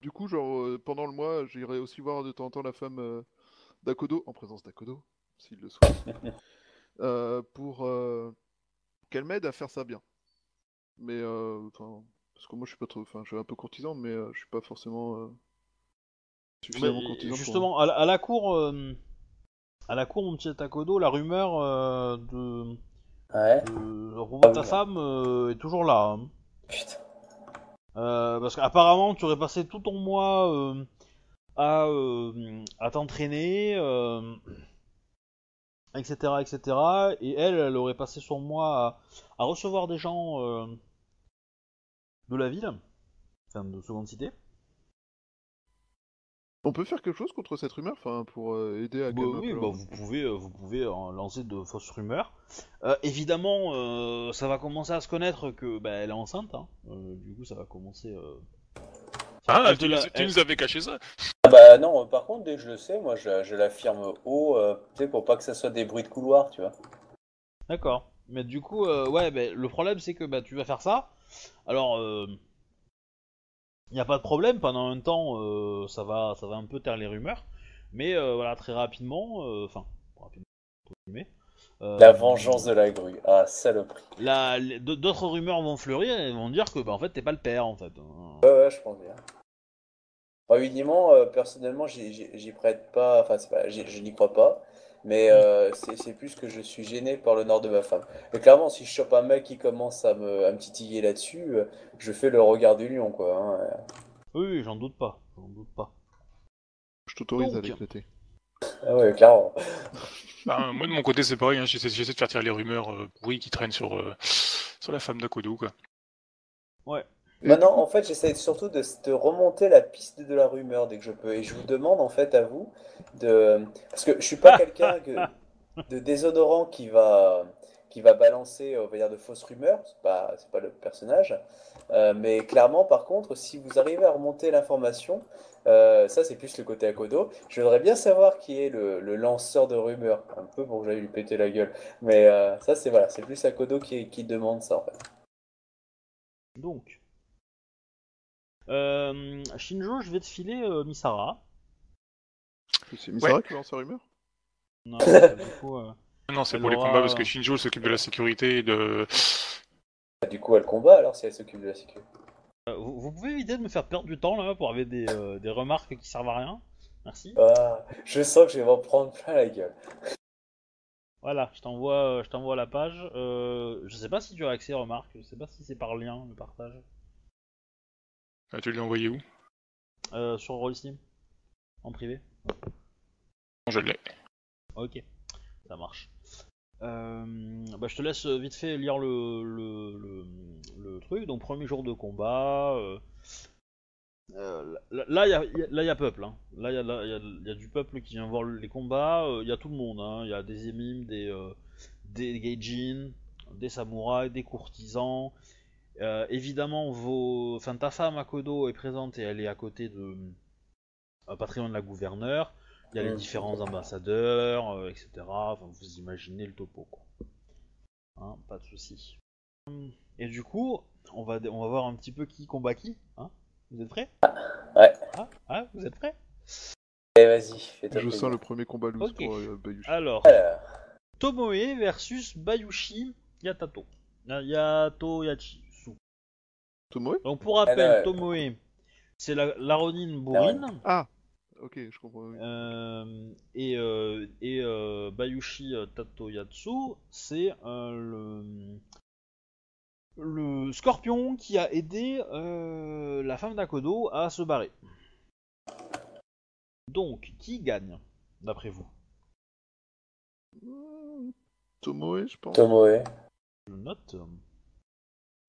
du coup, genre, pendant le mois, j'irai aussi voir de temps en temps la femme d'Akodo, en présence d'Akodo, s'il le souhaite, pour qu'elle m'aide à faire ça bien. Mais, parce que moi, je suis pas trop. Enfin, je suis un peu courtisan, mais je suis pas forcément. Justement, pour... à la cour, mon petit Takodo, la rumeur de revoir ta femme est toujours là. Hein. Putain. Parce qu'apparemment, tu aurais passé tout ton mois à t'entraîner, etc., etc. Et elle aurait passé son mois à recevoir des gens de la ville, enfin de seconde cité. On peut faire quelque chose contre cette rumeur, enfin pour aider à. Vous pouvez lancer de fausses rumeurs. Évidemment, ça va commencer à se connaître que elle est enceinte. Hein. Du coup, ça va commencer. Tu nous avais caché ça. Bah non. Par contre, dès que je le sais, moi, je l'affirme haut, pour pas que ça soit des bruits de couloir, tu vois. D'accord. Mais du coup, le problème, c'est que tu vas faire ça. Alors. Il n'y a pas de problème, pendant un temps, ça va un peu taire les rumeurs, mais très rapidement, la vengeance de la grue, ah saloperie. D'autres rumeurs vont fleurir et vont dire que en fait t'es pas le père en fait. Ouais, je pense bien. Bah, évidemment, personnellement, j'y prête pas, je n'y crois pas, mais c'est plus que je suis gêné par l'honneur de ma femme. Mais clairement, si je chope un mec qui commence à me titiller là-dessus, je fais le regard du lion, quoi. Hein. Oui, j'en doute pas. Je t'autorise à l'éclater. Ah ouais, clairement. Moi, de mon côté, c'est pareil, hein. J'essaie de faire tirer les rumeurs pourries qui traînent sur la femme d'Akodo, quoi. Ouais. Maintenant, en fait, j'essaie surtout de remonter la piste de la rumeur dès que je peux. Et je vous demande, en fait, à vous, parce que je suis pas quelqu'un de déshonorant qui va balancer, on va dire, de fausses rumeurs. C'est pas le personnage. Mais clairement, par contre, si vous arrivez à remonter l'information, ça, c'est plus le côté Akodo. Je voudrais bien savoir qui est le lanceur de rumeurs. Un peu pour que j'aille lui péter la gueule. Mais ça, c'est plus Akodo qui demande ça, en fait. Donc... Shinjo, je vais te filer Misara. C'est Misara qui lance la rumeur ? Non, non, c'est pour les combats parce que Shinjo s'occupe de la sécurité et de. Du coup, elle combat alors si elle s'occupe de la sécurité. Vous pouvez éviter de me faire perdre du temps là pour avoir des remarques qui servent à rien. Merci. Je sens que je vais m'en prendre plein la gueule. Voilà, je t'envoie la page. Je sais pas si tu as accès aux remarques, je sais pas si c'est par lien le partage. Tu l'as envoyé où ? Sur Rolisteam. En privé. Je l'ai. Ok, ça marche. Je te laisse vite fait lire le truc. Donc, premier jour de combat. Là, il y a peuple. Hein. Là, il y a du peuple qui vient voir les combats. Il y a tout le monde. Hein. Il y a des émimes, des gaijin, des samouraïs, des courtisans. Évidemment, ta femme Akodo est présente et elle est à côté de Patreon de la gouverneure. Il y a les différents ambassadeurs, etc. Enfin, vous imaginez le topo, quoi. Hein, pas de souci. Et du coup, on va voir un petit peu qui combat qui. Hein, vous êtes prêts ? Ouais. Ah, vous êtes prêts ? Allez, vas-y. Je sens le premier combat loose pour Bayushi. Alors, Tomoe versus Bayushi Yatoyachi. Tomoe ? Donc pour rappel, Tomoe, c'est la Ronin bourrine. Ah, ok, je comprends. Oui. Et Bayushi Takoyashi, c'est le scorpion qui a aidé la femme d'Akodo à se barrer. Donc, qui gagne, d'après vous? Tomoe, je pense. Tomoe. Je note.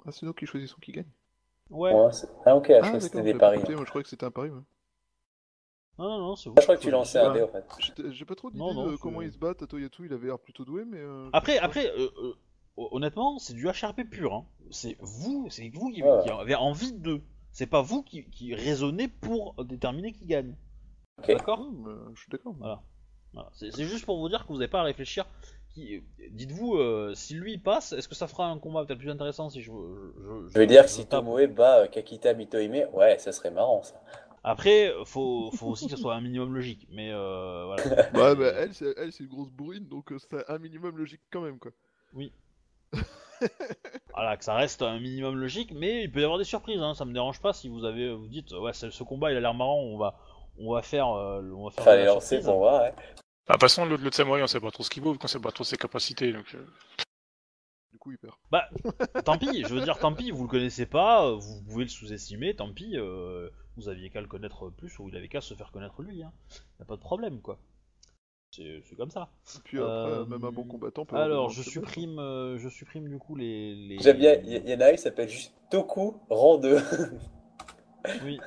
Ah, c'est nous qui choisissons qui gagne. Ouais. Ah, ok, je crois que c'était des paris. Hein. Moi, je crois que c'était un pari. Ouais. Non, c'est vous. Ah, je crois que tu lançais un dé en fait. J'ai pas trop d'idées de comment ils se battent. Tatoyatou, il avait l'air plutôt doué, mais. Après, honnêtement, c'est du HRP pur. Hein. C'est vous qui avez envie d'eux. C'est pas vous qui raisonnez pour déterminer qui gagne. Okay. D'accord. Je suis d'accord. Voilà. C'est juste pour vous dire que vous n'avez pas à réfléchir. Dites-vous, si lui passe, est-ce que ça fera un combat peut-être plus intéressant si je veux dire que si Tomoe bat Kakita Mitohime, ouais, ça serait marrant ça. Après, faut aussi que ça soit un minimum logique, mais voilà. Ouais, bah, elle c'est une grosse bourrine, donc c'est un minimum logique quand même, quoi. Oui. Voilà, que ça reste un minimum logique, mais il peut y avoir des surprises, hein, ça me dérange pas si vous dites, ouais, ce combat il a l'air marrant, on va faire. Fallait lancer pour voir, ouais. Bah, de toute façon, l'autre samouraï, on sait pas trop ce qu'il vaut, on sait pas trop ses capacités, donc... Du coup, il perd. Bah, tant pis, je veux dire, tant pis, vous le connaissez pas, vous pouvez le sous-estimer, tant pis, vous aviez qu'à le connaître plus, ou il avait qu'à se faire connaître lui, hein. Y'a pas de problème, quoi. C'est comme ça. Et puis après, même un bon combattant peut... Alors, je supprime du coup les... J'aime bien, y en a un qui s'appelle juste Toku, rang 2. Oui.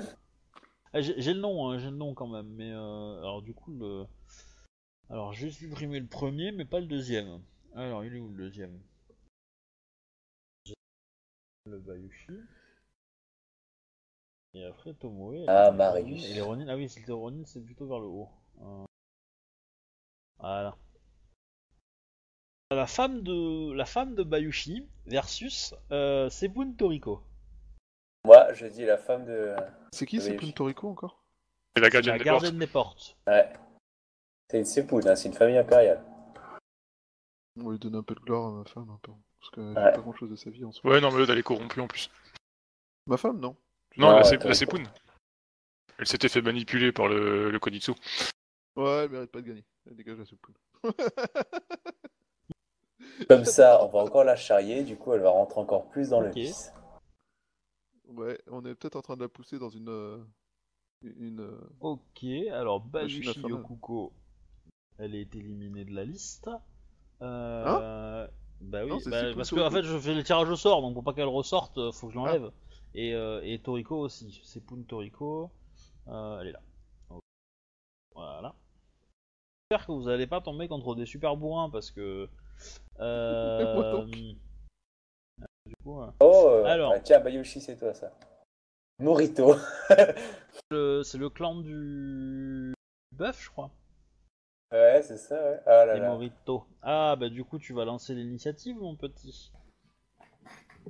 J'ai le nom quand même, mais... Alors du coup, le... Alors, j'ai supprimé le premier, mais pas le deuxième. Alors, il est où le deuxième? Le Bayushi. Et après, Tomoe. Ah, Marius. Et les Ronin. Ah oui, si le Ronin, c'est plutôt vers le haut. Voilà. La femme de Bayushi versus Sebun Toriko. Moi, je dis la femme de... C'est qui Sebun Toriko encore? C'est la gardienne des portes. Ouais. C'est une sépoune, hein, c'est une famille impériale. On lui donne un peu de gloire à ma femme, un peu. Parce que j'ai pas grand chose de sa vie en soi. Ouais, non, mais elle est corrompue en plus. Ma femme, non. La sépoune. Elle s'était fait manipuler par le Koditsu. Ouais, elle mérite pas de gagner. Elle dégage la sépoune. Comme ça, on va encore la charrier, du coup, elle va rentrer encore plus dans le vice. Ouais, on est peut-être en train de la pousser dans une... Ok, alors Bayushi Yokuko. Elle est éliminée de la liste. Hein? Bah oui, non, parce que en fait je fais le tirage au sort, donc pour pas qu'elle ressorte, faut que je l'enlève. Et Toriko aussi, c'est Poun Toriko. Elle est là. Okay. Voilà. J'espère que vous allez pas tomber contre des super bourrins parce que. Du coup, alors. Bah, tiens, Bayushi, c'est toi ça. Morito. C'est le clan du bœuf, je crois. Ouais, c'est ça, ouais. Ah là là. Morito. Ah, bah du coup, tu vas lancer l'initiative, mon petit.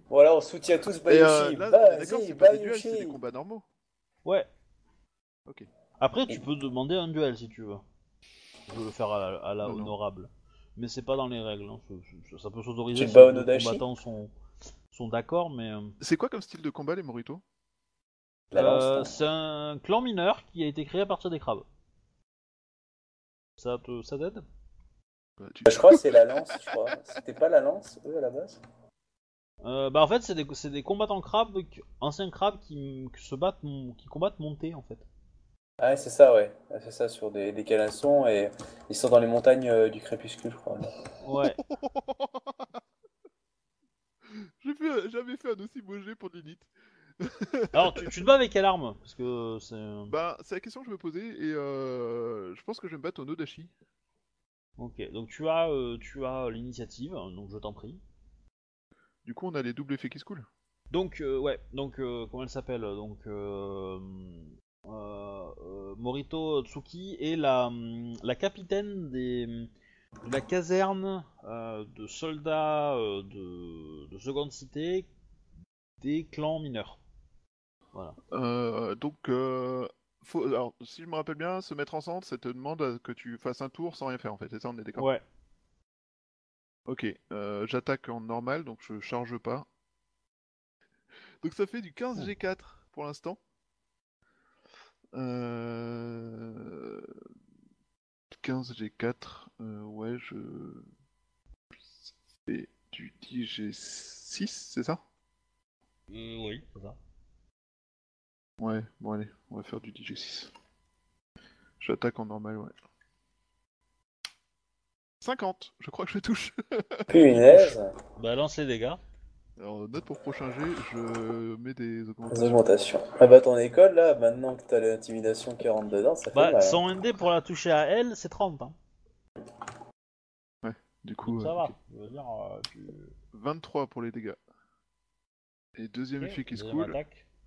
Voilà, on soutient tous Bayushi. D'accord, c'est pas des duels, c'est des combats normaux. Ouais. Ok. Après, tu peux demander un duel si tu veux. Tu peux le faire à la honorable. Non. Mais c'est pas dans les règles. Hein. Ça peut s'autoriser si les combattants sont d'accord, mais... C'est quoi comme style de combat, les Morito? C'est un clan mineur qui a été créé à partir des crabes. Ça t'aide? Je crois que c'est la lance, je crois. C'était pas la lance, eux, à la base? Bah en fait, c'est des combattants crabes, anciens crabes qui combattent montées, en fait. Ah c'est ça, ouais. C'est ça, sur des calassons, et ils sont dans les montagnes du crépuscule, je crois. Là. Ouais. J'avais fait un aussi beau jet pour l'élite. Alors, tu te bats avec quelle arme? Parce que c'est... Bah, c'est la question que je me posais, et je pense que je vais me battre au Nodashi. Ok, donc tu as l'initiative, donc je t'en prie. Du coup, on a les doubles effets qui se coulent. Donc, comment elle s'appelle? Donc, Morito Tsuki est la capitaine de la caserne de soldats de seconde cité des clans mineurs. Voilà. Donc, alors, si je me rappelle bien, se mettre ensemble, ça te demande que tu fasses un tour sans rien faire en fait, c'est ça, on est d'accord? Ouais. Ok, j'attaque en normal, donc je charge pas. Donc ça fait du 15G4 pour l'instant. 15G4, ouais, je... C'est du 10G6, c'est ça? Oui, c'est ça. Ouais, bon allez, on va faire du DJ6. J'attaque en normal, ouais. 50, je crois que je touche. Punaise. Bah lance les dégâts. Alors note pour prochain jet, je mets des augmentations. Ah bah ton école là, maintenant que t'as l'intimidation qui rentre dedans, ça fait mal. Son ND pour la toucher à elle, c'est 30. Hein. Ouais, du coup... ça va, je veux dire, tu... 23 pour les dégâts. Et deuxième effet qui se coule,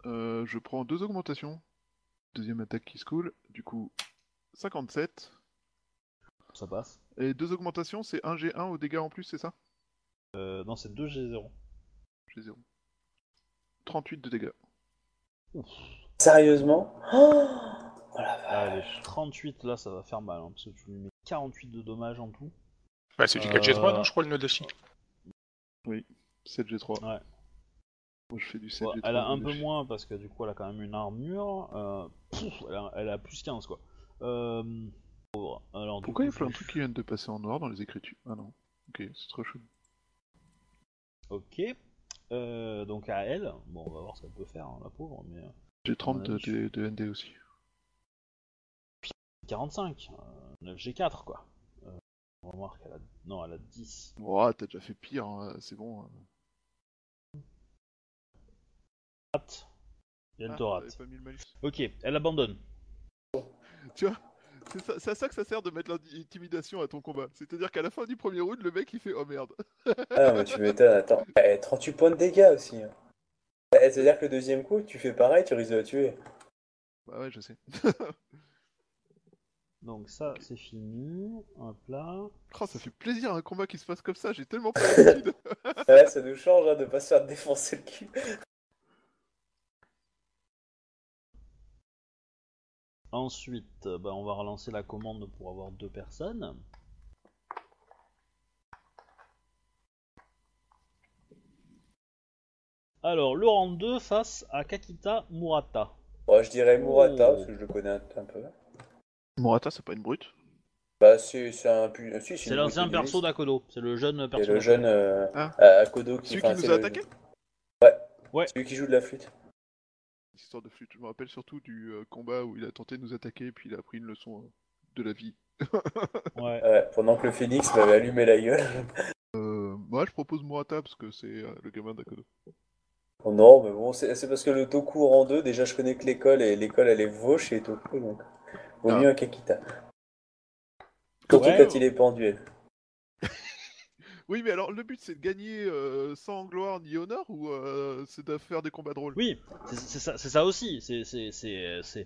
je prends deux augmentations. Deuxième attaque qui se coule, du coup 57. Ça passe. Et deux augmentations, c'est 1G1 aux dégâts en plus, c'est ça? Non, c'est 2G0. G0. 38 de dégâts. Ouf. Sérieusement? Oh la vache. Ah, 38 là, ça va faire mal, hein, parce que tu lui mets 48 de dommages en tout. Bah, c'est du 4G3, non? Je crois le nœud de chi. Oui, 7G3. Ouais. Moi, je fais du 7G3. Ouais, elle a un peu moins parce que du coup, elle a quand même une armure. Elle a plus 15 quoi. Alors, pourquoi il y a plein de trucs qui viennent de passer en noir dans les écritures? Ah non, ok, c'est trop chou. Ok, donc à elle, bon on va voir ce qu'elle peut faire, hein, la pauvre, mais... J'ai 30 de ND aussi. 45, 9G4 quoi. On remarque, elle a... non elle a 10. Oh, t'as déjà fait pire, hein, c'est bon. Rate. Bientôt rate. Ok, elle abandonne. Tu vois? C'est à ça que ça sert de mettre l'intimidation à ton combat. C'est-à-dire qu'à la fin du premier round, le mec il fait oh merde. Ah non, mais tu m'étonnes, attends. 38 points de dégâts aussi. C'est-à-dire que le deuxième coup, tu fais pareil, tu risques de la tuer. Bah ouais, je sais. Donc ça, c'est fini. Hop là. Oh, ça fait plaisir un combat qui se passe comme ça, j'ai tellement pas l'habitude. Ouais, ça nous change hein, de pas se faire défoncer le cul. Ensuite, bah on va relancer la commande pour avoir deux personnes. Alors, le rang 2 face à Kakita Murata. Ouais, je dirais Murata, parce que je le connais un peu. Murata, c'est pas une brute? Bah, c'est un... Si, c'est l'ancien perso d'Akodo, c'est le jeune perso. C'est le jeune Akodo qui... Celui qui nous a attaqué? Ouais, celui qui joue de la flûte. Histoire de flûte, je me rappelle surtout du combat où il a tenté de nous attaquer puis il a appris une leçon de la vie. Ouais. Pendant que le phénix m'avait allumé la gueule. Moi je propose Murata parce que c'est le gamin d'Akodo. Oh non mais bon, c'est parce que le Toku rang 2, déjà je connais que l'école et l'école elle est vauche et Toku donc vaut mieux un Kakita. Surtout quand il est pas en duel. Oui, mais alors le but c'est de gagner sans gloire ni honneur ou c'est de faire des combats drôles? Oui, c'est ça aussi. Ce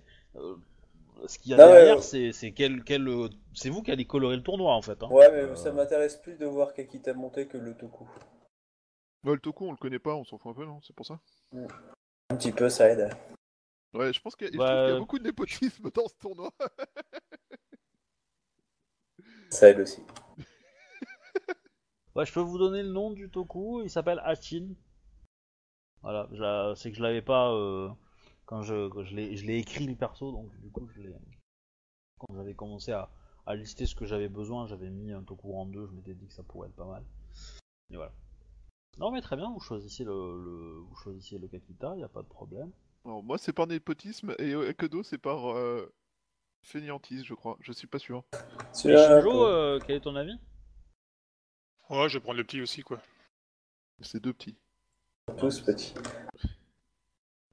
qu'il y a derrière, c'est vous qui allez colorer le tournoi en fait. Hein. Ouais, mais ça m'intéresse plus de voir Kakita monter que le Toku. Bah, le Toku on le connaît pas, on s'en fout un peu, non? C'est pour ça? Un petit peu, ça aide. Ouais, je pense qu'il y a beaucoup de népotisme dans ce tournoi. Ça aide aussi. Ouais, je peux vous donner le nom du Toku, il s'appelle Hachin. Voilà, c'est que je l'avais pas quand je l'ai écrit le perso, donc du coup quand j'avais commencé à lister ce que j'avais besoin, j'avais mis un Toku en deux, je m'étais dit que ça pourrait être pas mal. Et voilà. Non mais très bien, vous choisissez le Kakita, y a pas de problème. Alors moi c'est par népotisme et Akodo c'est par fainéantise je crois, je suis pas sûr. Et Shinjo, quel est ton avis? Ouais, je vais prendre le petit aussi, quoi. C'est deux petits. Tous petits.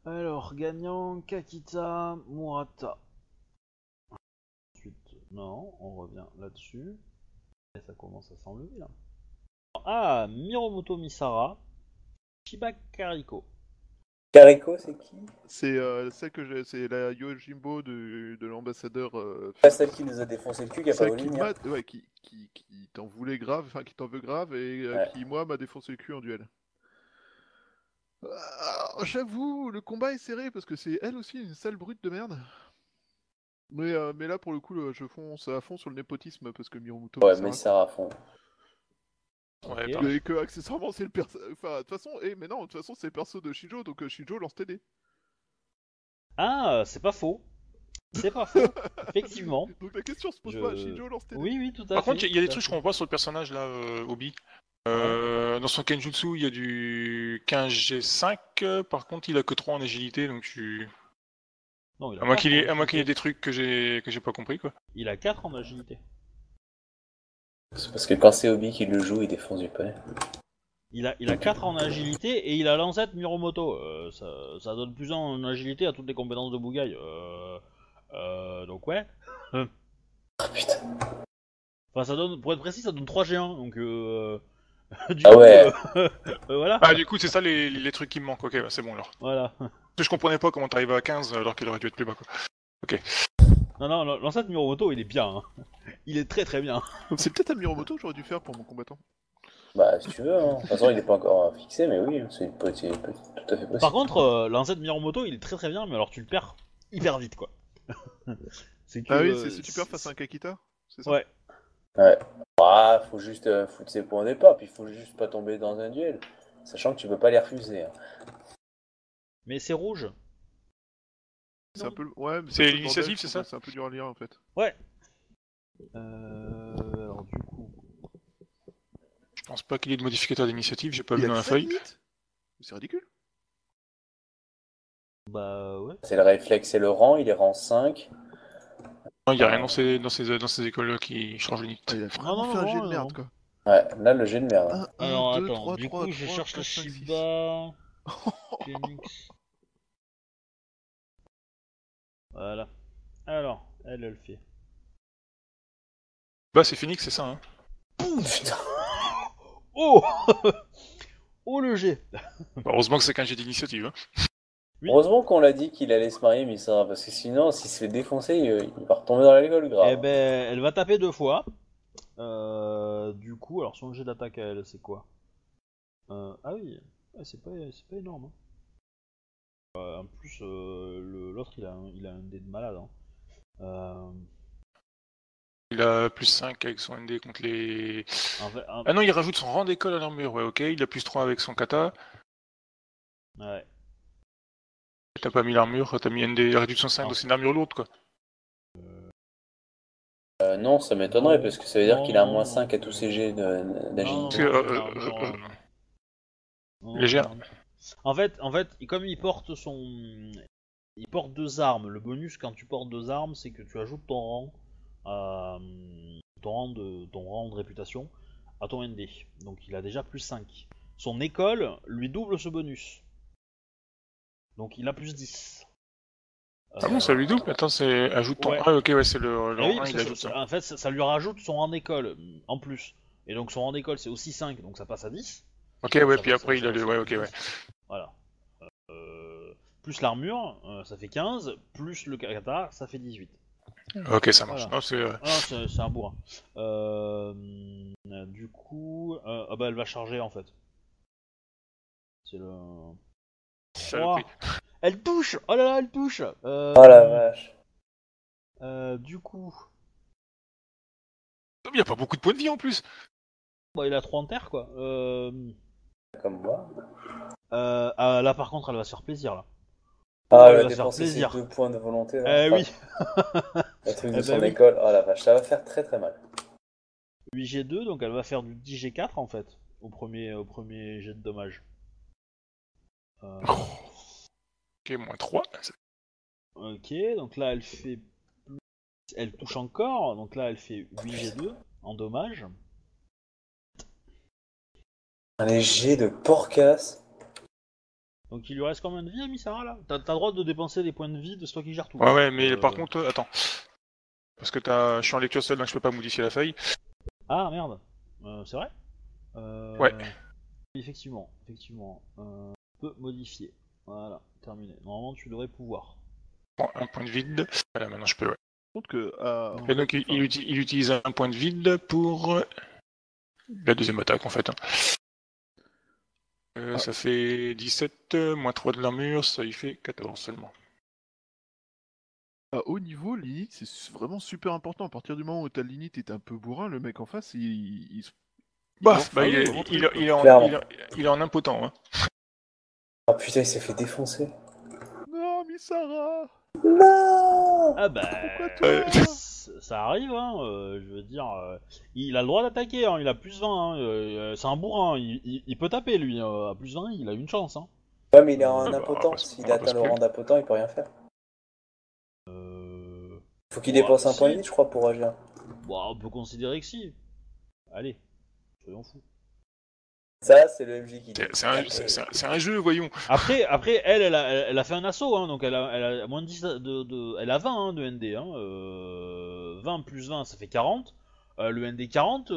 Alors, gagnant, Kakita, Murata. Ensuite, non, on revient là-dessus. Et ça commence à s'enlever, là. Ah, Mirumoto Misara, Shiba Kariko. Kariko, c'est qui? C'est celle que j'ai, c'est la Yojimbo de l'ambassadeur. Pas celle qui nous a défoncé le cul, qui a pas voulu venir. Ouais, qui t'en voulait grave, enfin qui t'en veut grave et qui moi m'a défoncé le cul en duel. J'avoue, le combat est serré parce que c'est elle aussi une sale brute de merde. Mais là pour le coup, je fonce à fond sur le népotisme parce que Mirumoto. Ouais, mais ça à fond. Ouais, et que accessoirement c'est le perso. Enfin, de toute façon, c'est le perso de Shinjo, donc Shinjo lance TD. Ah, c'est pas faux. C'est pas faux, effectivement. Donc la question se pose pas, Shinjo lance TD. Oui, oui, tout à fait. Par contre, il y a des trucs qu'on voit sur le personnage là, Obi. Dans son Kenjutsu, il y a du 15G5, par contre, il a que 3 en agilité, donc tu. Non, il a à moins qu'il ait des trucs que j'ai pas compris, quoi. Il a 4 en agilité. C'est parce que quand c'est Obi qui le joue, il défonce du palais. Il a 4 en agilité et il a l'ancêtre Mirumoto. Ça donne plus en agilité à toutes les compétences de Bougaille. Donc ouais. Ah putain. Enfin ça donne, pour être précis, ça donne 3 géants. Donc voilà. Ah du coup c'est ça les trucs qui me manquent. Ok bah, c'est bon alors. Voilà. Parce que je comprenais pas comment t'arrivais à 15 alors qu'il aurait dû être plus bas quoi. Ok. Non, l'ancêtre Mirumoto il est bien. Hein. Il est très très bien. C'est peut-être un Mirumoto que j'aurais dû faire pour mon combattant. Bah si tu veux, hein. De toute façon il est pas encore fixé, mais oui, c'est tout à fait possible. Par contre, l'ancêtre Mirumoto il est très très bien, mais alors tu le perds hyper vite quoi. C'est que, ah oui, c'est super face à un Kakita, c'est ça ? Ouais. Ouais. Ah, faut juste foutre ses points au départ, puis faut juste pas tomber dans un duel, sachant que tu peux pas les refuser. Hein. Mais c'est rouge. C'est un peu... Ouais, mais c'est l'initiative, c'est ça ? C'est un peu dur à lire en fait. Ouais. Alors du coup... Je pense pas qu'il y ait de modificateur d'initiative, j'ai pas vu dans la feuille. C'est ridicule. Bah ouais. C'est le réflexe et le rang, il est rang 5. Non, il y a rien dans ces écoles-là qui changent l'unité. Il a vraiment fait un jet de merde quoi. Ouais, là le jet de merde. Hein. Alors attends, 3, du 3, coup 3, je 3, cherche 4, le Shiba... Phoenix... Voilà. Alors, elle le fait. Bah c'est Phoenix, c'est ça hein. Putain. Oh oh le jet. Bah, heureusement que c'est qu'un jet d'initiative. Hein. Oui. Heureusement qu'on l'a dit qu'il allait se marier Misara, parce que sinon s'il se fait défoncer, il va retomber dans l'alcool grave. Eh ben, elle va taper 2 fois. Du coup, alors son jet d'attaque à elle, c'est quoi Ah oui, c'est pas énorme. Hein. En plus, l'autre il a un dé de malade. Hein. Il a plus 5 avec son ND contre les... Ah non, il rajoute son rang d'école à l'armure, ouais, ok. Il a plus 3 avec son kata. Ouais. T'as pas mis l'armure, t'as mis ND réduction 5, donc c'est une armure lourde, quoi. Non, ça m'étonnerait, parce que ça veut dire qu'il a un moins 5 à tous ses jets d'agilité. Légère. En fait, comme il porte son... Il porte 2 armes. Le bonus, quand tu portes 2 armes, c'est que tu ajoutes ton rang... ton rang de réputation à ton ND. Donc il a déjà plus 5. Son école lui double ce bonus. Donc il a plus 10. Ah bon, ça lui double ? Attends, c'est ajoute ton... Ouais. Ah ok, ouais, c'est le rang 1, il ajoute ça. En fait, ça lui rajoute son rang d'école en plus. Et donc son rang d'école c'est aussi 5, donc ça passe à 10. Ok, donc, ouais, puis après il a le... Ouais, ok, ouais. Voilà. Plus l'armure, ça fait 15, plus le kata, ça fait 18. Ok, ça marche. Voilà. Ah, c'est un bourrin. Du coup, elle va charger en fait. C'est le. Oh, elle touche. Oh là là, elle touche. Oh la vache. Du coup. Il n'y a pas beaucoup de points de vie en plus. Bon, il a 3 en terre quoi. Comme moi. Là par contre, elle va se faire plaisir là. Ah, elle va faire plaisir. 2 points de volonté. Oui. La truc de son école. Oui. Oh la vache, ça va faire très très mal. 8G2, donc elle va faire du 10G4 en fait, au premier jet de dommage. Ok, moins 3. Ok, donc là elle fait... Elle touche encore, donc là elle fait 8G2 en dommage. Un jet de porcasse. Donc il lui reste combien de vie à Misara là? T'as le droit de dépenser des points de vie de ce qui gère tout. Ouais ouais, mais par contre, attends. Parce que je suis en lecture seule donc je peux pas modifier la feuille. Ah merde, c'est vrai? Ouais. Effectivement. Peut modifier. Voilà, terminé. Normalement tu devrais pouvoir. Bon, un point de vide. Voilà, maintenant je peux, ouais. Et donc il utilise un point de vide pour la deuxième attaque en fait. Hein. Ça fait 17, moins 3 de l'armure, ça y fait 14 seulement. À haut niveau, l'init c'est vraiment super important. À partir du moment où ta l'init est un peu bourrin, le mec en face il se. Il est en impotent. Hein. Ah putain, il s'est fait défoncer. Non, Misara. Non. Ah bah. Ça arrive, hein, je veux dire, il a le droit d'attaquer, hein, il a plus 20, hein, c'est un bourrin, il peut taper lui, à plus 20 il a une chance. Hein. Ouais mais il est en impotent, s'il atteint le rang d'impotent il peut rien faire. Faut qu'il dépense un point et demi, je crois, pour agir. Bah, on peut considérer que si. Allez, soyons fous. Ça, c'est le MJ qui... C'est un jeu, voyons. Après elle a fait un assaut, hein, donc elle a moins de 10... elle a 20 hein, de ND. Hein, 20 plus 20, ça fait 40. Le ND 40,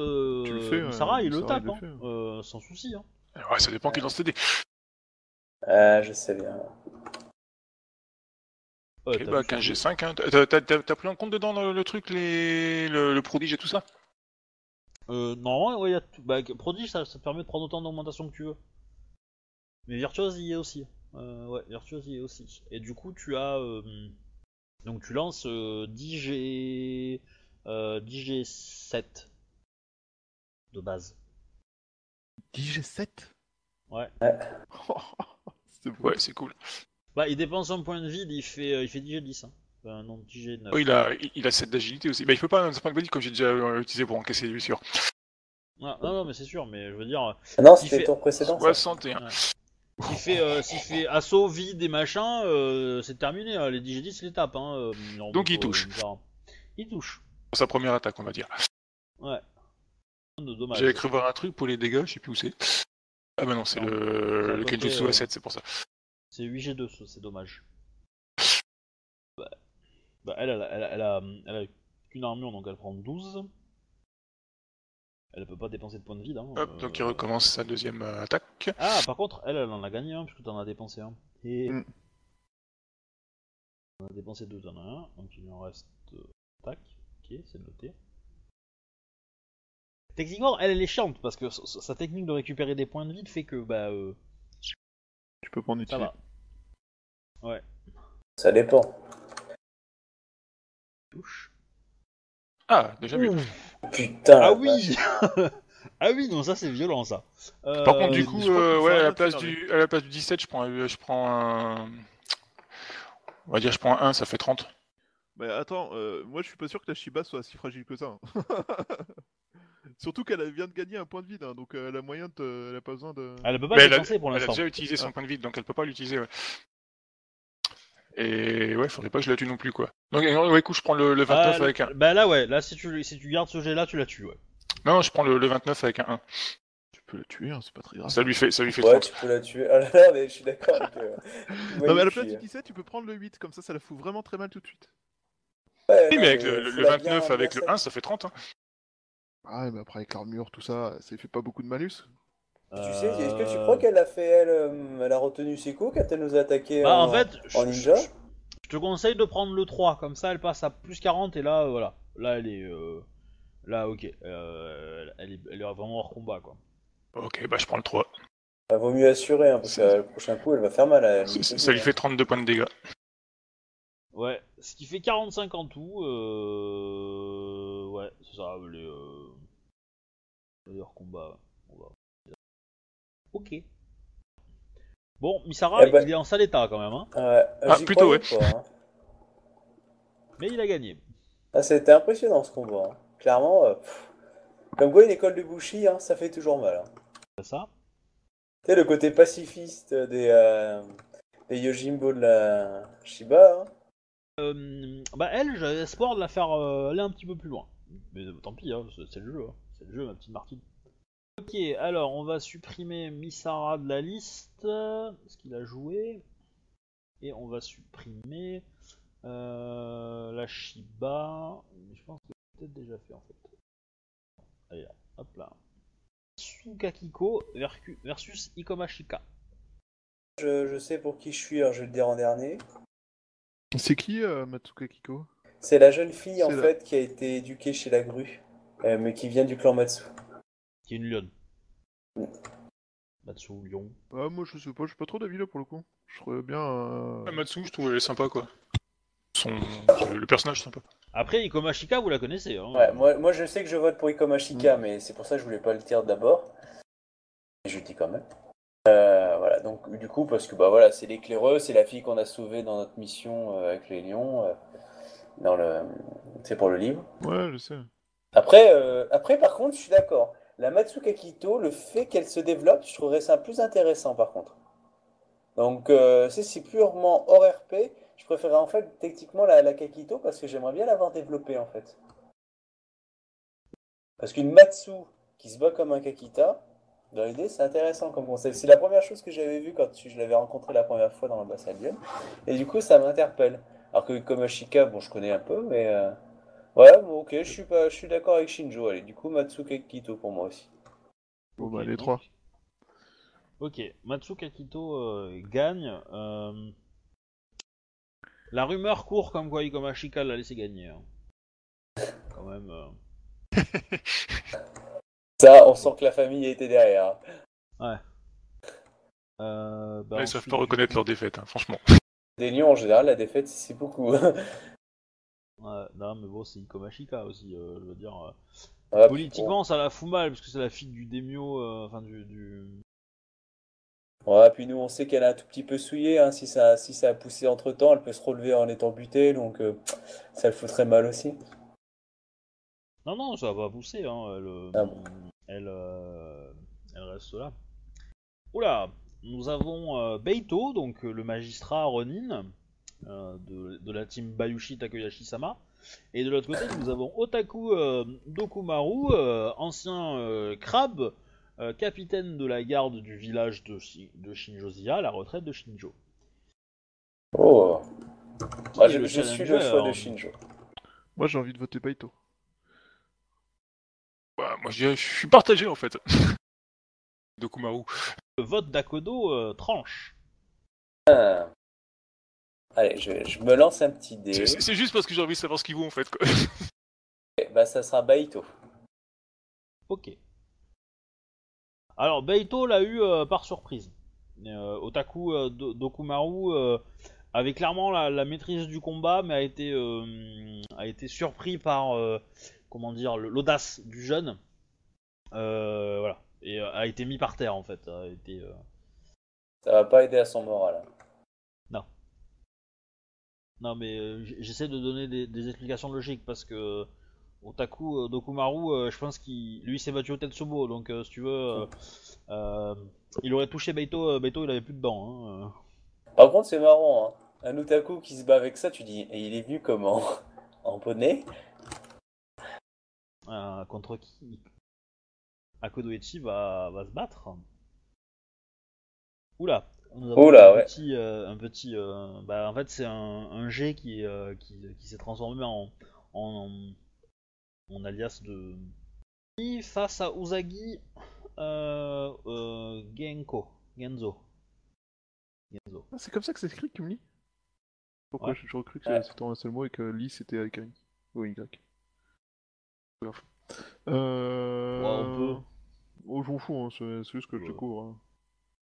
Sarah, il le tape, hein, sans souci. Hein. Ouais, ça dépend qui lance tes dés. Je sais bien. Ouais, ok, bah 15G5, hein. T'as pris en compte dedans le truc, le prodige et tout ça? Non, ouais, bah, prodige, ça te permet de prendre autant d'augmentation que tu veux. Mais virtuose y est aussi. Ouais, virtuose y est aussi. Et du coup, tu as... donc tu lances 10G... 10G7 de base. 10G7? Ouais. C'est beau. Ouais, c'est cool. Bah, il dépense un point de vide, il fait 10G10. Hein. Enfin, non, 10G9. Oh, il a 7 d'agilité aussi. Bah, il peut pas, c'est pas que comme j'ai déjà utilisé pour encaisser, c'est sûr. Ah, non, mais c'est sûr, mais je veux dire. Ah non, c'était le tour précédent. 61. Ouais. S'il fait assaut, vide et machin, c'est terminé. Hein. Les 10G10, les tape. Hein. Donc, il touche. Il touche. Pour sa première attaque, on va dire. Ouais. J'avais cru voir un truc pour les dégâts, je sais plus où c'est. Ah bah non, c'est le Kenjutsu A7, c'est pour ça. C'est 8G2, c'est dommage. Bah, elle a qu'une armure, donc elle prend 12. Elle peut pas dépenser de points de vide. Hein, hop, donc il recommence sa deuxième attaque. Ah, par contre, elle en a gagné un, hein, puisque t'en as dépensé un. Hein. Et... On a dépensé deux, t'en as un, donc il en reste... Tac, ok, c'est noté. Techniquement, elle est chiante parce que sa technique de récupérer des points de vide fait que bah. Tu peux pas en utiliser. Ça va. Ouais. Ça dépend. Touche. Ah, déjà vu. Putain. Ah oui. Ah oui, non, ça c'est violent ça. Par contre, du coup, ouais, à la place du 17, je prends un. On va dire, je prends un 1, ça fait 30. Bah attends, moi je suis pas sûr que la Shiba soit si fragile que ça. Hein. Surtout qu'elle vient de gagner un point de vide, hein, donc elle a moyen de... Elle a pas besoin de... Elle peut pas dépenser pour l'instant. Elle a déjà utilisé son point de vide, donc elle peut pas l'utiliser, ouais. Et ouais, faudrait pas que je la tue non plus, quoi. Donc ouais, écoute, je prends le 29 avec un... Bah là, ouais, là si tu gardes ce jet là, tu la tues, ouais. Non, je prends le 29 avec un 1. Tu peux la tuer, hein, c'est pas très grave. Ça lui fait ouais, 30. Tu peux la tuer. Ah là là, mais je suis d'accord avec... Non mais à la place du 17, tu peux prendre le 8, comme ça la fout vraiment très mal tout de suite. Ouais, oui, mais avec le 29 avec le 1, ça fait 30. Hein. Ah, mais après avec l'armure, tout ça, ça fait pas beaucoup de malus. Tu sais, est-ce que tu crois qu'elle a fait, elle a retenu ses coups quand elle nous a attaqué en fait, en ninja? Je te conseille de prendre le 3, comme ça elle passe à plus 40 et là, voilà. Là, elle est... Là, ok. Elle est vraiment hors combat, quoi. Ok, bah je prends le 3. Bah, vaut mieux assurer, hein, parce que le prochain coup, elle va faire mal à elle. Ça lui fait 32 points de dégâts. Ouais, ce qui fait 45 en tout, ouais, c'est ça, les hors combat, on va... Ok. Bon, Misara, il est en sale état quand même, hein. Ah, plutôt, ouais. Pas, hein. Mais il a gagné. Ah, c'était impressionnant ce combat, hein. Clairement, comme quoi une école de Bushi, hein, ça fait toujours mal. Hein. Ça. Tu sais, le côté pacifiste des Yojimbo de la Shiba, hein. Bah elle, j'avais espoir de la faire aller un petit peu plus loin. Mais tant pis, hein, c'est le jeu, hein. C'est le jeu, ma petite Martine. Ok, alors on va supprimer Misara de la liste, ce qu'il a joué. Et on va supprimer la Shiba. Je pense que c'est peut-être déjà fait en fait. Allez, hop là. Tsukakiko versus Ikoma Ashika. Je sais pour qui je suis, alors je vais le dire en dernier. C'est qui Matsuka Kiko? C'est la jeune fille en fait qui a été éduquée chez la grue, mais qui vient du clan Matsu. Qui est une lionne. Matsu ou lion. Ah moi je sais pas, je suis pas trop d'avis là pour le coup. Je trouvais bien... Matsu je trouve elle est sympa quoi. Le personnage sympa. Après Ikoma Ashika vous la connaissez hein. Ouais, moi je sais que je vote pour Ikoma Ashika mais c'est pour ça que je voulais pas le dire d'abord. Je le dis quand même. Voilà, donc du coup, parce que bah voilà, c'est l'éclaireuse, c'est la fille qu'on a sauvée dans notre mission avec les lions, dans le, c'est pour le livre. Ouais, je sais. Après par contre, je suis d'accord. La Matsuka Kito, le fait qu'elle se développe, je trouverais ça plus intéressant par contre. Donc c'est purement hors RP, Je préférais en fait techniquement la Kakito parce que j'aimerais bien l'avoir développée en fait. Parce qu'une Matsu qui se bat comme un Kakita, dans l'idée c'est intéressant comme concept. C'est la première chose que j'avais vue quand je l'avais rencontré la première fois dans le bassin de Lyon. Et du coup ça m'interpelle. Alors que Ikoma Ashika, bon je connais un peu mais... Ouais, bon, ok, je suis d'accord avec Shinjo. Allez, du coup Matsu Kakito pour moi aussi. Bon bah les trois. Ok, Matsu Kakito gagne. La rumeur court comme quoi Ikoma Ashika l'a laissé gagner. Hein. Quand même. Ça, on sent que la famille était derrière. Ouais. Bah, ils savent pas reconnaître leur défaite, hein, franchement. Des lions en général, la défaite c'est beaucoup. Non, mais bon, c'est Ikoma Ashika aussi, je veux dire. Ouais, politiquement, bon. Ça la fout mal parce que c'est la fille du daimyo, enfin du... Ouais, puis nous on sait qu'elle a un tout petit peu souillé, hein, si ça a poussé entre temps, elle peut se relever en étant butée, donc ça le foutrait mal aussi. Non, ça va pousser, hein, elle reste là. Oula, nous avons Beito, donc le magistrat Ronin, de la team Bayushi Takoyashi Sama, et de l'autre côté nous avons Otaku Dokumaru, ancien crabe, capitaine de la garde du village de Shinjo Ziya, la retraite de Shinjo. Oh, moi, je suis le choix de Shinjo. Moi j'ai envie de voter Beito. Bah, moi je suis partagé en fait. Dokumaru. Le vote d'Akodo tranche. Ah. Allez, je me lance un petit dé. C'est juste parce que j'ai envie de savoir ce qu'il vaut en fait quoi. Et bah ça sera Beito. Ok. Alors, Beito l'a eu par surprise. Otaku Dokumaru avait clairement la maîtrise du combat, mais a été surpris par comment dire, l'audace du jeune. Voilà. Et a été mis par terre en fait. Ça va pas aider à son moral. Non. Non, mais j'essaie de donner des explications logiques parce que. Otaku Dokumaru, je pense qu'il s'est battu au Tetsubo, donc si tu veux, il aurait touché Beito, Beito il avait plus de dents. Hein, Par contre c'est marrant, hein. Un Otaku qui se bat avec ça, tu dis, et il est venu comment? En poney? Contre qui Akodo Eichi va se battre. Oula, nous avons ouais. un petit bah, en fait c'est un jet qui s'est transformé en alias de... face à Usagi Genzo. Ah, c'est comme ça que c'est écrit Kumli? Pourquoi ouais. je recrute que c'était un seul mot et que Li c'était avec un I ou Y. Bref. Ouais, on peut... Oh, j'en fous, hein, c'est juste que je découvre. Hein.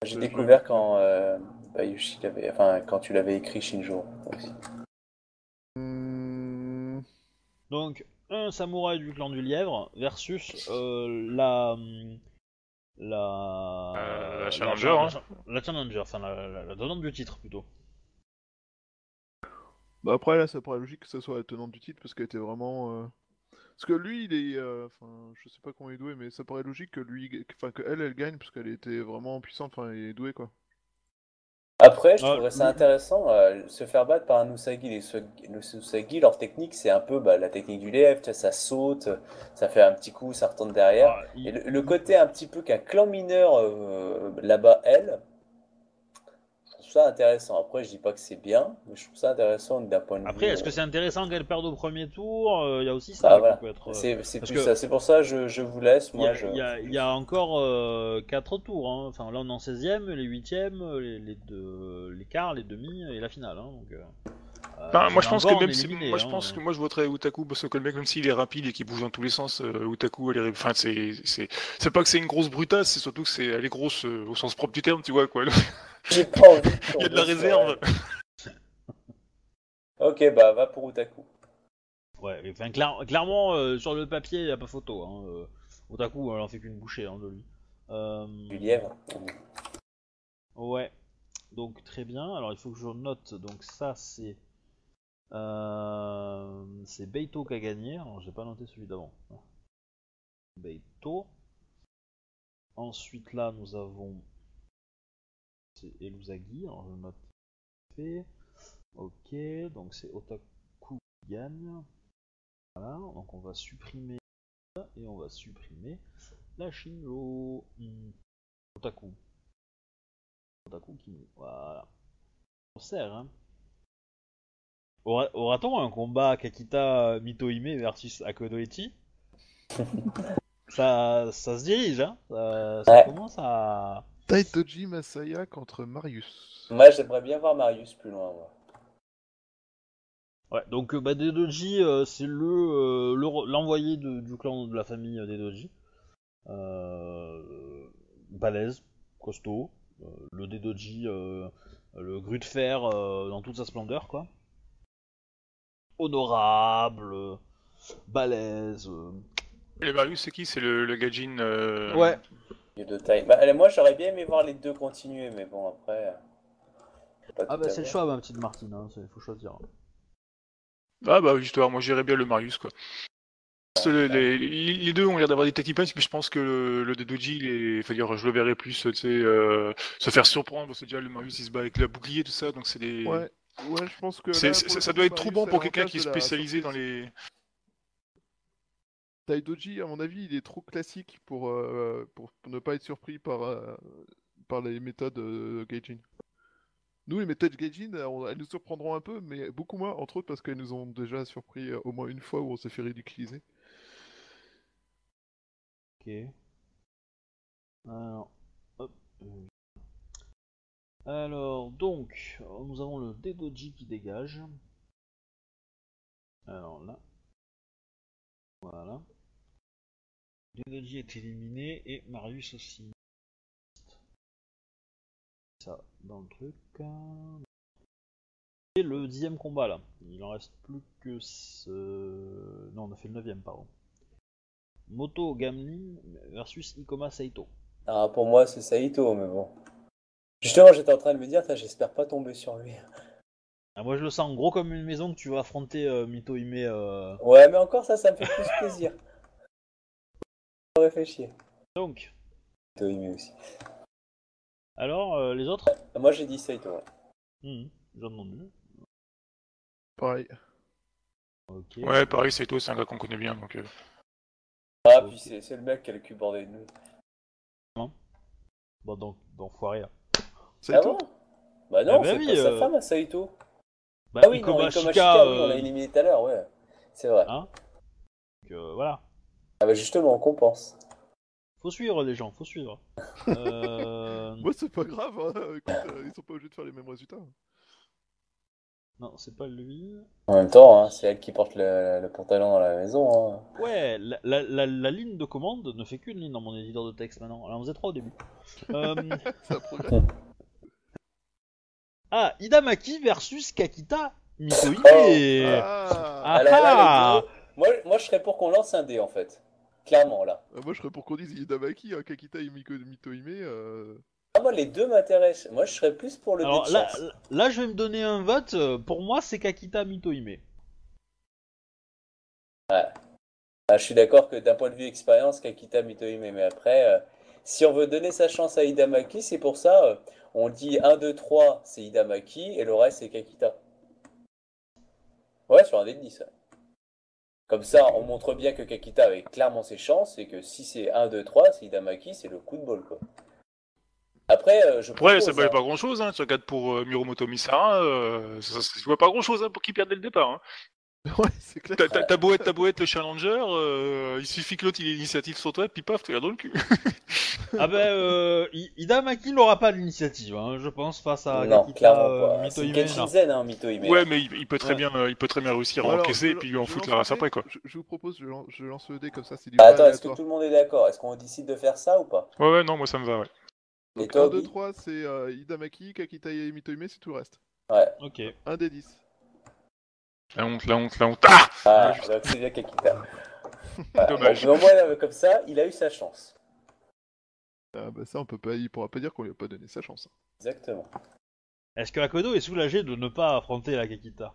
J'ai découvert quand Bayushi l'avait... Enfin, quand tu l'avais écrit Shinjo aussi. Donc... Un samouraï du clan du lièvre versus la challenger, la tenante du titre plutôt. Bah après là ça paraît logique que ce soit la tenante du titre parce qu'elle était vraiment parce que lui il est je sais pas comment il est doué mais ça paraît logique que lui qu'elle gagne parce qu'elle était vraiment puissante, enfin elle est douée quoi. Après, je trouverais ça intéressant, se faire battre par un Usagi. Les Usagi, leur technique, c'est un peu la technique du lièvre, ça saute, ça fait un petit coup, ça retombe derrière. Et le côté un petit peu qu'un clan mineur là-bas, je trouve ça intéressant. Après, je dis pas que c'est bien, mais je trouve ça intéressant d'un point de vue. Après, est-ce que c'est intéressant qu'elle perde au premier tour? Il y a aussi ça. Ah, voilà. C'est plus ça. C'est pour ça que je vous laisse. Il y a encore 4 tours. Hein. Enfin, là, on est en 16e, les 8e, les quarts, les demi et la finale. Hein. Donc, moi, je pense que même si moi, je voterais Otaku parce que le mec, même s'il est rapide et qu'il bouge dans tous les sens, Otaku, elle est. Enfin, c'est pas que c'est une grosse brutasse, c'est surtout que elle est grosse au sens propre du terme, tu vois quoi. J'ai pas envie de il y a de la réserve. Ok, bah va pour Otaku. Ouais, enfin clairement sur le papier y a pas photo. Hein. Otaku, elle en fait qu'une bouchée hein, de lui. Du lièvre. Ouais. Donc très bien. Alors il faut que je note. Donc ça c'est Beito qui a gagné. Alors j'ai pas noté celui d'avant. Beito. Ensuite là nous avons. C'est Elusagi, alors je note. Ok, donc c'est Otakugan. Voilà, donc on va supprimer ça et on va supprimer la Shinjo. Otaku. Otaku Kimi, voilà. On sert, hein. Aura-t-on un combat Kakita Mitohime versus Akodo Eichi? ça se dirige, hein. Ça commence à... Taitoji Masaya contre Marius. Moi, j'aimerais bien voir Marius plus loin, moi. Ouais, donc des Doji, c'est l'envoyé du clan de la famille des Doji. Balèze, costaud, le des Doji, le grue de fer dans toute sa splendeur, quoi. Honorable, balèze. Et Marius, c'est qui? C'est le Gajin Ouais. Yodotai. Moi, j'aurais bien aimé voir les deux continuer, mais bon, après... c'est le choix, ma petite Martine, hein, faut choisir. Justement, moi j'irais bien le Marius, quoi. Les deux ont l'air d'avoir des tactiques, mais je pense que le Dedoji, je le verrais plus, se faire surprendre. C'est déjà le Marius, il se bat avec la bouclier, tout ça, donc c'est des... Ouais, je pense que... ça doit être troubant pour quelqu'un qui est spécialisé dans les... Taidoji, à mon avis, il est trop classique pour ne pas être surpris par les méthodes Gaijin. Nous, les méthodes Gaijin, elles nous surprendront un peu, mais beaucoup moins, entre autres parce qu'elles nous ont déjà surpris au moins une fois où on s'est fait ridiculiser. Ok. Alors, donc, nous avons le Dedoji qui dégage. Alors là. Voilà. Dedoji est éliminé et Marius aussi. Ça dans le truc. Et le 10e combat là. Il en reste plus que non, on a fait le 9e, pardon. Moto Gamlin versus Ikoma Saito. Ah, pour moi c'est Saito, mais bon. Justement, j'étais en train de me dire, j'espère pas tomber sur lui. Ah, moi je le sens gros comme une maison que tu vas affronter Mitohime. Ouais, mais encore ça me fait plus plaisir. Faut réfléchir. Donc. Mitohime aussi. Alors, les autres? Moi j'ai dit Saito, ouais. J'en demande mieux. Pareil. Okay. Ouais, pareil, Saito, c'est un gars qu'on connaît bien, donc... Ah, okay. Puis c'est le mec qui a le cul bordé de nous. Non. Bon, donc, foiré, là. Saito? Bah non, c'est pas sa femme, Saito. Oui, Ikoma Ashika, on l'a éliminé tout à l'heure, ouais. C'est vrai. Hein? Donc, voilà. Ah bah justement, on compense. Faut suivre les gens, faut suivre. Moi c'est pas grave, hein. Écoute, ils sont pas obligés de faire les mêmes résultats. Non, c'est pas lui. En même temps, hein, c'est elle qui porte le pantalon dans la maison. Hein. Ouais, la ligne de commande ne fait qu'une ligne dans mon éditeur de texte maintenant. Alors on faisait 3 au début. C'est un problème. Ah, Idamaki versus Kakita Mitohime. Moi je serais pour qu'on lance un dé en fait. Clairement, là. Moi, je serais pour qu'on dise Idamaki, hein, Kakita et Mitohime. Moi, les deux m'intéressent. Moi, je serais plus pour le dé de chance. Là, je vais me donner un vote. Pour moi, c'est Kakita Mitohime. Ouais. Bah, je suis d'accord que d'un point de vue expérience, Kakita Mitohime. Mais après, si on veut donner sa chance à Idamaki, c'est pour ça. On dit 1, 2, 3, c'est Idamaki. Et le reste, c'est Kakita. Ouais, sur un dé de 10, ça. Comme ça, on montre bien que Kakita avait clairement ses chances et que si c'est 1, 2, 3, c'est Idamaki, c'est le coup de bol, quoi. Après, ça ne valait pas grand-chose, hein, tu regardes pour Mirumoto Misara, tu vois pas grand-chose hein, pour qu'il perde dès le départ. Hein. Ouais, c'est clair. T'as beau être le challenger, il suffit que l'autre ait l'initiative sur toi, puis paf, tu l'as dans le cul. Idamaki n'aura pas l'initiative, hein, je pense, face à Kakita Mitohime. C'est Kenshinzen, hein, Mitohime. Ouais, mais il peut très bien réussir à encaisser et puis lui en foutre la race après, quoi. Je vous propose, je lance le dé comme ça, c'est du... Attends, est-ce que tout le monde est d'accord? Est-ce qu'on décide de faire ça ou pas? Ouais, non, moi ça me va, ouais. Donc, 1, 2, 3, c'est Idamaki, Kakita et Mitohime, c'est tout le reste. Ouais. Ok. 1 des 10. La honte. Ah, c'est bien Kakita. Dommage. Au moins, comme ça, il a eu sa chance. Ah bah ça, il pourra pas dire qu'on lui a pas donné sa chance. Exactement. Est-ce que Akodo est soulagé de ne pas affronter la Kakita?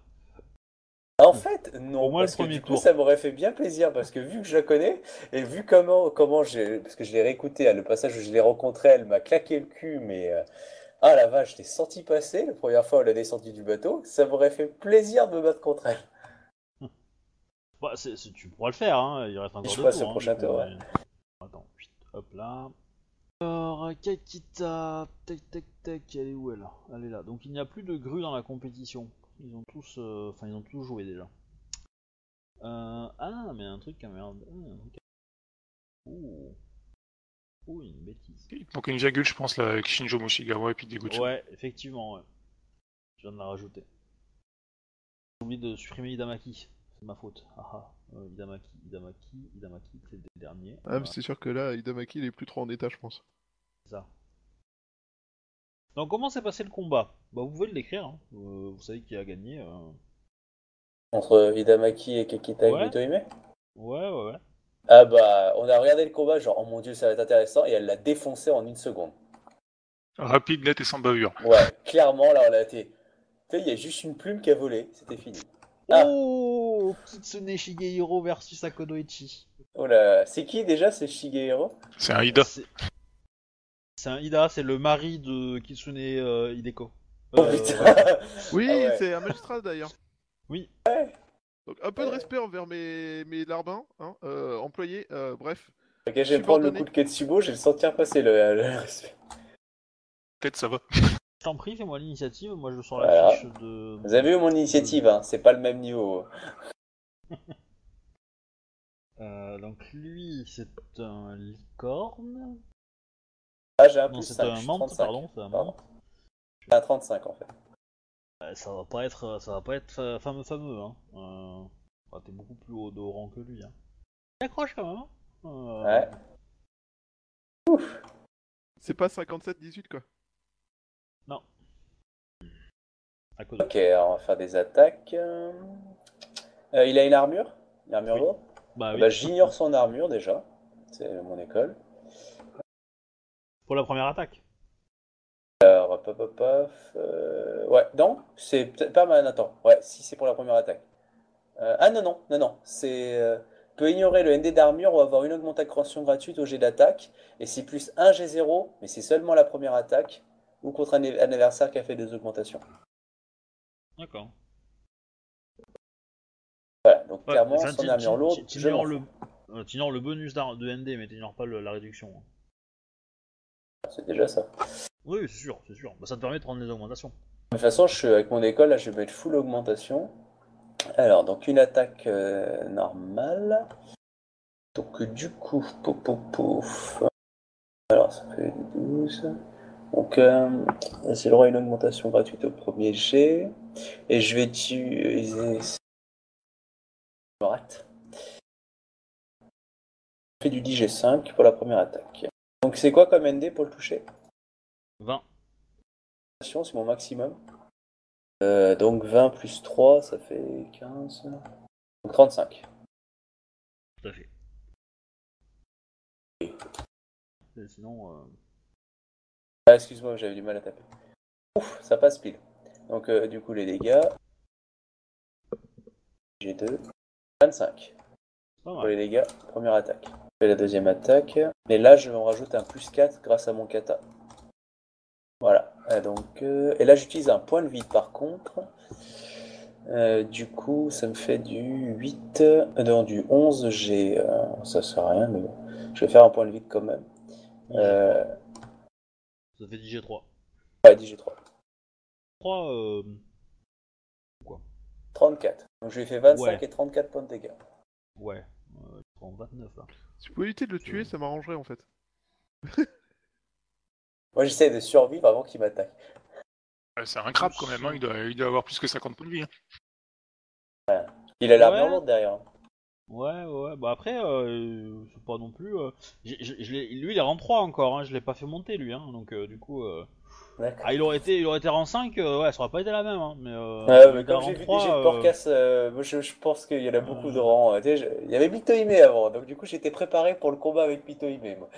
En fait, non. Au moins le premier tour. Ça m'aurait fait bien plaisir parce que vu que je la connais et vu comment j'ai, parce que je l'ai réécouté, le passage où je l'ai rencontré, elle m'a claqué le cul, mais Ah la vache, je l'ai senti passer la première fois où elle est descendue du bateau, ça m'aurait fait plaisir de me battre contre elle. Bah, tu pourras le faire, hein. Il reste encore deux tours. Je passe au prochain tour, ouais. Attends, hop là. Alors, Kakita, tac, elle est où elle? Elle est là. Donc il n'y a plus de grue dans la compétition. Ils ont tous, ils ont tous joué déjà. Ah, mais un truc caméra. Ouh, une bêtise. Il manquait une virgule, je pense, là, avec Shinjo Moshigawa et puis Deguchi. Ouais, effectivement, ouais. Je viens de la rajouter. J'ai oublié de supprimer Idamaki. C'est ma faute. Idamaki, c'est le dernier. Ah, mais c'est sûr que là, Idamaki, il est plus trop en état, je pense. C'est ça. Donc, comment s'est passé le combat? Bah, vous pouvez le décrire, hein. Vous savez qui a gagné. Entre Idamaki et Kakita Mitohime? Ouais. Ah bah, on a regardé le combat, genre, oh mon dieu, ça va être intéressant, et elle l'a défoncé en une seconde. Rapide, net et sans bavure. Ouais, clairement, là, on a été... Tu sais, il y a juste une plume qui a volé, c'était fini. Ah. Oh, Kitsune Shigehiro versus Akodo Eichi. Oh là, c'est qui déjà ce Shigehiro? C'est un Hida. C'est un Hida, c'est le mari de Kitsune Hideko. Oh putain. Oui, ah ouais. C'est un magistrat d'ailleurs. Oui. Ouais. Donc un peu de respect envers mes larbins, hein, employés, bref. Ok, je vais prendre le coup de Ketsubo, je vais le sentir passer le respect. Peut-être ça va. Je t'en prie, fais-moi l'initiative, moi je sens la fiche de... Vous avez vu mon initiative, hein, c'est pas le même niveau. Donc lui, c'est un licorne. Ah, j'ai un plus 5, un menthe, pardon, c'est un menthe. J'ai un 35 en fait. Ça va pas être fameux, hein. T'es beaucoup plus haut de rang que lui, hein. Il accroche quand même, hein. Ouais. Ouf. C'est pas 57-18, quoi. Non. Ok, alors on va faire des attaques. Il a une armure? Une armure lourde? Bah, j'ignore son armure, déjà. C'est mon école. Pour la première attaque? Alors, ouais, non, c'est peut-être pas mal, attends, ouais, si c'est pour la première attaque. Ah non, c'est... peut ignorer le ND d'armure ou avoir une augmentation gratuite au jet d'attaque, et c'est plus 1 G0, mais c'est seulement la première attaque, ou contre un adversaire qui a fait des augmentations. D'accord. Voilà, donc ouais, clairement, enfin, son armure lourde... T'ignores le bonus de ND, mais t'ignores pas la réduction. C'est déjà ça. Oui, c'est sûr. Bah, ça te permet de prendre des augmentations. De toute façon, avec mon école, là, je vais mettre full augmentation. Alors, donc une attaque normale. Donc du coup, pouf. Alors, ça fait 12. Donc, c'est le droit à une augmentation gratuite au premier jet. Et je vais utiliser... Je me rate. Je fais du 10G5 pour la première attaque. Donc c'est quoi comme ND pour le toucher? 20. C'est mon maximum. Donc 20 plus 3, ça fait 15. Donc 35. Tout à fait. Et sinon... Ah, excuse-moi, j'avais du mal à taper. Ouf, ça passe pile. Donc du coup, les dégâts... G2. 25. Pour les dégâts, première attaque. Je fais la deuxième attaque. Mais là, je vais en rajouter un plus 4 grâce à mon kata. Voilà, donc, et là j'utilise un point de vide par contre, du coup ça me fait du 8, non du 11, j'ai, ça sert à rien mais bon, je vais faire un point de vide quand même. Ça fait 10G3. Ouais, 10G3. 34, donc je lui ai fait 25 et 34 points de dégâts. Ouais, je prends 29 là. Si vous pouvez éviter de le tuer, ça m'arrangerait en fait. Moi j'essaie de survivre avant qu'il m'attaque. C'est un crabe quand même, hein. Il doit avoir plus que 50 points de vie. Hein. Ouais. Il a l'armure lourde derrière. Ouais, bah après, c'est pas non plus... Lui il est rang 3 encore, hein. Je l'ai pas fait monter lui, hein. Donc du coup... il aurait été rang 5, ouais, ça aurait pas été la même, hein. Mais, mais comme j'ai vu des jets de Porcas, je pense qu'il y en a beaucoup de rangs. Il y avait Mitohime avant, donc du coup j'étais préparé pour le combat avec Mitohime, moi.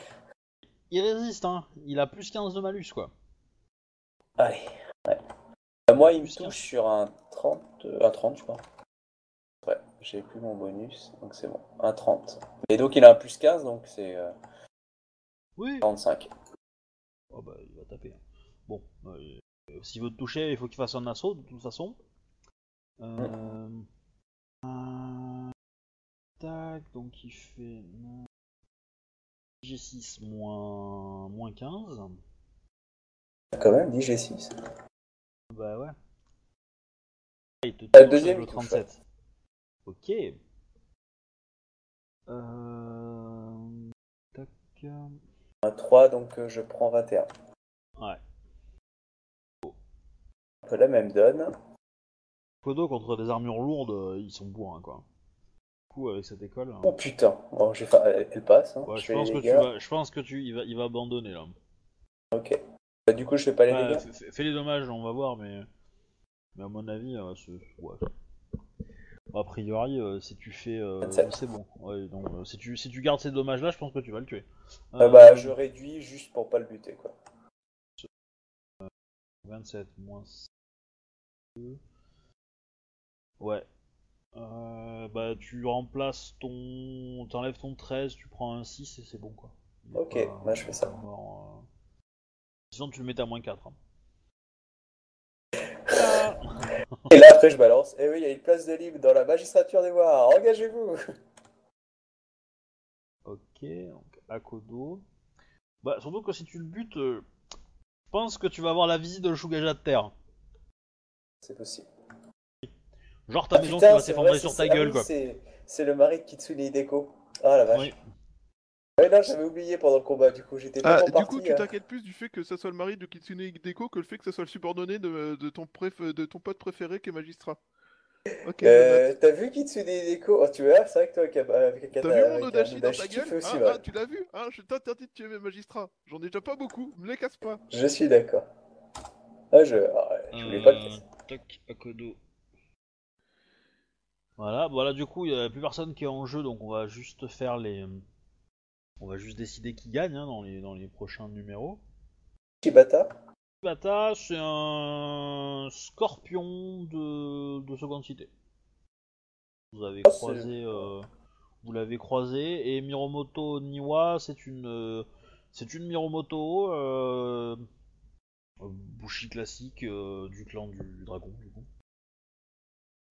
Il résiste, hein. Il a plus 15 de malus, quoi. Allez, ouais. Moi, il me touche sur un 30... Un 30, je crois. Ouais, j'ai plus mon bonus, donc c'est bon. Un 30. Et donc, il a un plus 15, donc c'est... Oui. 45. Oh bah, il va taper. Bon, s'il veut te toucher, il faut qu'il fasse un assaut de toute façon. Tac, donc il fait G6 moins 15. Quand même, dit G6. Bah ouais. Il te touche le deuxième, 37. Ok. Tac. À 3, donc je prends 21. Ouais. Un peu la même donne. Kodo contre des armures lourdes, ils sont bourrins quoi. Du coup, avec cette école. Oh putain, bon, elle passe. Hein. Ouais, je pense que il va abandonner là. Ok. Bah, du coup, je fais pas les dégâts. Fais les dommages, on va voir, mais à mon avis, ouais. A priori, si tu fais. C'est bon. Ouais, donc, si tu gardes ces dommages là, je pense que tu vas le tuer. Bah, je réduis juste pour pas le buter quoi. 27 moins 2. Ouais. Bah tu remplaces ton... T'enlèves ton 13, tu prends un 6 et c'est bon quoi. Ok, bah je fais ça. Sinon tu le mets à moins 4. Hein. Ah et là après je balance. Eh oui, il y a une place de libre dans la magistrature d'Ivoire. Engagez-vous. Ok, donc Akodo. Bah surtout que si tu le butes... Je pense que tu vas avoir la visite de Shugaja de terre. C'est possible. Genre ta maison qui va s'effondrer sur ta gueule quoi. C'est le mari de Kitsune Hideko. Ah la vache. Oui. Ouais, non, j'avais oublié pendant le combat, du coup j'étais pas parti. Du coup tu t'inquiètes plus du fait que ça soit le mari de Kitsune Hideko que le fait que ça soit le subordonné de ton pote préféré qui est magistrat. Okay, t'as vu Kitsune Hideko? Oh tu vois, c'est vrai que toi avec Katana... T'as vu mon Odachi dans ta gueule aussi, ouais. Tu l'as vu, hein? Je t'interdis de tuer mes magistrats. J'en ai déjà pas beaucoup, me les casse pas. Je suis d'accord. Ah je voulais pas le casser. Toc Akodo. Voilà, du coup, il n'y a plus personne qui est en jeu, donc on va juste faire les... On va juste décider qui gagne hein, dans les prochains numéros. Shibata, c'est un scorpion de seconde cité. Vous l'avez croisé, et Mirumoto Niwa, c'est une Mirumoto Bushi classique du clan du dragon, du coup.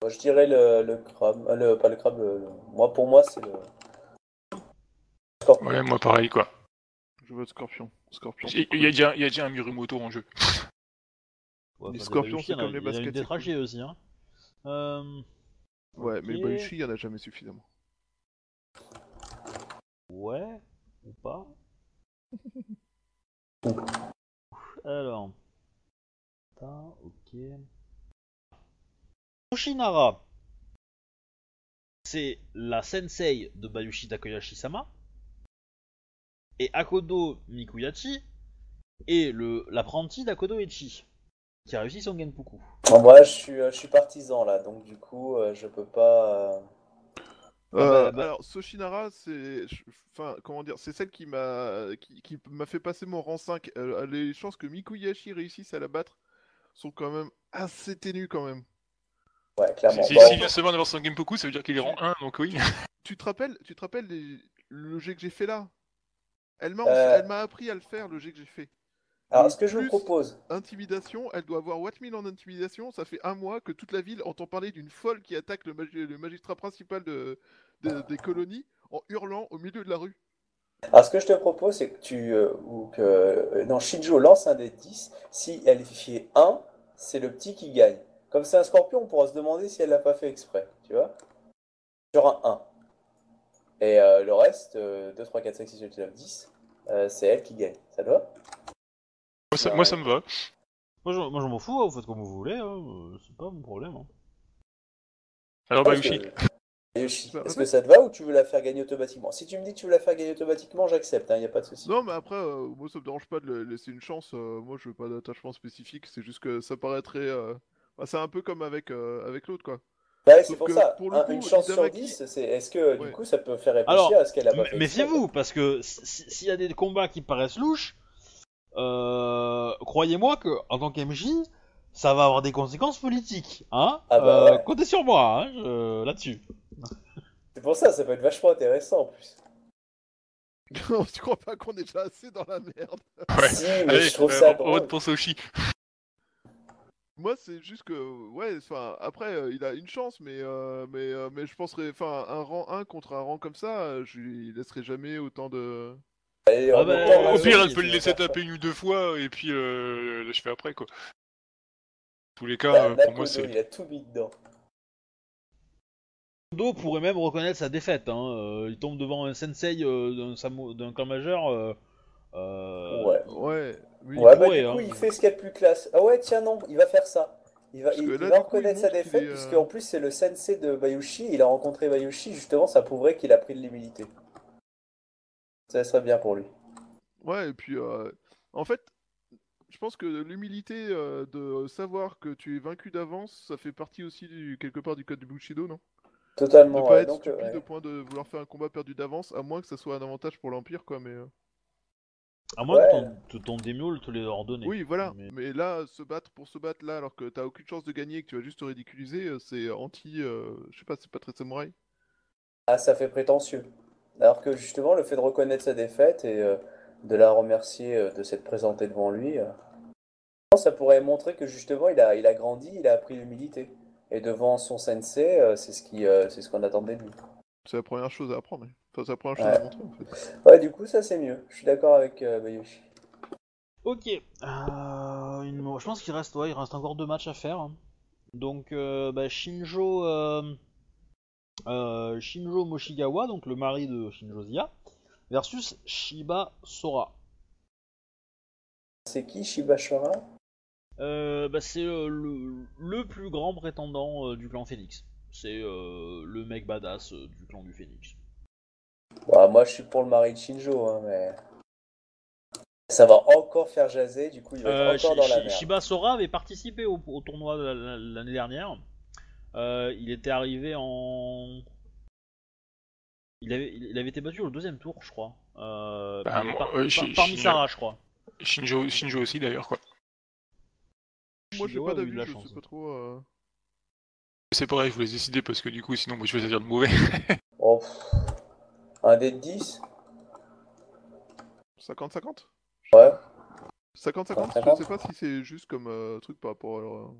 Moi, je dirais le crabe, pas le crabe, pour moi c'est le scorpion. Ouais, moi pareil quoi. Je veux scorpion. Il y a déjà un Mirumoto en jeu. Ouais, les scorpions c'est comme les baskets. Il y a des trachées aussi hein. Ouais, okay. Mais le Bayushi il y en a jamais suffisamment. Ouais, ou pas. Alors... Attends, ok... Yoshinara, c'est la sensei de Bayushi Takoyashi Sama, et Akodo Mikuyachi est l'apprenti d'Akodo Eichi, qui a réussi son Genpuku. Bon, moi je suis partisan là, donc du coup je peux pas... Alors, Yoshinara, c'est celle qui m'a fait passer mon rang 5, les chances que Mikuyachi réussisse à la battre sont quand même assez ténues quand même. Ouais, clairement. S'il vient seulement d'avoir son Genpuku, ça veut dire qu'il est rang 1, donc oui. Tu te rappelles le jet que j'ai fait là? Elle m'a appris à le faire, le jet que j'ai fait. Alors, ce que je vous propose... Intimidation, elle doit avoir Wattmill en intimidation, ça fait un mois que toute la ville entend parler d'une folle qui attaque le magistrat principal des colonies en hurlant au milieu de la rue. Alors, ce que je te propose, c'est que Shinjo lance un des 10, si elle fait 1, c'est le petit qui gagne. Comme c'est un scorpion, on pourra se demander si elle l'a pas fait exprès, tu vois. Sur un 1. Et le reste, 2, 3, 4, 5, 6, 7, 9, 10, c'est elle qui gagne. Ça te va? Moi, ça me va. Moi, je m'en fous, hein, vous faites comme vous voulez, hein, c'est pas mon problème. Hein. Alors, Bayushi. Est-ce que ça te va ou tu veux la faire gagner automatiquement? Si tu me dis que tu veux la faire gagner automatiquement, j'accepte, hein, y a pas de souci. Non, mais après, moi, ça me dérange pas de laisser une chance. Moi, je veux pas d'attachement spécifique, c'est juste que ça paraîtrait. C'est un peu comme avec l'autre quoi. Ouais, c'est pour ça. Pour une chance Idamaki... sur 10, est-ce que du coup ça peut faire réfléchir à ce qu'elle a pas fait? Méfiez-vous, parce que s'il y a des combats qui paraissent louches, croyez-moi que en tant qu'MJ, ça va avoir des conséquences politiques. Hein, ouais. Comptez sur moi hein, là-dessus. C'est pour ça peut être vachement intéressant en plus. Tu crois pas qu'on est déjà assez dans la merde? Ouais, si, mais allez, je trouve ça drôle. On vote pour Soshi. Moi, c'est juste que, ouais, après, il a une chance, mais je penserais, enfin, un rang 1 contre un rang comme ça, je lui laisserai jamais autant de... Ah bah, au pire, elle peut le laisser taper une ou deux fois, et puis là, je fais après, quoi. Tous les cas, bah, pour moi, c'est... Il a tout mis dedans. Akodo pourrait même reconnaître sa défaite, hein. Il tombe devant un sensei d'un clan majeur... Ouais. Oui, ouais, bah, du coup, il fait ce qu'il y a de plus classe. Ah ouais, tiens, non, il va faire ça. Il va reconnaître sa défaite, puisque en plus, c'est le sensei de Bayushi. Il a rencontré Bayushi, justement, ça prouverait qu'il a pris de l'humilité. Ça serait bien pour lui. Ouais, et puis, en fait, je pense que l'humilité de savoir que tu es vaincu d'avance, ça fait partie aussi, quelque part, du code du Bushido, non? Totalement. De pas être stupide au point de vouloir faire un combat perdu d'avance, à moins que ça soit un avantage pour l'Empire, quoi, mais... À moins que ton démiole te les ordonne. Oui, voilà. Mais là, se battre pour se battre là, alors que t'as aucune chance de gagner et que tu vas juste te ridiculiser, c'est anti... je sais pas, c'est pas très samouraï. Ah, ça fait prétentieux. Alors que justement, le fait de reconnaître sa défaite et de la remercier de s'être présentée devant lui, ça pourrait montrer que justement, il a grandi, il a appris l'humilité. Et devant son sensei, c'est ce qu'on attendait de lui. C'est la première chose à apprendre. Ça prend un chose à montrer, en fait. Ouais, du coup, ça c'est mieux. Je suis d'accord avec Bayushi. Ok. Je pense qu'il reste, il reste encore 2 matchs à faire. Hein. Donc, Shinjo Moshigawa, donc le mari de Shinjo Ziya, versus Shiba Sora. C'est qui Shiba Sora? C'est le plus grand prétendant du clan Phoenix. C'est le mec badass du clan du Phoenix. Bah, moi je suis pour le mari de Shinjo, hein, mais ça va encore faire jaser, du coup il va être encore dans la merde. Shiba Sora avait participé au tournoi l'année dernière, il était arrivé en... Il avait été battu au 2e tour, je crois, par Misara, je crois. Shinjo aussi d'ailleurs, quoi. Moi j'ai pas d'avis, je sais pas trop... C'est pareil, je voulais décider parce que du coup sinon moi je vais dire le mauvais. Oh. Un dé de 10 ? 50-50 ? Ouais. 50-50 ? Je sais pas si c'est juste comme truc par rapport à leur...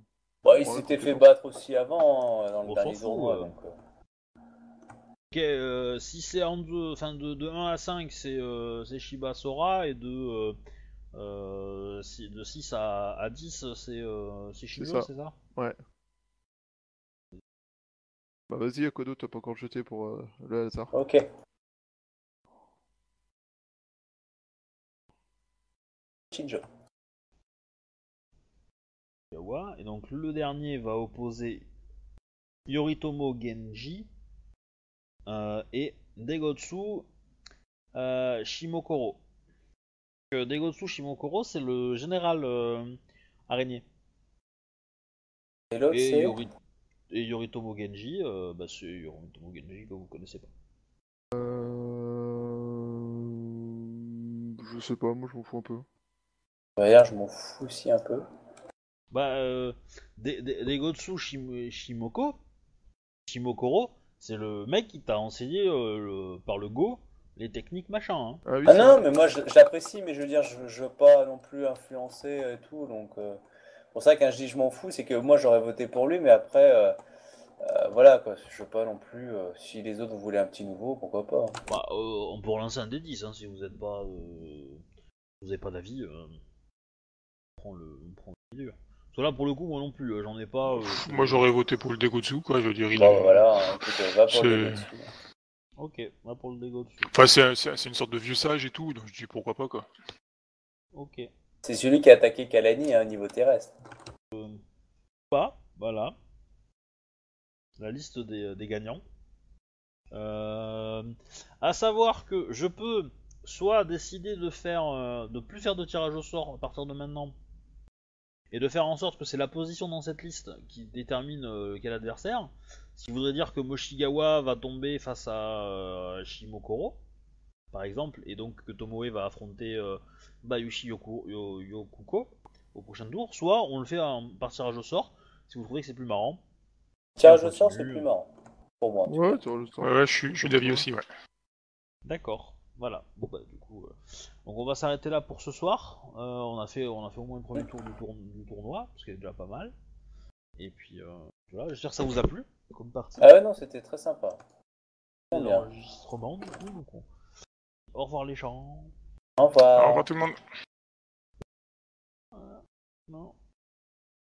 Bah, il s'était fait battre aussi avant, dans le dernier tournoi, donc... Ok, si c'est en 2, enfin de 1 à 5, c'est Shiba Sora, et de 6 à 10, c'est Shinjo, c'est ça ? Ouais. Bah vas-y, Akodo, t'as pas encore jeté pour le hasard. Ok. Shinjo. Et donc le dernier va opposer Yoritomo Genji et Degotsu Shimokoro. Degotsu Shimokoro, c'est le général araignée. Et l'autre c'est Yoritomo Genji, c'est Yoritomo Genji que vous connaissez pas. Je sais pas, moi je m'en fous un peu. D'ailleurs, je m'en fous aussi un peu. Bah, Degotsu Shimokoro, c'est le mec qui t'a enseigné par le Go les techniques machin. Hein. Ah, oui, ah non, mais moi je l'apprécie, mais je veux dire, je veux pas non plus influencer et tout, donc c'est pour ça que quand je dis je m'en fous, c'est que moi j'aurais voté pour lui, mais après, voilà quoi, je veux pas non plus. Si les autres voulaient un petit nouveau, pourquoi pas. Hein. Bah, on peut relancer un des 10 hein, si vous n'êtes pas. Vous n'avez pas d'avis, on prend le milieu. Parce que là, pour le coup, moi non plus, j'en ai pas... Moi, j'aurais voté pour le Degotsu, quoi, je veux dire... Bah, voilà, écoute, va pour le Degotsu. Ok, va pour le Degotsu. Enfin, c'est une sorte de vieux sage et tout, donc je dis pourquoi pas, quoi. Ok. C'est celui qui a attaqué Kalani, hein, niveau terrestre. Voilà. La liste des gagnants. À savoir que je peux... soit décider de plus faire de tirage au sort à partir de maintenant, et de faire en sorte que c'est la position dans cette liste qui détermine quel adversaire, ce qui voudrait dire que Moshigawa va tomber face à Shimokoro, par exemple, et donc que Tomoe va affronter Bayushi Yokuko au prochain tour, soit on le fait par tirage au sort, si vous trouvez que c'est plus marrant. Tirage au sort, c'est plus marrant, pour moi. Ouais, je suis d'avis aussi, ouais. D'accord. Voilà, bon bah du coup... Donc on va s'arrêter là pour ce soir, on a fait au moins le premier tour du tournoi, ce qui est déjà pas mal. Et puis voilà, j'espère que ça vous a plu, comme partie. Ah ouais non, c'était très sympa. L'enregistrement du coup, donc on... Au revoir les gens. Au revoir. Au revoir tout le monde. Non.